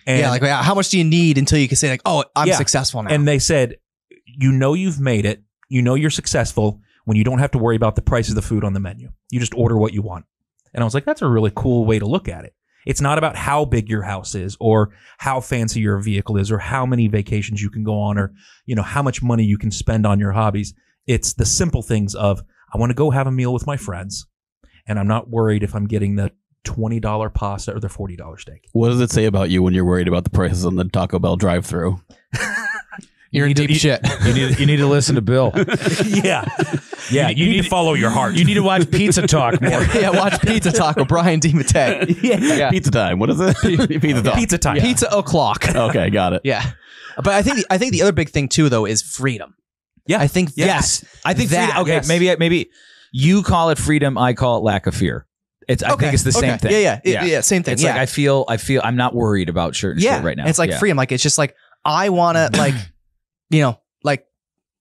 And yeah, like, how much do you need until you can say, like, oh, I'm successful now? And they said, you know you've made it. You know you're successful when you don't have to worry about the price of the food on the menu. You just order what you want. And I was like, that's a really cool way to look at it. It's not about how big your house is or how fancy your vehicle is or how many vacations you can go on or, you know, how much money you can spend on your hobbies. It's the simple things of, I want to go have a meal with my friends, and I'm not worried if I'm getting the $20 pasta or the $40 steak. What does it say about you when you're worried about the prices on the Taco Bell drive-thru? You're in deep shit. You need to listen to Bill. Yeah. Yeah. You need to follow your heart. You need to watch Pizza Talk more. Yeah, watch Pizza Talk with Brian DiMattei. Yeah. Pizza time. What is it? Pizza Talk. Pizza time. Yeah. Pizza o'clock. Okay, got it. Yeah. But I think the other big thing too though is freedom. Yeah. I think that. Okay, yes. Maybe you call it freedom, I call it lack of fear. I think it's the same thing. Yeah. Same thing. It's like I feel I'm not worried about shirt and shit right now. It's like freedom. Like it's just like I wanna like you know, like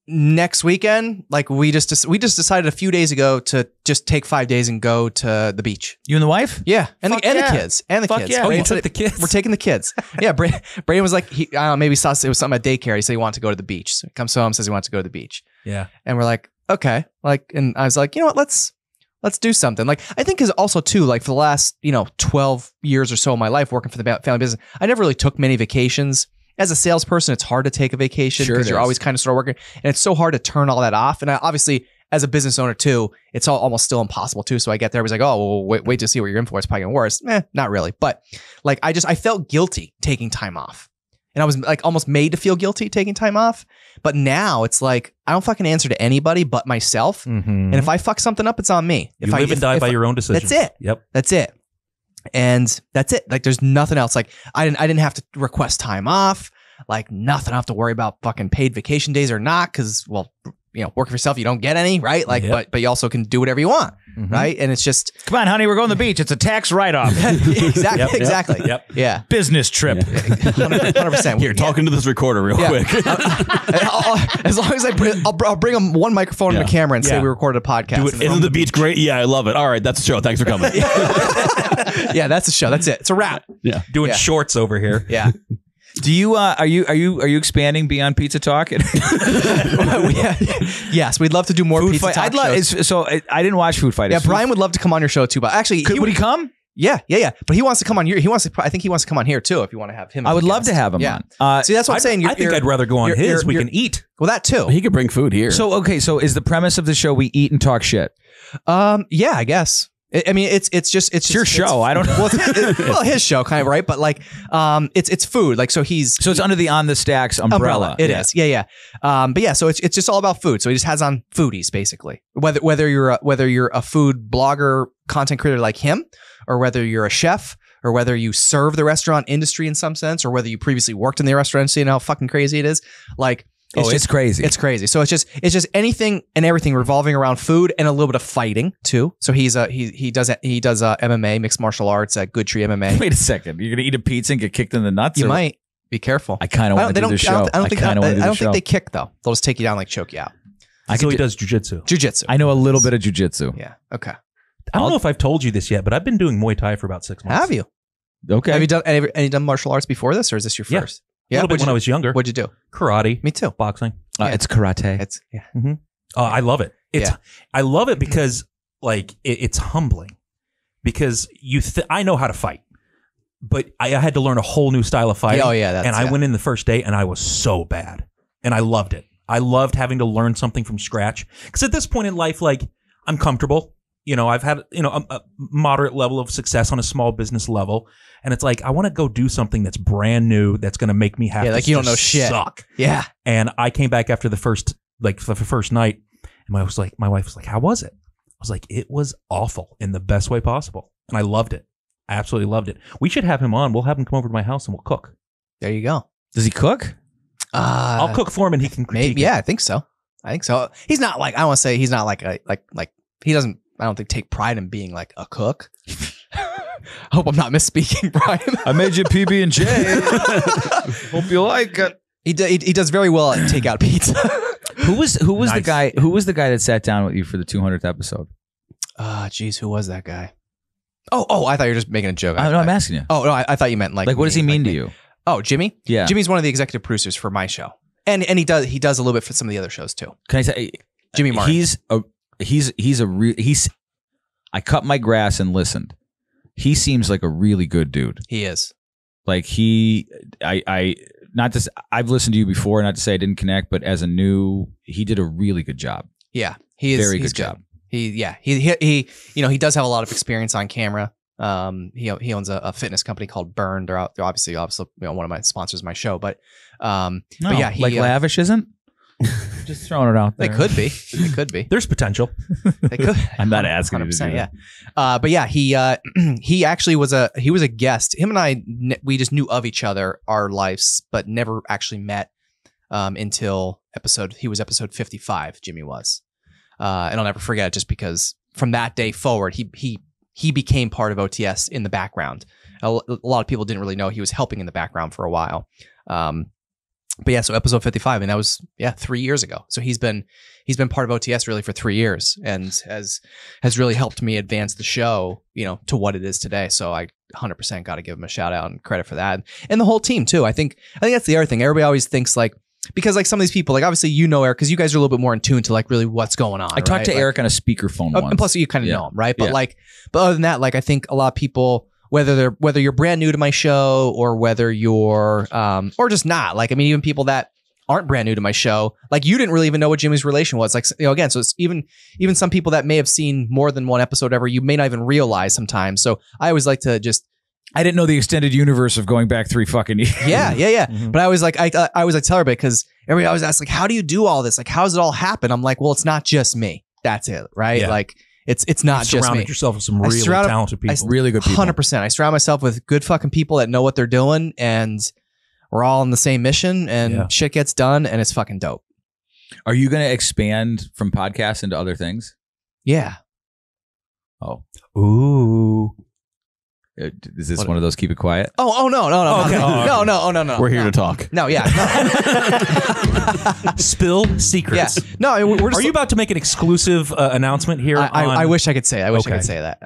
next weekend, like we just decided a few days ago to just take 5 days and go to the beach. You and the wife? Yeah. And the kids. Yeah. Oh, you took the kids? We're taking the kids. Yeah. Brayden was like, he, I don't know, maybe saw it was something at daycare. He said he wanted to go to the beach. So he comes home, says he wants to go to the beach. Yeah. And we're like, okay. Like, and I was like, you know what? Let's do something. Like, I think is also too, like for the last, you know, 12 years or so of my life working for the family business, I never really took many vacations. As a salesperson, it's hard to take a vacation because you're always kind of sort of working, and it's so hard to turn all that off. And I, obviously, as a business owner too, it's all almost still impossible too. So I get there, I was like, oh, well, wait to see what you're in for. It's probably getting worse. Not really, but like I felt guilty taking time off, and I was like almost made to feel guilty taking time off. But now it's like I don't fucking answer to anybody but myself, and if I fuck something up, it's on me. If you live and die by your own decisions. That's it. Yep. That's it. And that's it. Like there's nothing else. Like I didn't have to request time off, like nothing. I have to worry about fucking paid vacation days or not. Cause well, you know, working for yourself, you don't get any, right? Like, but you also can do whatever you want. Right. And it's just, come on, honey, we're going to the beach. It's a tax write-off. Exactly. Yep. Yeah. Business trip. 100%. Here, talking to this recorder real quick. As long as I'll bring them one microphone and a camera and say we recorded a podcast. Isn't the beach great? Yeah, I love it. All right. That's the show. Thanks for coming. Yeah, that's the show. That's it. It's a wrap. Yeah. Doing shorts over here. Yeah. Do you are you expanding beyond Pizza Talk? Yes, we'd love to do more Food Pizza Fight. Talk. I'd love shows. So I didn't watch Food Fight. Yeah, Brian would love to come on your show too. But actually, would he come? Yeah. But he wants to come on your. He wants to. I think he wants to come on here too. If you want to have him, I would love to have him on. See, that's what I'm saying. I think I'd rather go on his. We can eat. Well, that too. He could bring food here. So okay. So is the premise of the show we eat and talk shit? Yeah, I guess. I mean, it's just your show. I don't know. Well, his show kind of, right. But like, it's food. Like, so it's under the On the Stacks umbrella. It is. Yeah. But yeah, so it's just all about food. So he just has on foodies basically, whether you're a food blogger, content creator like him, or whether you're a chef, or whether you serve the restaurant industry in some sense, or whether you previously worked in the restaurant, so you know how fucking crazy it is. Like, it's crazy. It's crazy. So it's just anything and everything revolving around food and a little bit of fighting too. So he does MMA, mixed martial arts at Good Tree MMA. Wait a second, you're gonna eat a pizza and get kicked in the nuts? You might be careful. I kind of want to do the show. I don't think they kick though. They'll just take you down, like choke you out. So he does jujitsu. I know a little bit of jujitsu. Yeah. Okay. I don't know if I've told you this yet, but I've been doing Muay Thai for about 6 months. Have you? Okay. Have you done any martial arts before this, or is this your first? Yeah. Yeah, a little bit when I was younger. What'd you do? Karate. Me too. Boxing. It's karate. I love it. I love it because like it's humbling because I know how to fight, but I had to learn a whole new style of fighting. I went in the first day and I was so bad, and I loved it. I loved having to learn something from scratch because at this point in life, like I'm comfortable. You know, I've had, you know, a moderate level of success on a small business level. And it's like, I want to go do something that's brand new. That's going to make me happy. Yeah, like you don't know shit. Suck. Yeah. And I came back after the first night. And my wife was like, how was it? I was like, it was awful in the best way possible. And I loved it. I absolutely loved it. We should have him on. We'll have him come over to my house and we'll cook. There you go. Does he cook? I'll cook for him and he can critique. Maybe, yeah, I think so. He's not like, I don't want to say he's not like, he doesn't. I don't think take pride in being like a cook. I hope I'm not misspeaking, Brian. I made you PB&J. Hope you like it. He does very well at takeout pizza. Who was nice. The guy? Who was the guy that sat down with you for the 200th episode? Geez, who was that guy? Oh, I thought you were just making a joke. I know, I'm asking you. Oh no, I thought you meant like what does he mean to you? Oh, Jimmy. Yeah, Jimmy's one of the executive producers for my show, and he does a little bit for some of the other shows too. Can I say Jimmy Martin? He's I cut my grass and listened. He seems like a really good dude. He is. Like I've listened to you before, not to say I didn't connect, but as a new, he did a really good job. Yeah, he is very good. He does have a lot of experience on camera. He owns a fitness company called Burn. They're obviously one of my sponsors of my show, but yeah, Lavish isn't. Just throwing it out there. They could be. They could be. There's potential. They could. I'm not asking. 100%, yeah. But yeah, he actually was a guest. Him and I, we just knew of each other, our lives, but never actually met until episode 55. Jimmy was, and I'll never forget it, just because from that day forward, he became part of OTS in the background. A lot of people didn't really know he was helping in the background for a while. But yeah, so episode 55, and that was 3 years ago. So he's been part of OTS really for 3 years, and has really helped me advance the show, to what it is today. So I 100% got to give him a shout out and credit for that, and the whole team too. I think that's the other thing. Everybody always thinks because some of these people, obviously Eric, because you guys are a little bit more in tune to really what's going on. I talked to Eric on a speakerphone once, and plus you kind of know him, right? But but other than that, I think a lot of people, whether you're brand new to my show or whether you're or just not, even people that aren't brand new to my show, you didn't really even know what Jimmy's relation was. Again, so it's even some people that may have seen more than one episode ever, you may not even realize sometimes. So I always like to just. I didn't know the extended universe of going back 3 fucking years. Yeah. Mm-hmm. But I was I tell her, because everybody always asks how do you do all this? How does it all happen? I'm like, well, it's not just me. That's it, right? Yeah. It's not just me. Surrounded yourself with some really talented people. Really good people. 100%. I surround myself with good fucking people that know what they're doing, and we're all on the same mission, and shit gets done, and it's fucking dope. Are you going to expand from podcasts into other things? Yeah. Oh. Ooh. Is this one of those keep it quiet? No. We're here to talk. Spill secrets. Yeah. No, we're just, are you about to make an exclusive announcement here? I wish I could say. I wish I could say that.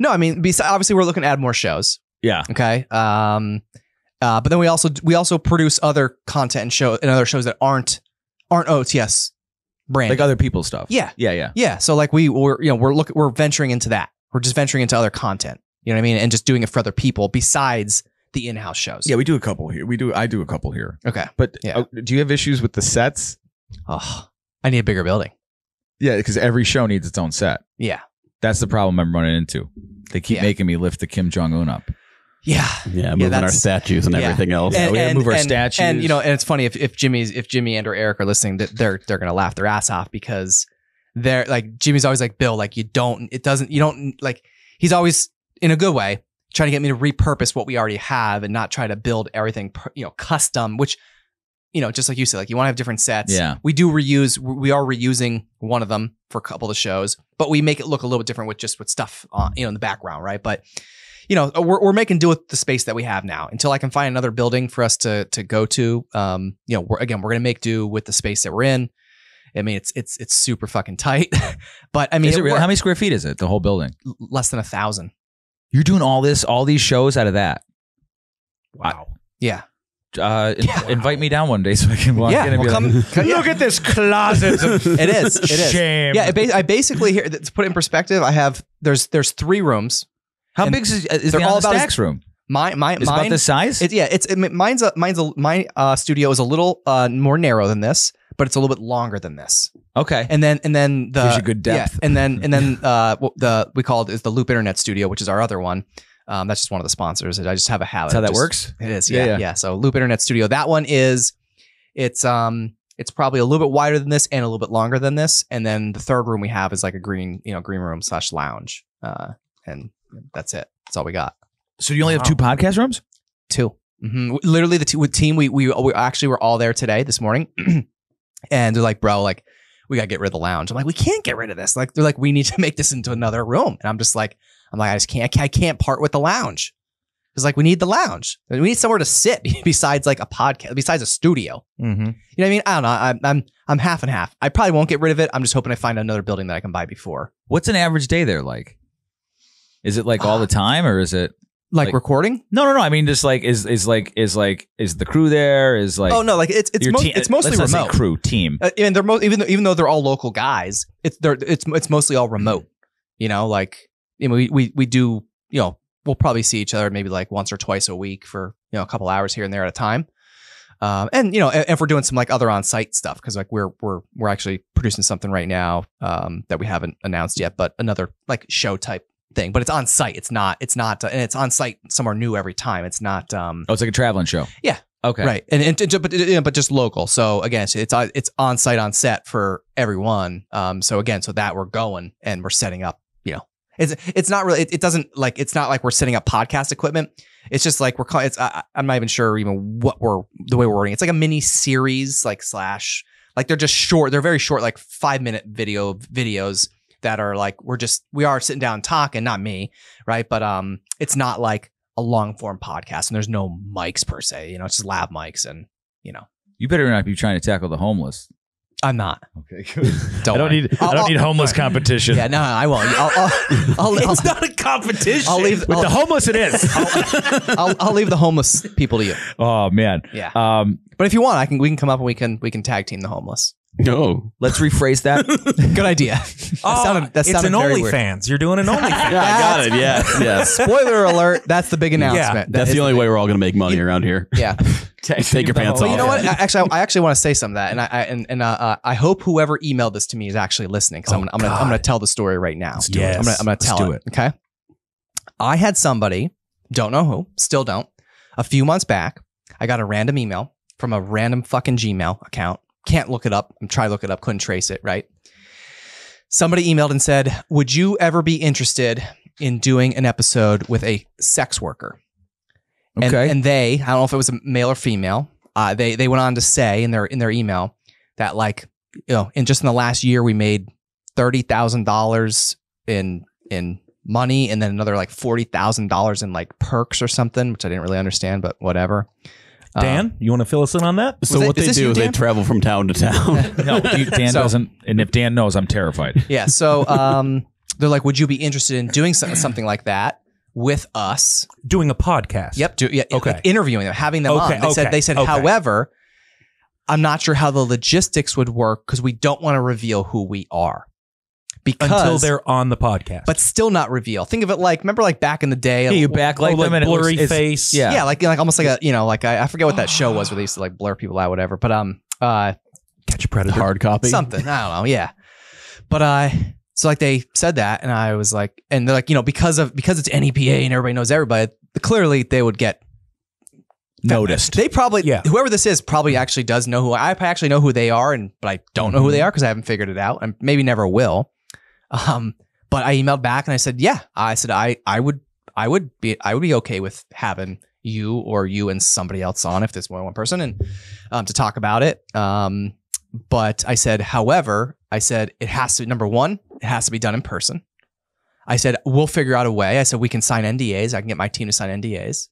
No, I mean, obviously we're looking to add more shows. Yeah. Okay. But then we also produce other content and other shows that aren't OTS brand, other people's stuff. Yeah. So we're venturing into that. We're just venturing into other content. You know what I mean? And just doing it for other people besides the in-house shows. Yeah, we do a couple here. I do a couple here. Okay. But do you have issues with the sets? Oh, I need a bigger building. Yeah, because every show needs its own set. Yeah. That's the problem I'm running into. They keep making me lift the Kim Jong-un up. Yeah. Yeah, moving our statues and everything else. And, we move our statues. And and it's funny if Jimmy and or Eric are listening, that they're gonna laugh their ass off, because they're Jimmy's always Bill, he's always, in a good way, trying to get me to repurpose what we already have and not try to build everything, custom, which, just like you said, you want to have different sets. Yeah. We are reusing one of them for a couple of shows, but we make it look a little bit different with stuff on, in the background. Right. But, we're making do with the space that we have now until I can find another building for us to go to. We're going to make do with the space that we're in. I mean, it's super fucking tight, but I mean, how many square feet is it? The whole building? Less than 1,000. You're doing all these shows out of that. Wow. Yeah. Invite me down one day so I can walk in and look at this closet. It is. It is. Shame. Yeah. I basically here, to put it in perspective, there's 3 rooms. How big is the On the Stacks room? Mine about this size. My studio is a little more narrow than this, but it's a little bit longer than this. Okay. And then gives you good depth. Yeah, and then we call it is the Loop Internet Studio, which is our other one. That's just one of the sponsors. I just have a habit. That's how that works? It is. Yeah. So Loop Internet Studio. That one it's probably a little bit wider than this and a little bit longer than this. And then the third room we have is a green room / lounge. And that's it. That's all we got. So you only have 2 podcast rooms? 2. Mm-hmm. Literally the team, we actually were all there today, this morning. And they're like, bro, we got to get rid of the lounge. I'm like, we can't get rid of this. They're like, we need to make this into another room. And I'm just like, I just can't part with the lounge. Because like we need the lounge. We need somewhere to sit besides like a podcast, besides a studio. Mm-hmm. You know what I mean? I don't know. I'm half and half. I probably won't get rid of it. I'm just hoping I find another building that I can buy before. What's an average day there like? Is it like all the time or is it like recording? No. I mean, just like is the crew there? Is like, oh no, like it's mostly remote. Let's not say crew, team. And they're even though they're all local guys, it's mostly all remote. You know, like we do, you know, we'll probably see each other maybe like once or twice a week for, you know, a couple hours here and there at a time. And, you know, if we're doing some like other on-site stuff, because like we're actually producing something right now that we haven't announced yet, but another like show type thing, but it's on site. It's not, and it's on site somewhere new every time. It's not. Oh, it's like a traveling show. Yeah. Okay. Right. But just local. So again, it's on site on set for everyone. So that we're going and we're setting up, you know, it's not really, it doesn't like, it's not like we're setting up podcast equipment. It's just like I'm not even sure even what the way we're wording. It's like a mini series, like slash, like they're just short. They're very short, like 5-minute videos that are like, we are sitting down talking, not me. Right. But, it's not like a long form podcast and there's no mics per se, you know, it's just lab mics and, you know, you better not be trying to tackle the homeless. I'm not. Okay, good. I don't need homeless competition. Yeah, no, I won't. It's not a competition. With the homeless, it is. I'll leave the homeless people to you. Oh man. Yeah. But if you want, we can come up and we can tag team the homeless. No. Let's rephrase that. Good idea. That sounded an OnlyFans. You're doing an OnlyFans. Yeah, I got it. Yeah. Spoiler alert. That's the big announcement. Yeah, that's the only way we're all going to make money around here. Yeah. Take your pants off. You know what? I actually want to say something to that, and I hope whoever emailed this to me is actually listening, because I'm gonna tell the story right now. I'm gonna tell it. Okay. I had somebody, don't know who, still don't. A few months back, I got a random email from a random fucking Gmail account. Can't look it up. I'm trying to look it up. Couldn't trace it. Right. Somebody emailed and said, "Would you ever be interested in doing an episode with a sex worker?" Okay. And they, I don't know if it was a male or female, they went on to say in their email that, like, you know, in the last year we made $30,000 in money, and then another like $40,000 in like perks or something, which I didn't really understand, but whatever. Dan, you want to fill us in on that? So what they do is they travel from town to town. No, Dan doesn't. And if Dan knows, I'm terrified. Yeah. So they're like, "Would you be interested in doing something like that with us?" Doing a podcast. Yep. Like interviewing them, having them on. They said, "However, I'm not sure how the logistics would work because we don't want to reveal who we are." Until they're on the podcast. But still not reveal. Think of it like, remember like back in the day. Yeah, you backlight them and blurry face. Yeah. Yeah, like almost like a, you know, like I forget what that show was where they used to like blur people out, whatever. But Catch a Predator. Hard copy. Something. I don't know. Yeah. But so like they said that and I was like, and they're like, you know, because it's NEPA and everybody knows everybody, clearly they would get noticed. They probably, yeah. Whoever this is probably actually does know who they are, but I don't know who they are because I haven't figured it out and maybe never will. But I emailed back and I said, yeah, I said, I would be okay with having you and somebody else on if there's more than one person and, to talk about it. But I said, however, I said, number one, it has to be done in person. I said, we'll figure out a way. I said, we can sign NDAs. I can get my team to sign NDAs.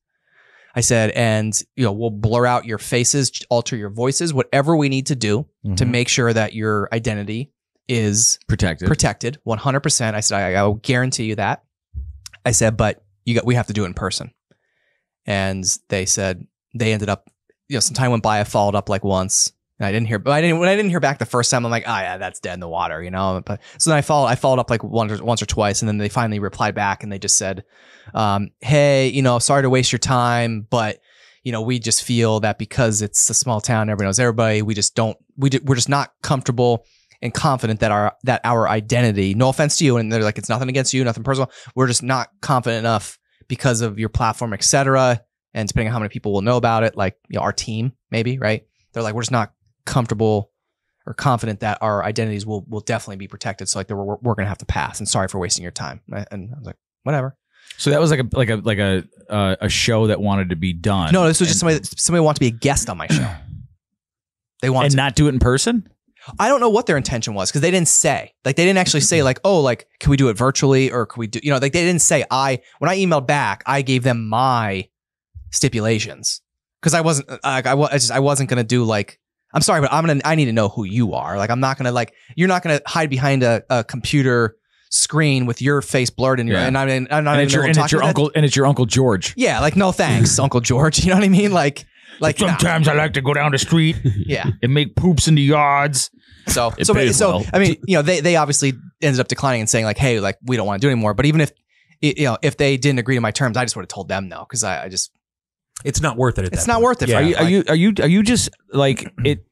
I said, and you know, we'll blur out your faces, alter your voices, whatever we need to do to make sure that your identity is protected 100%. I said, I will guarantee you that. I said, but we have to do it in person. And they said, they ended up, you know, some time went by. I followed up like once and when I didn't hear back the first time, I'm like, oh yeah, that's dead in the water, you know? But so then I followed up like once or twice. And then they finally replied back and they just said, hey, you know, sorry to waste your time, but you know, we just feel that because it's a small town, everybody knows everybody. We're just not comfortable and confident that our identity, no offense to you, and they're like, it's nothing against you, nothing personal. We're just not confident enough because of your platform, et cetera. And depending on how many people will know about it, like, you know, our team maybe, right? They're like, we're just not comfortable or confident that our identities will definitely be protected. So like we're going to have to pass, and sorry for wasting your time. And I was like, whatever. So that was like a show that wanted to be done. No, this was just somebody wanted to be a guest on my show. They wanted to not do it in person. I don't know what their intention was, because they didn't say, like, they didn't actually say like, oh, like, can we do it virtually, or can we do, you know, like they didn't say, when I emailed back, I gave them my stipulations, because I wasn't I wasn't going to do like, I'm sorry, but I need to know who you are. Like, I'm not going to like, you're not going to hide behind a computer screen with your face blurred in your, and I'm not even talking about that. And it's your Uncle George. Yeah. Like, no thanks, Uncle George. You know what I mean? Like sometimes I like to go down the street and make poops in the yards. So I mean, you know, they obviously ended up declining and saying like, hey, like, we don't want to do it anymore. But even if, you know, if they didn't agree to my terms, I just would have told them no, because I just, it's not worth it. It's not worth it. Are you just like it?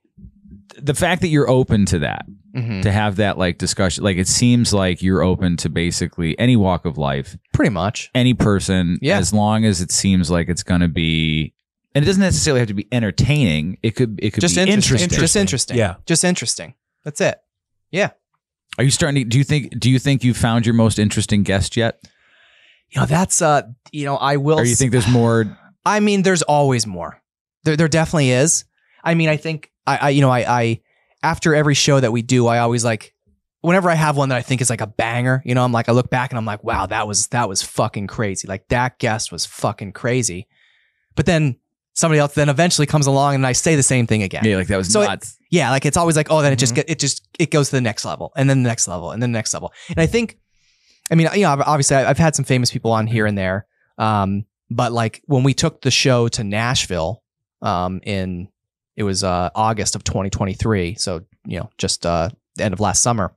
The fact that you're open to that, to have that like discussion, like it seems like you're open to basically any walk of life, pretty much any person, as long as it seems like it's going to be, and it doesn't necessarily have to be entertaining. It could just be interesting. Just interesting. Yeah. Just interesting. That's it. Yeah. Are you starting to, do you think you found your most interesting guest yet? You know, that's, you know, I will. Or you think there's more? I mean, there's always more. There definitely is. I mean, I think I after every show that we do, I always like, whenever I have one that I think is like a banger, you know, I'm like, I look back and I'm like, wow, that was fucking crazy. Like, that guest was fucking crazy. But then somebody else then eventually comes along and I say the same thing again. Yeah, like that was nuts. Like it's always like, oh, then it just goes to the next level, and then the next level, and then the next level. And I think, I mean, you know, obviously I've had some famous people on here and there. But like when we took the show to Nashville, it was August of 2023. So, you know, just the end of last summer,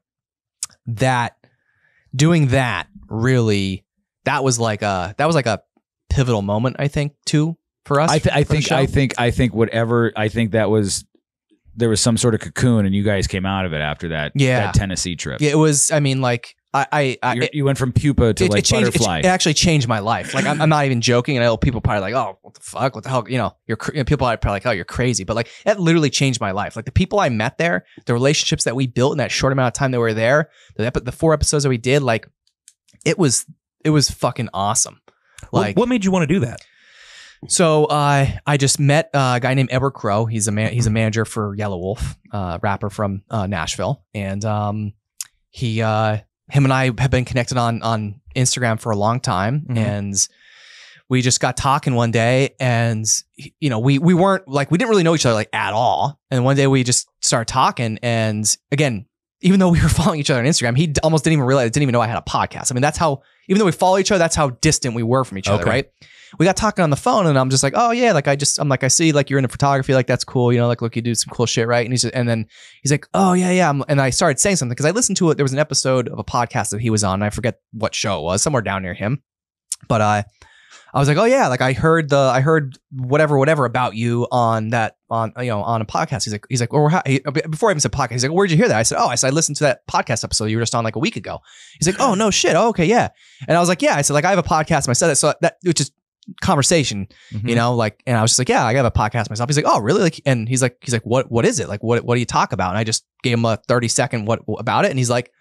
that was like a pivotal moment, I think, too, for us. There was some sort of cocoon and you guys came out of it after that. Yeah. That Tennessee trip. Yeah, it was, I mean, like, you went from pupa to like butterfly. It actually changed my life. Like, I'm not even joking. And I know people probably like, oh, what the fuck? What the hell? You know, people are probably like, oh, you're crazy. But like, that literally changed my life. Like, the people I met there, the relationships that we built in that short amount of time that we were there, the 4 episodes that we did, like, it was fucking awesome. Like, what made you want to do that? So I just met a guy named Evercore. He's a manager for Yellow Wolf, rapper from Nashville. And him and I have been connected on Instagram for a long time. Mm-hmm. And we just got talking one day, and, you know, we weren't like, we didn't really know each other like at all. And one day we just started talking. And again, even though we were following each other on Instagram, he almost didn't even realize, didn't even know I had a podcast. I mean, that's how, even though we follow each other, that's how distant we were from each other. Right. We got talking on the phone, and I'm just like, oh yeah. Like, I'm like, I see like you're into photography. Like, that's cool. You know, like, look, you do some cool shit. Right. And he's like, oh yeah. Yeah. And I started saying something, cause I listened to it. There was an episode of a podcast that he was on. And I forget what show it was, somewhere down near him. But I was like, oh yeah. Like, I heard whatever about you on a podcast. He's like, or before I even said podcast, he's like, where'd you hear that? I said, oh, I listened to that podcast episode you were just on like a week ago. He's like, oh no shit. Oh, okay. Yeah. And I was like, yeah, I said, like, I have a podcast and I said that. So that, which is conversation, you know, like, and I was just like, yeah, I got a podcast myself. He's like, oh really? Like, and he's like, what is it? Like, what do you talk about? And I just gave him a 30-second what about it. And he's like,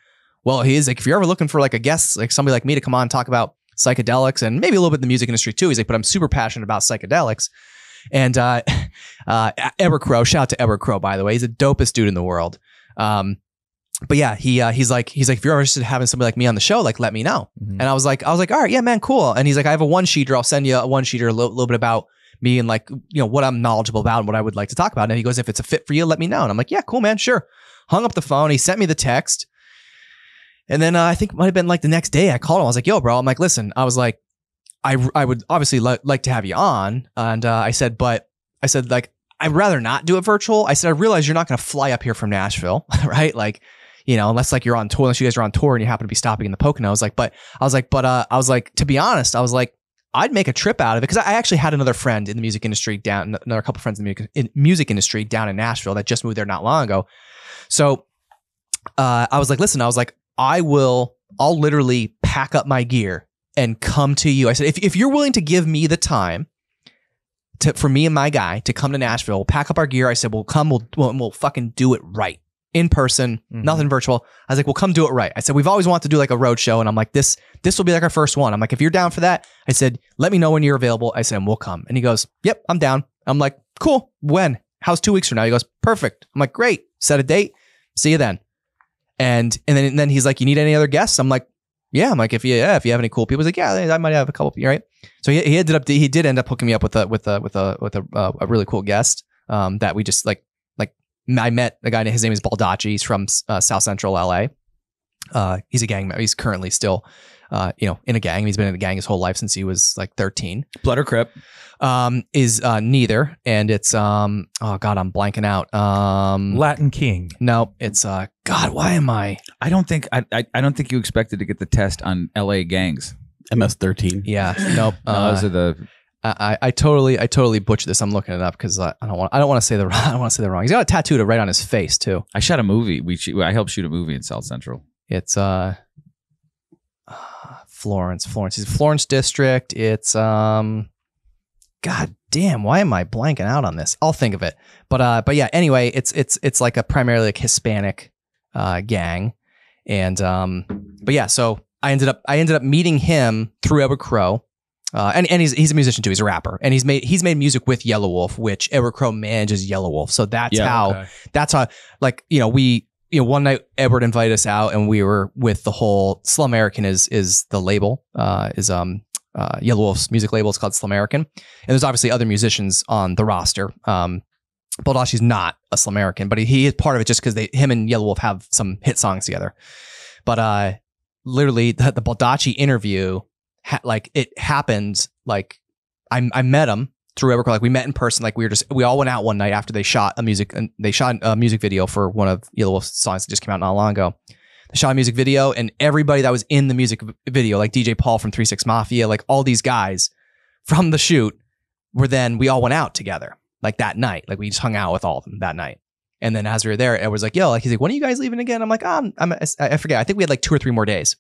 well, he's like, if you're ever looking for like a guest, like somebody like me to come on and talk about psychedelics and maybe a little bit of the music industry too. He's like, but I'm super passionate about psychedelics. And, Evercore, shout out to Evercore, by the way, he's the dopest dude in the world. But yeah, he's like, if you're interested in having somebody like me on the show, like, let me know. Mm-hmm. And I was like, all right, yeah, man, cool. And he's like, I have a one-sheeter. I'll send you a one-sheeter, a little bit about me and like, you know, what I'm knowledgeable about and what I would like to talk about. And he goes, if it's a fit for you, let me know. And I'm like, yeah, cool, man, sure. Hung up the phone. He sent me the text. And then I think it might've been like the next day I called him. I was like, yo bro. I'm like, listen, I was like, I would obviously like to have you on. And I said like, I'd rather not do it virtual. I said, I realize you're not going to fly up here from Nashville, right? Like, you know, unless like you're on tour, unless you guys are on tour and you happen to be stopping in the Poconos. Like, but to be honest, I was like, I'd make a trip out of it. Cause I actually had another friend in the music industry another couple of friends in the music industry down in Nashville that just moved there not long ago. So, I was like, listen, I was like, I'll literally pack up my gear and come to you. I said, if you're willing to give me the time for me and my guy to come to Nashville, we'll pack up our gear. I said, we'll come, we'll fucking do it right. In person, nothing virtual. I was like, we'll come do it right. I said, we've always wanted to do like a road show. And I'm like, this will be like our first one. I'm like, if you're down for that, I said, let me know when you're available. I said, and we'll come. And he goes, yep, I'm down. I'm like, cool. When? How's 2 weeks from now? He goes, perfect. I'm like, great. Set a date. See you then. And then he's like, you need any other guests? I'm like, yeah. I'm like, if you have any cool people. He's like, yeah, I might have a couple, right? So he ended up, he did end up hooking me up with a really cool guest that we just like I met a guy, his name is Baldacci. He's from South Central LA. He's a gang member. He's currently still, in a gang. He's been in a gang his whole life since he was like 13. Blood or Crip? Is neither. And it's, oh God, I'm blanking out. Latin King. No, it's, God, why am I? I don't think you expected to get the test on LA gangs. MS-13. Yeah. Nope. Those are the... I totally butchered this. I'm looking it up because I don't want to say the wrong. He's got a tattoo right on his face too. I shot a movie. I helped shoot a movie in South Central. It's Florence. It's Florence District. It's God damn. Why am I blanking out on this? I'll think of it. But yeah. Anyway, it's like a primarily like Hispanic gang, and but yeah. So I ended up meeting him through Evercore. And he's a musician too. He's a rapper, and he's made music with Yellow Wolf, which Evercore manages Yellow Wolf. So that's how one night Edward invited us out, and we were with the whole Slow American is the label, Yellow Wolf's music label. It's called Slow American, and there's obviously other musicians on the roster. Baldacci's not a Slow American, but he is part of it just because him and Yellow Wolf have some hit songs together. But literally the Baldacci interview. It happened. Like I met him through Evercore. Like we met in person. Like we all went out one night after they shot a music video for one of Yellow Wolf's songs that just came out not long ago. They shot a music video, and everybody that was in the music video, like DJ Paul from 36 Mafia, like all these guys from the shoot we all went out together like that night. Like we just hung out with all of them that night. And then as we were there, it was like, yo, like he's like, when are you guys leaving again? I'm like, I forget. I think we had like 2 or 3 more days,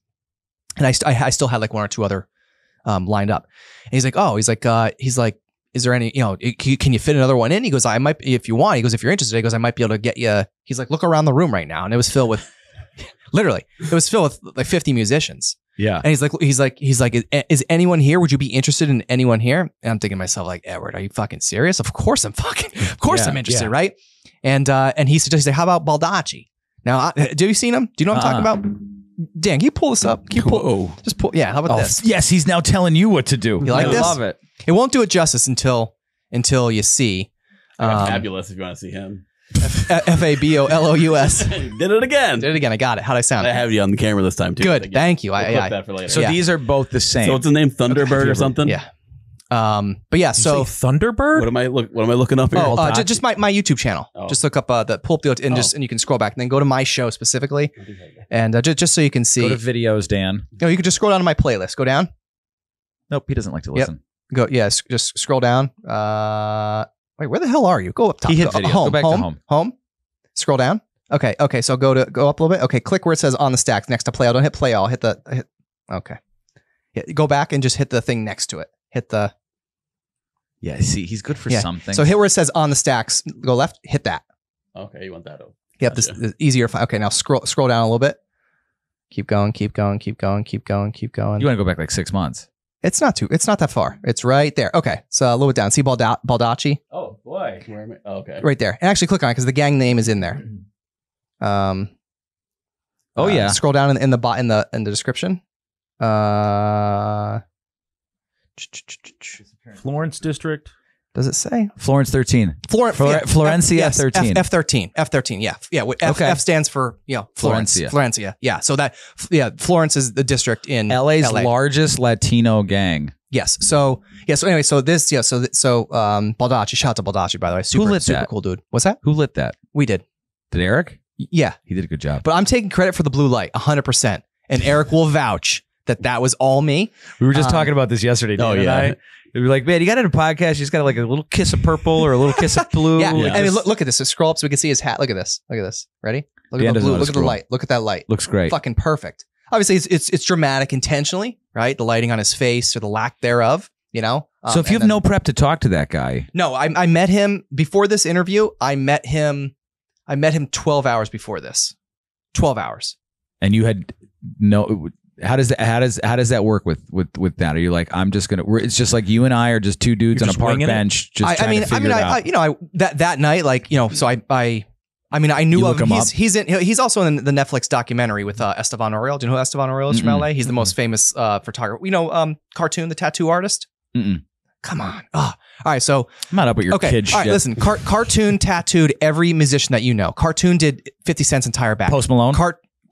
and I still had like 1 or 2 other. Lined up. And he's like, is there any, can you fit another one in? He goes, I might, if you want. He goes, if you're interested, he goes, I might be able to get you. He's like, look around the room right now. And it was filled with like 50 musicians. Yeah. And he's like, is anyone here? Would you be interested in anyone here? And I'm thinking to myself like, Edward, are you fucking serious? Of course I'm interested. Yeah. Right. And he suggested, how about Baldacci? Now, do you seen him? Do you know what I'm talking about? Dan, can you pull this up? How about this? Yes, he's now telling you what to do. You like this? I love it. It won't do it justice until you see. Fabulous if you want to see him. Fabolous. Did it again. I got it. How'd I sound? I have you on the camera this time, too. Good. Thank you. We'll clip that for later. So these are both the same. So what's the name? Thunderbird or something? Yeah. But yeah, so Thunderbird. What am I looking up here? Oh, just my YouTube channel. Oh. Just look up pull up the and just and you can scroll back and then go to my show specifically, and just so you can see. Go to videos, Dan. No, you can just scroll down to my playlist. Go down. Nope, he doesn't like to listen. Yep. Go. Yes, yeah, just scroll down. Wait, where the hell are you? Go up top. He hit video. Home. Go back to home. Home. Scroll down. Okay. So go up a little bit. Okay, click where it says On the Stacks next to play all. Don't hit play all. Hit. Okay. Yeah, go back and just hit the thing next to it. Hit the... Yeah, see, he's good for something. So hit where it says On the Stacks. Go left, hit that. Okay, you want that over. Yep, gotcha. This is easier. Okay, now scroll down a little bit. Keep going. You want to go back like 6 months. It's not that far. It's right there. Okay, so a little bit down. See Baldacci? Oh, boy. Where am I? Oh, okay. Right there. And actually click on it because the gang name is in there. Scroll down in the description. Florence District. Does it say Florence 13? Florencia 13. F 13. Yeah, yeah. F stands for Florence. Florencia. Yeah. So Florence is the district in LA's largest Latino gang. Yes. So Baldacci. Shout out to Baldacci, by the way. Super cool dude. What's that? Who lit that? We did. Did Eric? Yeah, he did a good job. But I'm taking credit for the blue light, 100%, and Eric will vouch. That was all me. We were just talking about this yesterday. Dan and I were like, man, you got into a podcast. You just got like a little kiss of purple or a little kiss of blue. Yeah. Like I mean, look at this. Just scroll up so we can see his hat. Look at this. Ready? Look at the blue. Look at the light. Look at that light. Looks great. Fucking perfect. Obviously, it's dramatic intentionally, right? The lighting on his face or the lack thereof. So if you have no prep to talk to that guy, no, I met him before this interview. I met him 12 hours before this. 12 hours. And you had no. How does that work with that? Are you like, I'm just gonna? It's just like you and I are just two dudes on a park bench. That night, I knew of him. He's also in the Netflix documentary with Estevan Oriol. Do you know who Estevan Oriol is from LA? He's the most famous photographer. Cartoon, the tattoo artist. Mm-mm. Come on. Oh. All right. So I'm not up with your kid shit. All right. Listen, Cartoon tattooed every musician that you know. Cartoon did 50 Cent's entire back. Post Malone?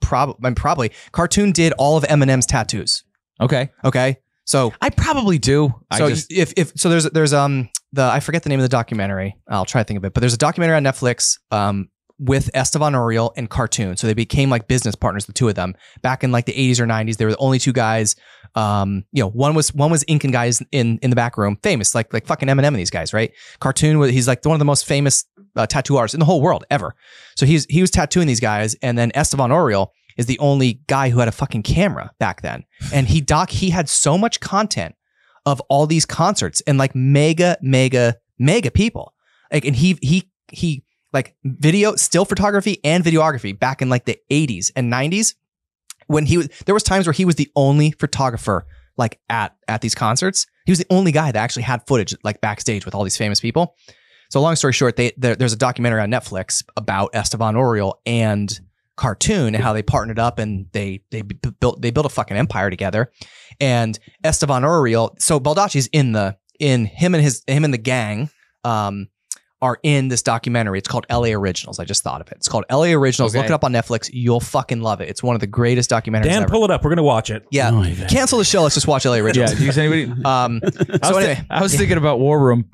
Probably. Cartoon did all of Eminem's tattoos. Okay. Okay. So I probably do. So I just, so there's I forget the name of the documentary. I'll try to think of it, but there's a documentary on Netflix with Estevan Oriol and Cartoon. So they became like business partners, the two of them, back in like the 80s or 90s. They were the only two guys. You know, one was inking guys in the back room, famous like fucking Eminem and these guys, right? Cartoon was, he's like one of the most famous tattoo artists in the whole world ever. So he was tattooing these guys, and then Estevan Oriol is the only guy who had a fucking camera back then, and he had so much content of all these concerts and like mega people, like, and he like video, still photography and videography back in like the 80s and 90s, when there was times where he was the only photographer, like at these concerts. He was the only guy that actually had footage like backstage with all these famous people. So long story short, there's a documentary on Netflix about Estevan Oriol and Cartoon and how they partnered up, and they built a fucking empire together. And Estevan Oriol, so Baldacci's him and the gang, are in this documentary. It's called LA Originals. I just thought of it. It's called LA Originals. Okay. Look it up on Netflix. You'll fucking love it. It's one of the greatest documentaries ever. Dan, pull it up. We're going to watch it. Yeah. Oh, cancel the show. Let's just watch LA Originals. Yeah. Does anybody... I was thinking about War Room.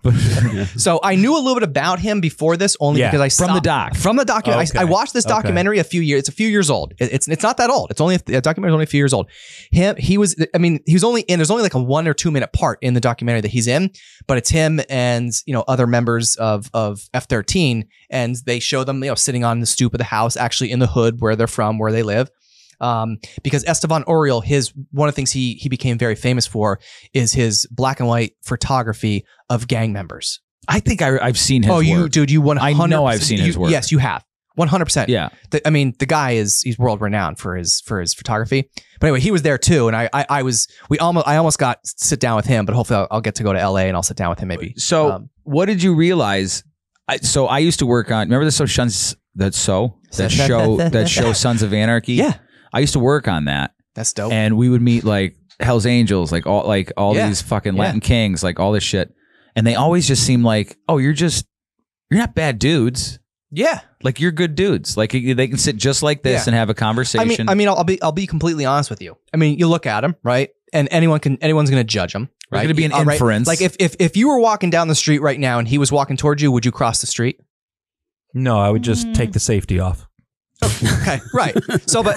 So I knew a little bit about him before this, only because I saw... From the documentary. Okay. I watched this documentary it's a few years old. It's not that old. It's only... The documentary is only a few years old. There's only like a 1 or 2 minute part in the documentary that he's in, but it's him and, you know, other members of F13, and they show them, you know, sitting on the stoop of the house, actually in the hood where they're from, where they live. Because Estevan Oriol, one of the things he became very famous for is his black and white photography of gang members. I think I've seen his work. Oh, you, dude, you 100%. I know I've seen his work. Yes, you have. 100%. Yeah. The guy he's world renowned for his photography. But anyway, he was there too. And I almost got to sit down with him, but hopefully I'll get to go to LA and I'll sit down with him maybe. So what did you realize? I used to work on, remember that show Sons of Anarchy? Yeah. I used to work on that. That's dope. And we would meet like Hell's Angels, like all these fucking Latin kings, like all this shit. And they always just seem like, oh, you're not bad dudes. Yeah. Like you're good dudes. Like they can sit just like this and have a conversation. I mean, I'll be completely honest with you. I mean, you look at them, right? And anyone's going to judge them, right? It's going to be an inference. Right? Like if you were walking down the street right now and he was walking towards you, would you cross the street? No, I would just take the safety off. Okay, right. So, but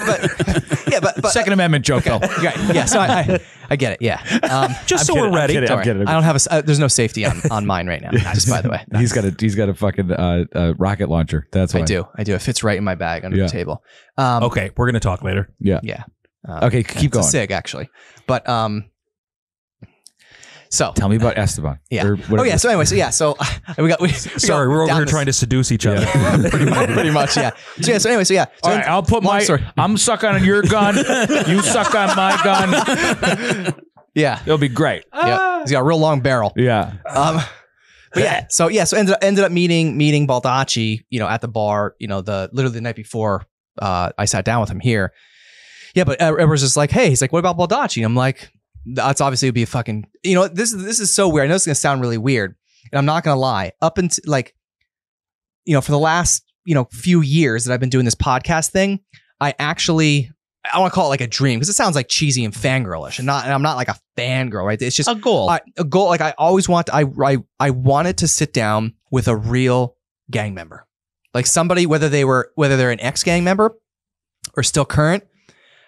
Second Amendment joke, okay, though. Right. Yeah, so I get it. Yeah. Just so we're ready. I don't have there's no safety on mine right now. Just by the way, he's got a fucking rocket launcher. That's what I do. It fits right in my bag under the table. Okay, we're gonna talk later. Yeah. Yeah. Okay, keep going. It's a cig, actually, but So tell me about Estevan. Yeah. So anyway, so we're over here trying to seduce each other. Yeah. pretty much. Yeah. So anyway. So all right, I'll put I'm sucking on your gun. You suck on my gun. Yeah. It'll be great. Yeah. He's got a real long barrel. Yeah. But yeah. So ended up meeting Baldacci, you know, at the bar, you know, literally the night before I sat down with him here. Yeah. But Edward's just like, hey, he's like, what about Baldacci? And I'm like, that's obviously would be a fucking, you know, this is so weird. I know it's gonna sound really weird, and I'm not gonna lie. Up until like, you know, for the last, you know, few years that I've been doing this podcast thing, I want to call it like a dream, because it sounds like cheesy and fangirlish, and I'm not like a fangirl, right? It's just a goal. Like I always want. I wanted to sit down with a real gang member, like somebody, whether they're an ex gang member or still current.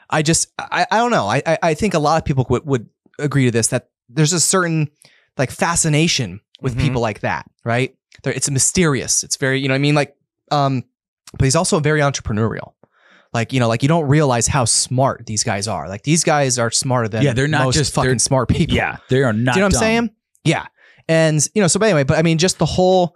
I don't know. I think a lot of people would agree to this, that there's a certain like fascination with people like that, right? It's mysterious. It's very, you know what I mean? Like, but he's also very entrepreneurial. Like, you know, like you don't realize how smart these guys are. Like these guys are smarter than they're not most just fucking smart people. Yeah. They are not. Do you know what I'm saying? Yeah. And, you know, so but anyway, but I mean, just the whole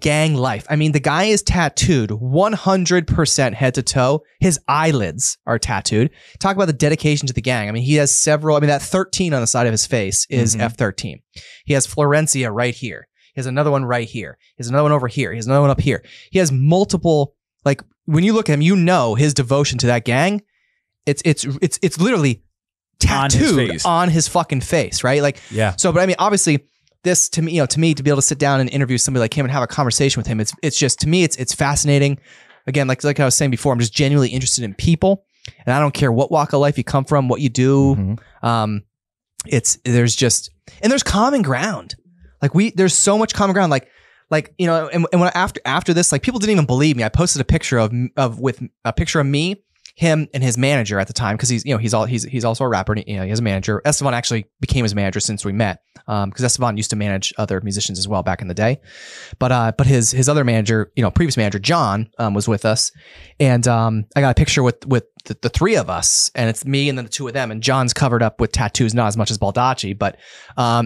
gang life. I mean, the guy is tattooed 100% head to toe. His eyelids are tattooed. Talk about the dedication to the gang. I mean, he has several. I mean, that 13 on the side of his face is F13. He has Florencia right here. He has another one right here. He has another one over here. He has another one up here. He has multiple, like when you look at him, you know, his devotion to that gang. It's literally tattooed on his fucking face, right? Like, yeah. So, but I mean, obviously, this to me, you know, to me, to be able to sit down and interview somebody like him and have a conversation with him, it's just, to me, it's fascinating. Again, like I was saying before, I'm just genuinely interested in people, and I don't care what walk of life you come from, what you do. Mm-hmm. There's common ground. Like there's so much common ground. Like, you know, and when after this, like, people didn't even believe me. I posted a picture of me, him, and his manager at the time, because he's also a rapper, and he has a manager. Estevan actually became his manager since we met, because Estevan used to manage other musicians as well back in the day, but his other manager, you know, previous manager John, was with us, and I got a picture with the three of us, and it's me and then the two of them, and John's covered up with tattoos, not as much as Baldacci, but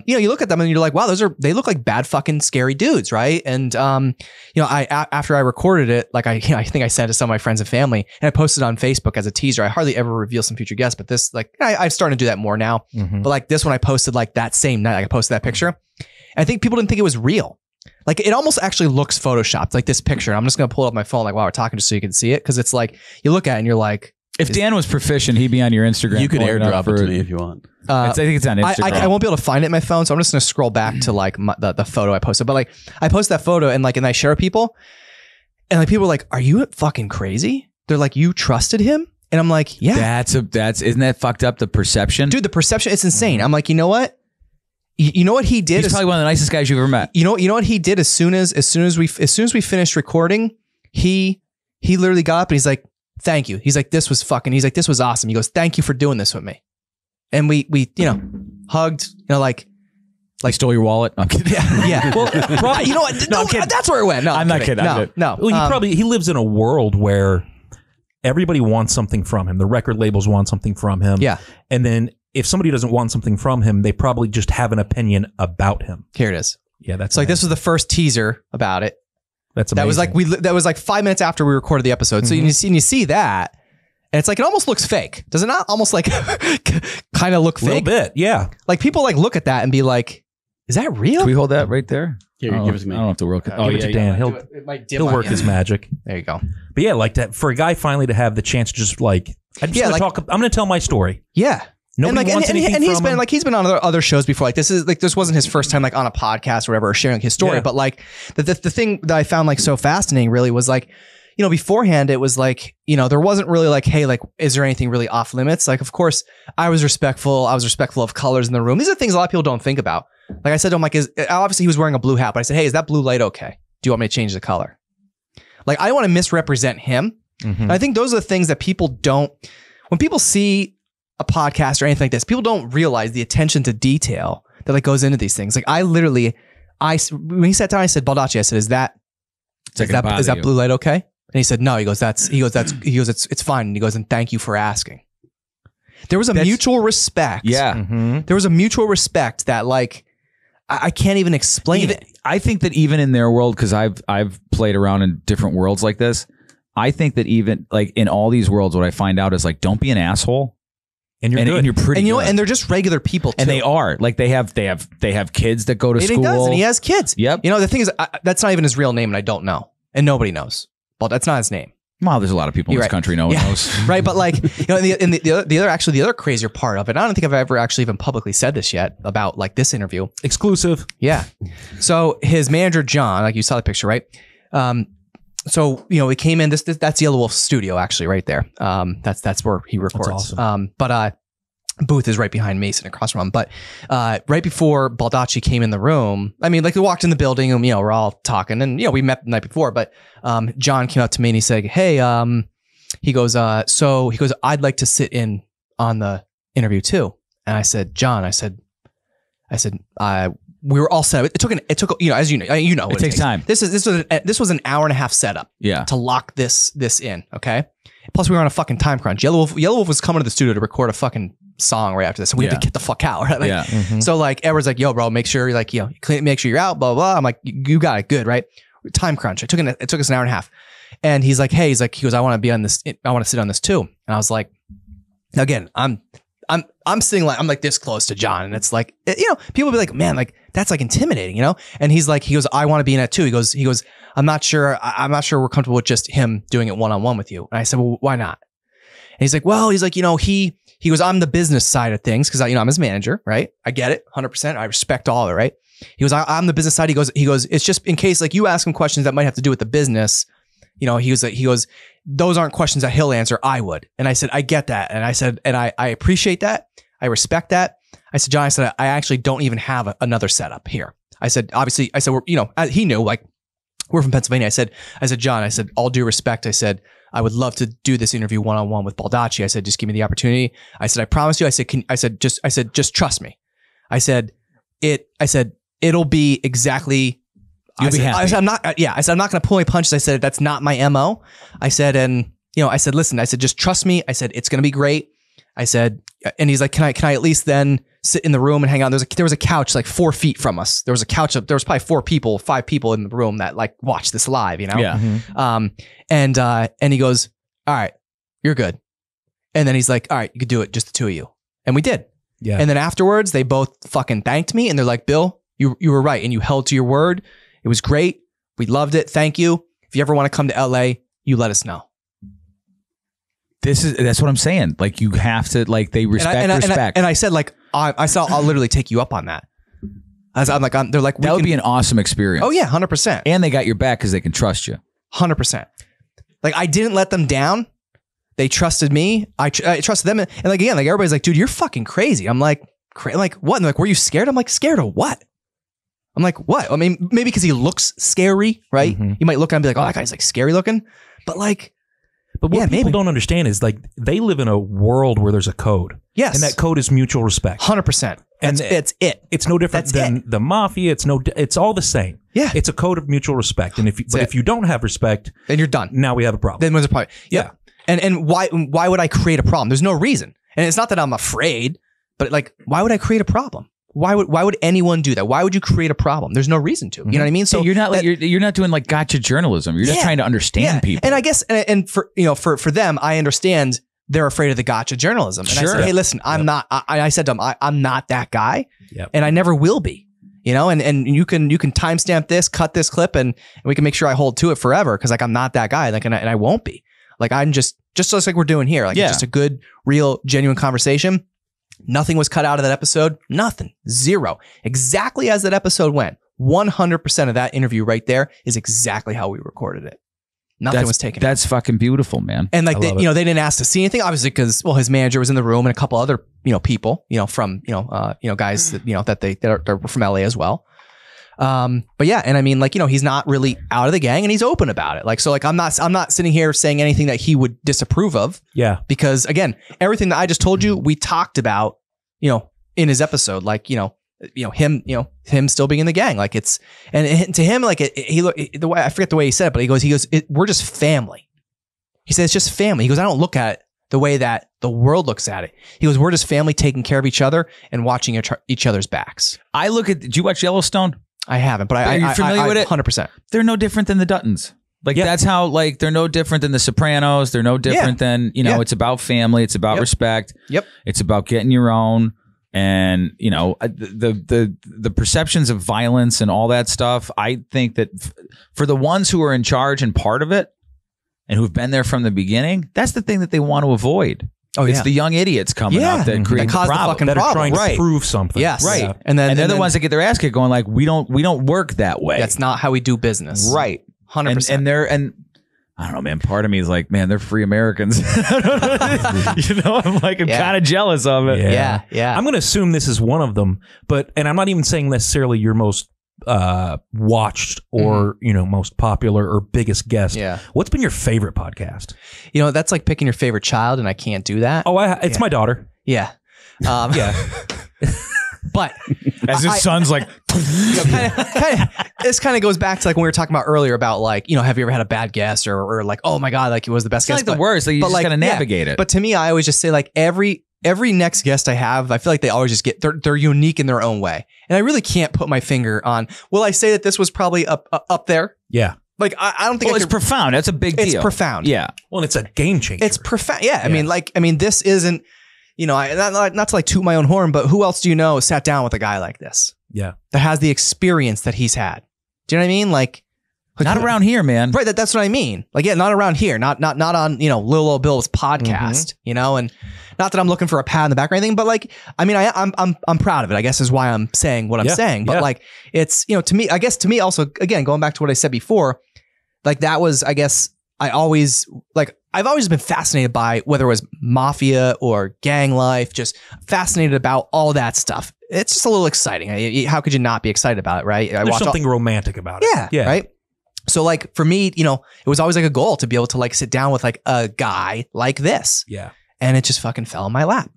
you know, you look at them and you're like, wow, they look like bad fucking scary dudes, right? And you know, after I recorded it, like, I think I said to some of my friends and family, and I posted on Facebook as a teaser. I hardly ever reveal some future guests, but this, like, I'm starting to do that more now. Mm-hmm. But like this one, I posted like that same night. Like, I posted that picture, and I think people didn't think it was real. Like, it almost actually looks photoshopped, like this picture. And I'm just gonna pull it up my phone, like, while we're talking, just so you can see it, because it's like, you look at it and you're like. If Dan was proficient, he'd be on your Instagram. You could airdrop it to me if you want. I think it's on Instagram. I won't be able to find it in my phone, so I'm just going to scroll back to like the photo I posted. But like, I post that photo and I share people, and like, people are like, "Are you fucking crazy?" They're like, "You trusted him?" And I'm like, "Yeah." Isn't that fucked up? The perception, dude. The perception, it's insane. I'm like, you know what? You know what he did? He's probably one of the nicest guys you've ever met. You know what he did? As soon as we finished recording, he literally got up and he's like. Thank you. He's like, this was awesome. He goes, thank you for doing this with me. And we, you know, hugged, you know, like stole your wallet. No, I'm kidding. Yeah. Yeah. Well, probably, you know what? No, that's where it went. No, I'm not kidding. No. Well, he lives in a world where everybody wants something from him. The record labels want something from him. Yeah. And then if somebody doesn't want something from him, they probably just have an opinion about him. Here it is. Yeah. That's so like, this was the first teaser about it. That was like 5 minutes after we recorded the episode. So mm-hmm. you see that, and it's like, it almost looks fake. Does it not almost like kind of look fake? A little bit, yeah. Like, people like look at that and be like, is that real? Can we hold that right there? Here, give it to me. I don't have to work. Give it to Dan. He'll work his magic. There you go. But yeah, like that, for a guy finally to have the chance to just like, I'm going to tell my story. Yeah. He's been on other shows before. Like, this wasn't his first time like on a podcast or whatever, or sharing his story. Yeah. But like the thing that I found like so fascinating really was like, you know, beforehand it was like, you know, there wasn't really like, hey, like, is there anything really off limits? Like, of course I was respectful. I was respectful of colors in the room. These are things a lot of people don't think about. Like I said to him, like, obviously he was wearing a blue hat, but I said, hey, is that blue light okay? Do you want me to change the color? Like, I don't want to misrepresent him. Mm-hmm. And I think those are the things that people don't, when people see a podcast or anything like this, people don't realize the attention to detail that like goes into these things. Like, I when he sat down, I said, Baldacci, I said, is that blue light okay? And he said, no, he goes, it's fine. And he goes, and thank you for asking. There was a mutual respect. Yeah. Mm-hmm. There was a mutual respect that like, I can't even explain it. I think that even in their world, cause I've played around in different worlds like this. I think that even like in all these worlds, what I find out is like, don't be an asshole. And you're pretty good. And they're just regular people too. And they are like, they have kids that go to school. And he has kids. Yep. You know, the thing is, that's not even his real name, and I don't know, and nobody knows. Well, that's not his name. Well, there's a lot of people in this country. No one knows. Right. But like, you know, the other crazier part of it, I don't think I've ever actually even publicly said this yet about like this interview. Exclusive. Yeah. So his manager, John, like you saw the picture, right? So, you know, we came in, that's Yellow Wolf's studio actually right there. That's where he records. Awesome. Booth is right behind me, sitting across from him. But right before Baldacci came in the room, I mean, like, we walked in the building and, you know, we're all talking and, you know, we met the night before, but John came up to me and he said, hey, he goes, I'd like to sit in on the interview too. And I said, John, I said, we were all set up. It took, you know, as you know, it takes time. This was an hour and a half setup. Yeah. To lock this in. Okay. Plus we were on a fucking time crunch. Yellow Wolf was coming to the studio to record a fucking song right after this. And we had to get the fuck out. Right? Like, yeah. Mm-hmm. So like, everyone's like, yo bro, make sure you're out, blah, blah. I'm like, you got it. Good. Right. Time crunch. It took us an hour and a half. And he's like, hey, he goes, I want to sit on this too. And I was like, again, I'm sitting like, I'm like this close to John, and it's like, you know, people be like, man, like that's like intimidating, you know? And he's like, I want to be in it too. He goes, I'm not sure we're comfortable with just him doing it one-on-one with you. And I said, well, why not? And he's like, you know, he, He goes, I'm the business side of things because, you know, I'm his manager, right? I get it, 100%. I respect all of it, right? He goes, I'm the business side. He goes, it's just in case, like, you ask him questions that might have to do with the business. You know, he goes, those aren't questions that he'll answer. I would. And I said, I get that. And I said, and I appreciate that. I respect that. I said, John, I said, I actually don't even have another setup here. I said, obviously, I said, we're, you know, he knew, like, we're from Pennsylvania. I said, John, I said, all due respect. I said, I would love to do this interview one-on-one with Baldacci. I said, just give me the opportunity. I said, I promise you. I said, just trust me. I said, it'll be exactly. I'm not going to pull any punches. I said, that's not my MO. I said, and, you know, I said, listen, I said, just trust me. I said, it's going to be great. I said, and he's like, can I at least then sit in the room and hang out? There was a couch like 4 feet from us. There was a couch up. There was probably five people in the room that like watched this live, you know? Yeah. Mm-hmm. And he goes, all right, you're good. And then he's like, all right, you could do it. Just the two of you. And we did. Yeah. And then afterwards they both fucking thanked me and they're like, Bill, you were right. And you held to your word. It was great. We loved it. Thank you. If you ever want to come to LA, you let us know. That's what I'm saying. Like, you have to, like, they respect, And I said, like, I'll literally take you up on that. They're like, that would be an awesome experience. Oh yeah. 100%. And they got your back because they can trust you. 100%. Like, I didn't let them down. They trusted me. I trusted them. And like, again, like, everybody's like, dude, you're fucking crazy. I'm like, what? And they're like, were you scared? I'm like, scared of what? I'm like, what? I mean, maybe because he looks scary, right? Mm-hmm. You might look at him and be like, oh, that guy's like scary looking. But like, what people don't understand is, like, they live in a world where there's a code. Yes. And that code is mutual respect. 100%. And that's it. It's no different than the mafia. It's all the same. Yeah. It's a code of mutual respect. And if you don't have respect, then you're done. Now we have a problem. Then there's a problem. Yeah. Yeah. And why would I create a problem? There's no reason. And it's not that I'm afraid, but like, why would I create a problem? Why would anyone do that? Why would you create a problem? There's no reason to. You know what I mean? So you're not doing like gotcha journalism. You're just trying to understand people. And I guess for them, I understand they're afraid of the gotcha journalism. And sure. I said, hey, listen, I'm not. I said to them, I'm not that guy, and I never will be. You know, and you can timestamp this, cut this clip, and we can make sure I hold to it forever because like I'm not that guy, like and I won't be. Like I'm just like we're doing here, like it's just a good, real, genuine conversation. Nothing was cut out of that episode. Nothing. Zero. Exactly as that episode went. 100% of that interview right there is exactly how we recorded it. Nothing was taken. That's fucking beautiful, man. And like, they didn't ask to see anything, obviously, because, well, his manager was in the room and a couple other, people, from, guys that, that are from LA as well. But yeah. And I mean, like, he's not really out of the gang and he's open about it. Like, so like, I'm not sitting here saying anything that he would disapprove of. Yeah. Because again, everything that I just told you, we talked about, in his episode, like, him still being in the gang. Like it's, and to him, like I forget the way he said it, but he goes, we're just family. He says, it's just family. He goes, I don't look at it the way that the world looks at it. He goes, we're just family taking care of each other and watching each other's backs. Did you watch Yellowstone? I haven't, but are you familiar with it? 100%. They're no different than the Duttons. Like that's how, like, they're no different than the Sopranos. They're no different than, it's about family. It's about respect. Yep. It's about getting your own. And, the perceptions of violence and all that stuff. I think that for the ones who are in charge and part of it and who've been there from the beginning, that's the thing that they want to avoid. Oh, it's the young idiots coming up that create that are trying to prove something. Yes. Right. Yeah. And then the ones that get their ass kicked going like, we don't work that way. That's not how we do business. Right. 100%. And I don't know, man, part of me is like, man, they're free Americans. I'm kind of jealous of it. Yeah. I'm going to assume this is one of them, but I'm not even saying necessarily your most watched or most popular or biggest guest. Yeah. What's been your favorite podcast? That's like picking your favorite child, and I can't do that. Oh, it's my daughter. Yeah. But as his son's like, this kind of goes back to like when we were talking about earlier about like, have you ever had a bad guest or like, oh my God, like it was the best guest. It's like the worst. Like you just like, gotta navigate it. But to me, I always just say like every next guest I have, I feel like they always just get, they're unique in their own way. And I really can't put my finger on, will I say that this was probably up there? Yeah. Like, I don't think it's profound. That's a big deal. It's profound. Yeah. Well, and it's a game changer. It's profound. Yeah. I mean, this isn't, not to like toot my own horn, but who else do you know sat down with a guy like this? Yeah. That has the experience that he's had. Do you know what I mean? Like, Like, not around here, man. Right. That's what I mean. Like, yeah, not around here. Not on, you know, Lil Ol' Bill's podcast, you know, and not that I'm looking for a pat on the back or anything, but like, I mean, I'm proud of it, I guess, is why I'm saying what I'm saying. But like, it's, you know, to me, I guess, to me also, again, going back to what I said before, like that was, I guess I always like, I've always been fascinated by whether it was mafia or gang life, just fascinated about all that stuff. It's just a little exciting. How could you not be excited about it? Right. There's something romantic about it. Yeah. Right. So like for me, you know, it was always like a goal to be able to like sit down with like a guy like this. Yeah. And it just fucking fell in my lap.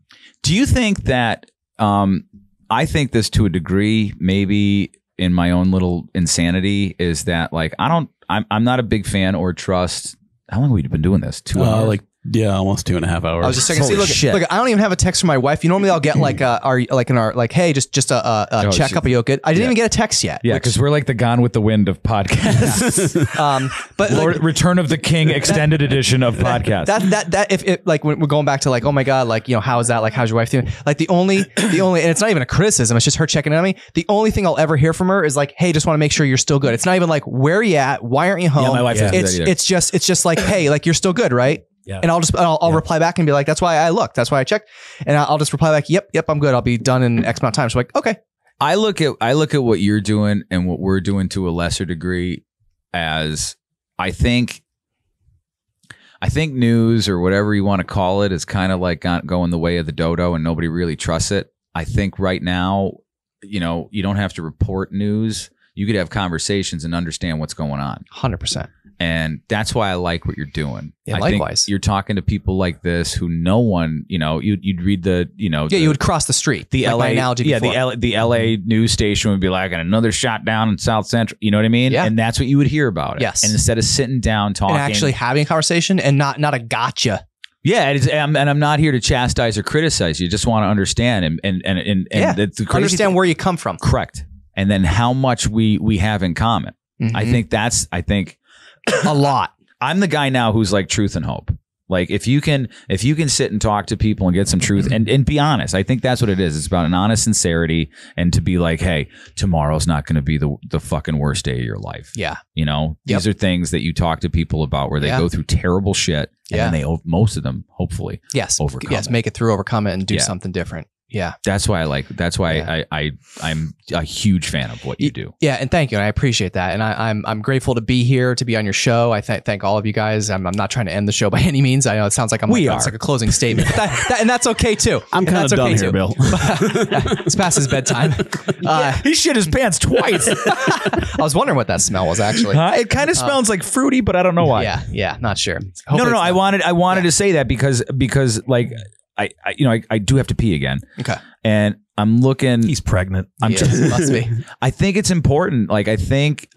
Do you think that, I think this to a degree, maybe in my own little insanity, is that like, I'm not a big fan or trust. How long have we been doing this? 2 hours? Like, yeah, almost 2.5 hours. I was just saying, see, look, I don't even have a text from my wife. You normally I'll get like hey, just a checkup of you. Good. I didn't even get a text yet. Yeah, because we're like the Gone with the Wind of podcasts. But Lord, like, Return of the King extended edition of podcasts. That if it, like when we're going back to like, oh my god, like, you know, how is that? Like, how's your wife doing? Like the only, and it's not even a criticism. It's just her checking in on me. The only thing I'll ever hear from her is like, hey, just want to make sure you're still good. It's not even like, where are you at? Why aren't you home? Yeah, my wife doesn't do that either. It's just like, hey, like, you're still good, right? Yeah. And I'll reply back and be like, that's why I looked. That's why I checked. And I'll just reply back, yep, I'm good. I'll be done in X amount of time. So like, okay. I look at what you're doing and what we're doing to a lesser degree as I think news or whatever you want to call it is kind of like going the way of the dodo and nobody really trusts it. I think right now, you know, you don't have to report news. You could have conversations and understand what's going on. 100%. And that's why I like what you're doing. Yeah, likewise. You're talking to people like this who no one, you know, you'd read the, you know. Yeah, you would cross the street. The like LA analogy. Yeah, before. The LA news station would be like, another shot down in South Central. You know what I mean? Yeah. And that's what you would hear about it. Yes. And instead of sitting down talking. And actually having a conversation and not a gotcha. Yeah, and I'm not here to chastise or criticize you. Just want to understand. And the crazy understand thing. Where you come from. Correct. And then how much we have in common. Mm-hmm. I think a lot. I'm the guy now who's like truth and hope. Like if you can sit and talk to people and get some truth and be honest, I think that's what it is. It's about an honest sincerity and to be like, hey, tomorrow's not going to be the fucking worst day of your life. Yeah. You know, these are things that you talk to people about where they go through terrible shit and then they, most of them, hopefully. Yes. Overcome. Yes. Make it through, overcome it and do something different. Yeah. That's why I like, I'm a huge fan of what you do. Yeah. And thank you. And I appreciate that. And I'm grateful to be here, to be on your show. I thank all of you guys. I'm not trying to end the show by any means. I know it sounds like it's like a closing statement, but and that's okay too. I'm kind of done here, Bill. It's past his bedtime. He shit his pants twice. I was wondering what that smell was actually. It kind of smells like fruity, but I don't know why. Yeah. Yeah. Not sure. No. I wanted to say that because like, I do have to pee again. Okay. And I'm looking. He's pregnant. Must be. I think it's important. Like, I think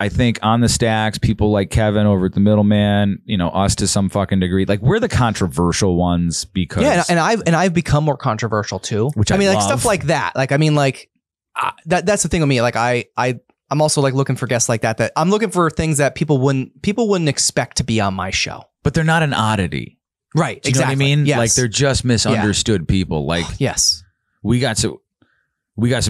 on the stacks, people like Kevin over at the Middleman, you know, us to some fucking degree, like we're the controversial ones because. Yeah. And I've become more controversial too, which I mean, love. Like stuff like that. Like, I mean, like that's the thing with me. Like I'm also like looking for guests like that I'm looking for things that people wouldn't expect to be on my show, but they're not an oddity. Right. Do you exactly. know what I mean? Yes. Like they're just misunderstood people. Like, yes, we got some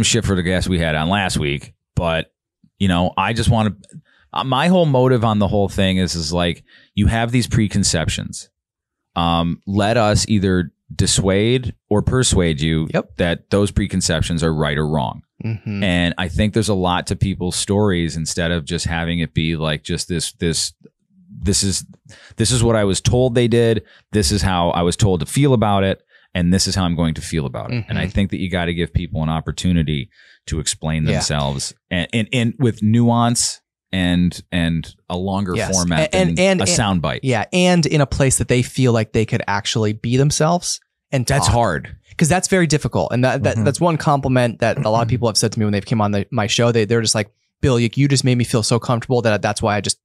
shit for the guest we had on last week, but you know, I just want to, my whole motive on the whole thing is like, you have these preconceptions. Let us either dissuade or persuade you that those preconceptions are right or wrong. Mm-hmm. And I think there's a lot to people's stories instead of just having it be like just this is what I was told they did. This is how I was told to feel about it. And this is how I'm going to feel about it. Mm-hmm. And I think that you got to give people an opportunity to explain themselves and with nuance and a longer format and a soundbite. Yeah. And in a place that they feel like they could actually be themselves. And that's hard. Because that's very difficult. And that's one compliment that a lot of people have said to me when they've came on my show. They're just like, Bill, you just made me feel so comfortable that's why I just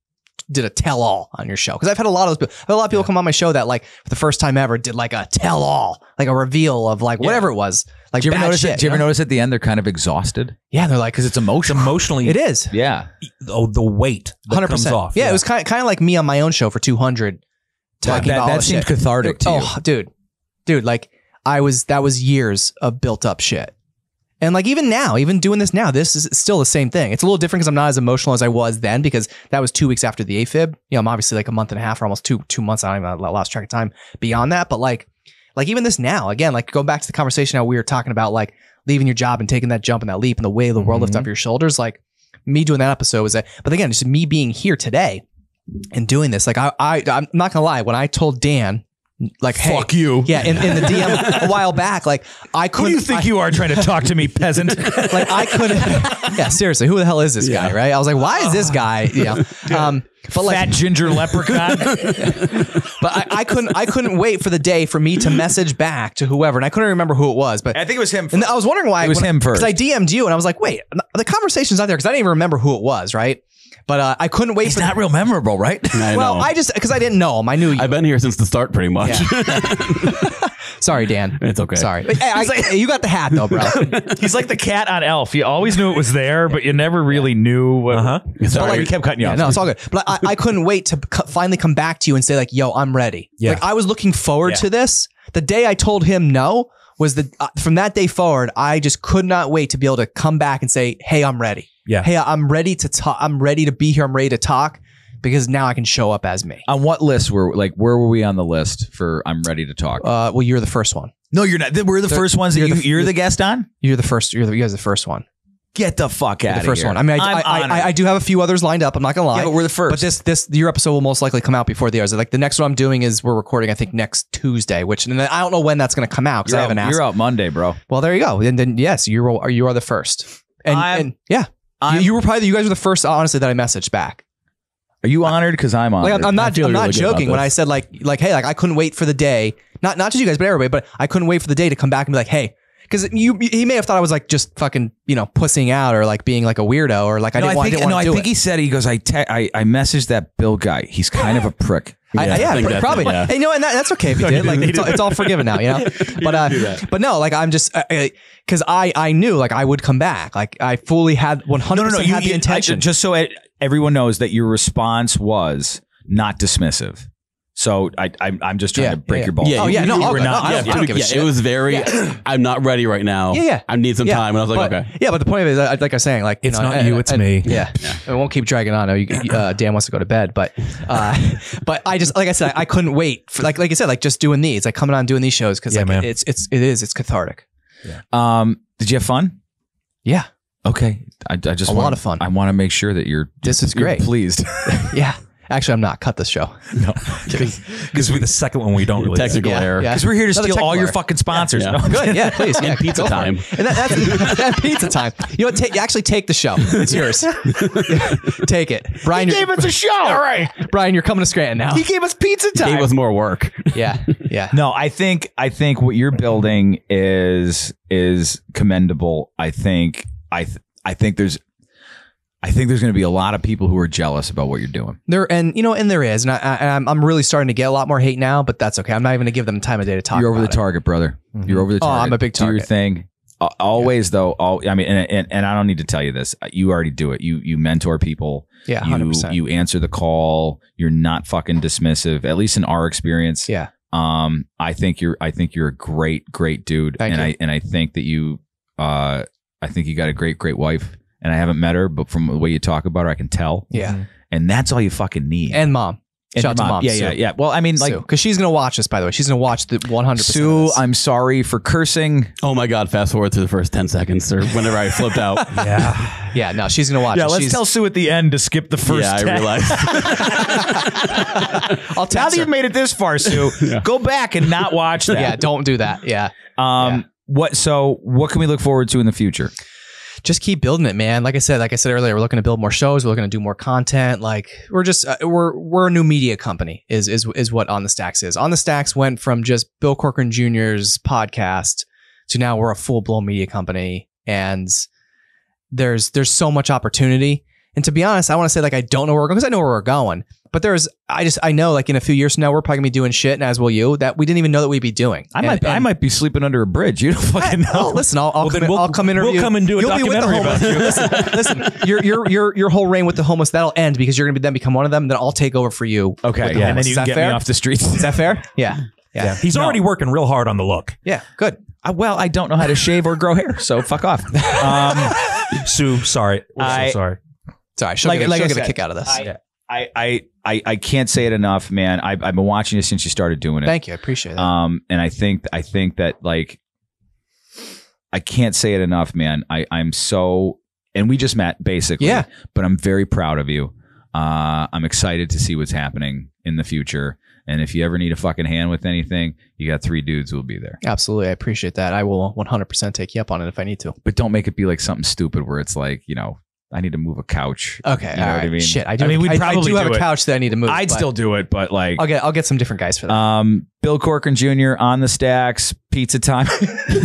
did a tell all on your show. Cause I've had a lot of people come on my show that like for the first time ever did like a tell all, like a reveal of like whatever it was. Like, do you ever notice at the end, they're kind of exhausted? Yeah. They're like, cause it's emotionally. It is. Yeah. Oh, the weight 100% off. Yeah, yeah. It was kind of like me on my own show for 200. Talking about that seemed cathartic to you. Oh, dude, like that was years of built up shit. And like, even now, even doing this now, this is still the same thing. It's a little different because I'm not as emotional as I was then, because that was 2 weeks after the AFib. You know, I'm obviously like a month and a half or almost two months. I don't even lost track of time beyond that. But like even this now, again, like going back to the conversation how we were talking about like leaving your job and taking that jump and that leap and the way the world lifts off your shoulders. Like me doing that episode was that, but again, just me being here today and doing this. Like I'm not gonna lie, when I told Dan, like, hey, fuck you. Yeah, in the DM a while back, like I couldn't. Who do you think you are trying to talk to me, peasant? Like I couldn't. Yeah, seriously, who the hell is this guy, right? I was like, why is this guy? Yeah, but like fat ginger leprechaun. But I couldn't wait for the day for me to message back to whoever, and I couldn't remember who it was, but I think it was him. And I was wondering why it was him first, because I DM'd you, and I was like, wait, the conversation's not there because I didn't even remember who it was, right? But I couldn't wait. It's not real memorable, right? Well, I just, because I didn't know him. I knew you. I've been here since the start, pretty much. Yeah. Sorry, Dan. It's okay. Sorry. But, hey, you got the hat, though, bro. He's like the cat on Elf. You always knew it was there, but you never really knew. Sorry, we kept cutting you off. No, it's all good. But I couldn't wait to finally come back to you and say, like, yo, I'm ready. Yeah. Like, I was looking forward to this. The day I told him no was the from that day forward, I just could not wait to be able to come back and say, hey, I'm ready. Yeah. Hey, I'm ready to talk. I'm ready to be here. I'm ready to talk because now I can show up as me. On what list were where were we on the list for I'm ready to talk? Well, you're the first one. No, you're not. We're the first ones that you're the guest on. You're the first. You guys are the first one. Get the fuck out of here. The first one. I mean, I do have a few others lined up. I'm not gonna lie. Yeah, but we're the first. But your episode will most likely come out before the others. Like the next one I'm doing is we're recording, I think, next Tuesday, which, and I don't know when that's gonna come out because I haven't asked. You're out Monday, bro. Well, there you go. And then yes, you are the first. And yeah. You guys were the first, honestly, that I messaged back. Are you honored? Because I'm honored. Like, I'm not joking when I said like, hey, like I couldn't wait for the day, not just you guys, but everybody, but I couldn't wait for the day to come back and be like, hey, because he may have thought I was like just fucking, you know, pussying out or like being like a weirdo or like I didn't want to do it. He said, he goes, I messaged that Bill guy. He's kind of a prick. Yeah, probably. Yeah. And, you know, and that's okay if he did. Like it's all forgiven now, you know. But no, like I'm just because I knew like I would come back. Like I fully had 100% had the intention. Just so everyone knows that your response was not dismissive. So I'm just trying to break your ball. Yeah, it was very. I'm not ready right now. Yeah, I need some time. And I was like, okay. Yeah, but the point of it is, like I was saying, like it's not you, it's me. Yeah, I won't keep dragging on. Dan wants to go to bed, but I just, like I said, I couldn't wait for like I said, like just doing these, like coming on doing these shows because it's cathartic. Yeah. Did you have fun? Yeah. Okay. I just a lot of fun. I want to make sure that you're. This is great. Pleased. Yeah. Actually, I'm not. Cut this show. No, because we're the second one we don't really technical error. Because we're here to steal all your fucking sponsors. Yeah. No, good. Yeah, please. Yeah, and pizza time. And that's pizza time. You know what? Actually take the show. It's yours. Take it, Brian. He gave us a show. All right, Brian, you're coming to Scranton now. He gave us pizza time. He gave us more work. Yeah, yeah. No, I think what you're building is commendable. I think there's going to be a lot of people who are jealous about what you're doing. There is, and I'm really starting to get a lot more hate now, but that's okay. I'm not even going to give them time of day to talk. You're over the target, brother. You're over the target. Oh, I'm a big target. Do your thing. Always though. I mean, and I don't need to tell you this. You already do it. You mentor people. Yeah, 100%. You answer the call. You're not fucking dismissive. At least in our experience. Yeah. I think you're a great dude. Thank you. I think that you. I think you got a great wife. And I haven't met her, but from the way you talk about her, I can tell. Yeah. And that's all you fucking need. And mom. Shout out to mom. Yeah. Well, I mean, like, because she's going to watch this, by the way. She's going to watch the 100%. Sue, I'm sorry for cursing. Oh my God. Fast forward to the first 10 seconds or whenever I flipped out. Yeah. Yeah. No, she's going to watch it. Yeah. Let's tell Sue at the end to skip the first 10. Yeah, I realized. I'll tell you. Now that you've made it this far, Sue, go back and not watch that. Yeah. Don't do that. Yeah. So what can we look forward to in the future? Just keep building it, man. Like I said earlier, we're looking to build more shows. We're looking to do more content. Like we're just, we're a new media company is what On the Stacks is. On the Stacks went from just Bill Corcoran Jr.'s podcast to now we're a full blown media company. And there's so much opportunity. And to be honest, I want to say like, I don't know where we're going because I know where we're going, but I know like in a few years from now, we're probably gonna be doing shit, and as will you, that we didn't even know that we'd be doing. I might be sleeping under a bridge. You don't fucking know. Well, listen, I'll come interview. We'll come and do a documentary about you. Listen, your whole reign with the homeless, that'll end because you're gonna then become one of them. Then I'll take over for you. Okay, yeah, and then you can get me off the streets. Is that fair? Yeah. Yeah. He's already working real hard on the look. Yeah. Good. Well, I don't know how to shave or grow hair, so fuck off. Sue, sorry. We're so sorry. Sorry. She'll get a kick out of this. I can't say it enough, man. I've been watching you since you started doing it. Thank you. I appreciate it. And I think that, like, I can't say it enough, man. I'm so, and we just met basically, yeah, but I'm very proud of you. I'm excited to see what's happening in the future. And if you ever need a fucking hand with anything, you got three dudes who will be there. Absolutely. I appreciate that. I will 100% take you up on it if I need to. But don't make it be like something stupid where it's like, you know, I need to move a couch. Okay. You know what I mean? Shit. I do have a couch that I need to move. I'd still do it, but like... I'll get some different guys for that. Bill Corcoran Jr. On the Stacks. Pizza time.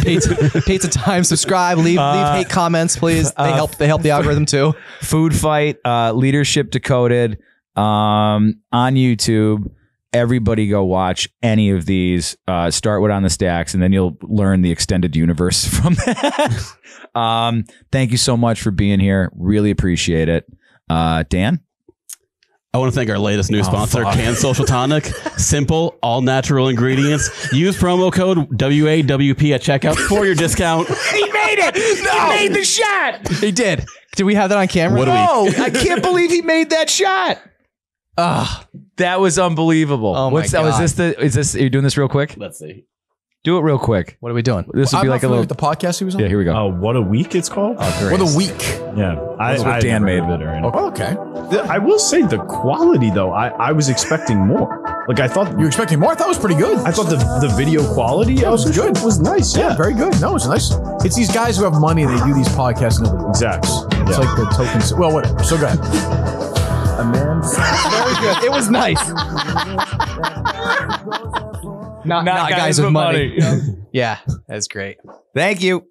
Pizza time. Subscribe. Leave hate comments, please. They help the algorithm too. Food Fight. Leadership Decoded. On YouTube. Everybody go watch any of these. Start with On the Stacks, and then you'll learn the extended universe from that. Thank you so much for being here. Really appreciate it. Dan? I want to thank our latest new sponsor, Can Social Tonic. Simple, all natural ingredients. Use promo code WAWP at checkout for your discount. He made it! No! He made the shot! He did. Did we have that on camera? No! I can't believe he made that shot! Ah, that was unbelievable. Oh my God. Is this, are you doing this real quick? Let's see. Do it real quick. What are we doing? This would be like a little... the podcast he was on? Yeah, here we go. Oh, What a Week it's called? Oh, What a Week. Yeah. That's what Dan made of it. Okay. I will say the quality, though, I was expecting more. Like, I thought... You were expecting more? I thought it was pretty good. I thought the video quality was good. It was nice. Yeah, very good. No, it's nice. It's these guys who have money. They do these podcasts. Exactly. Yeah. It's like the tokens. Well, whatever. So go ahead. A man's very good. It was nice. not guys with money. Yeah, that's great. Thank you.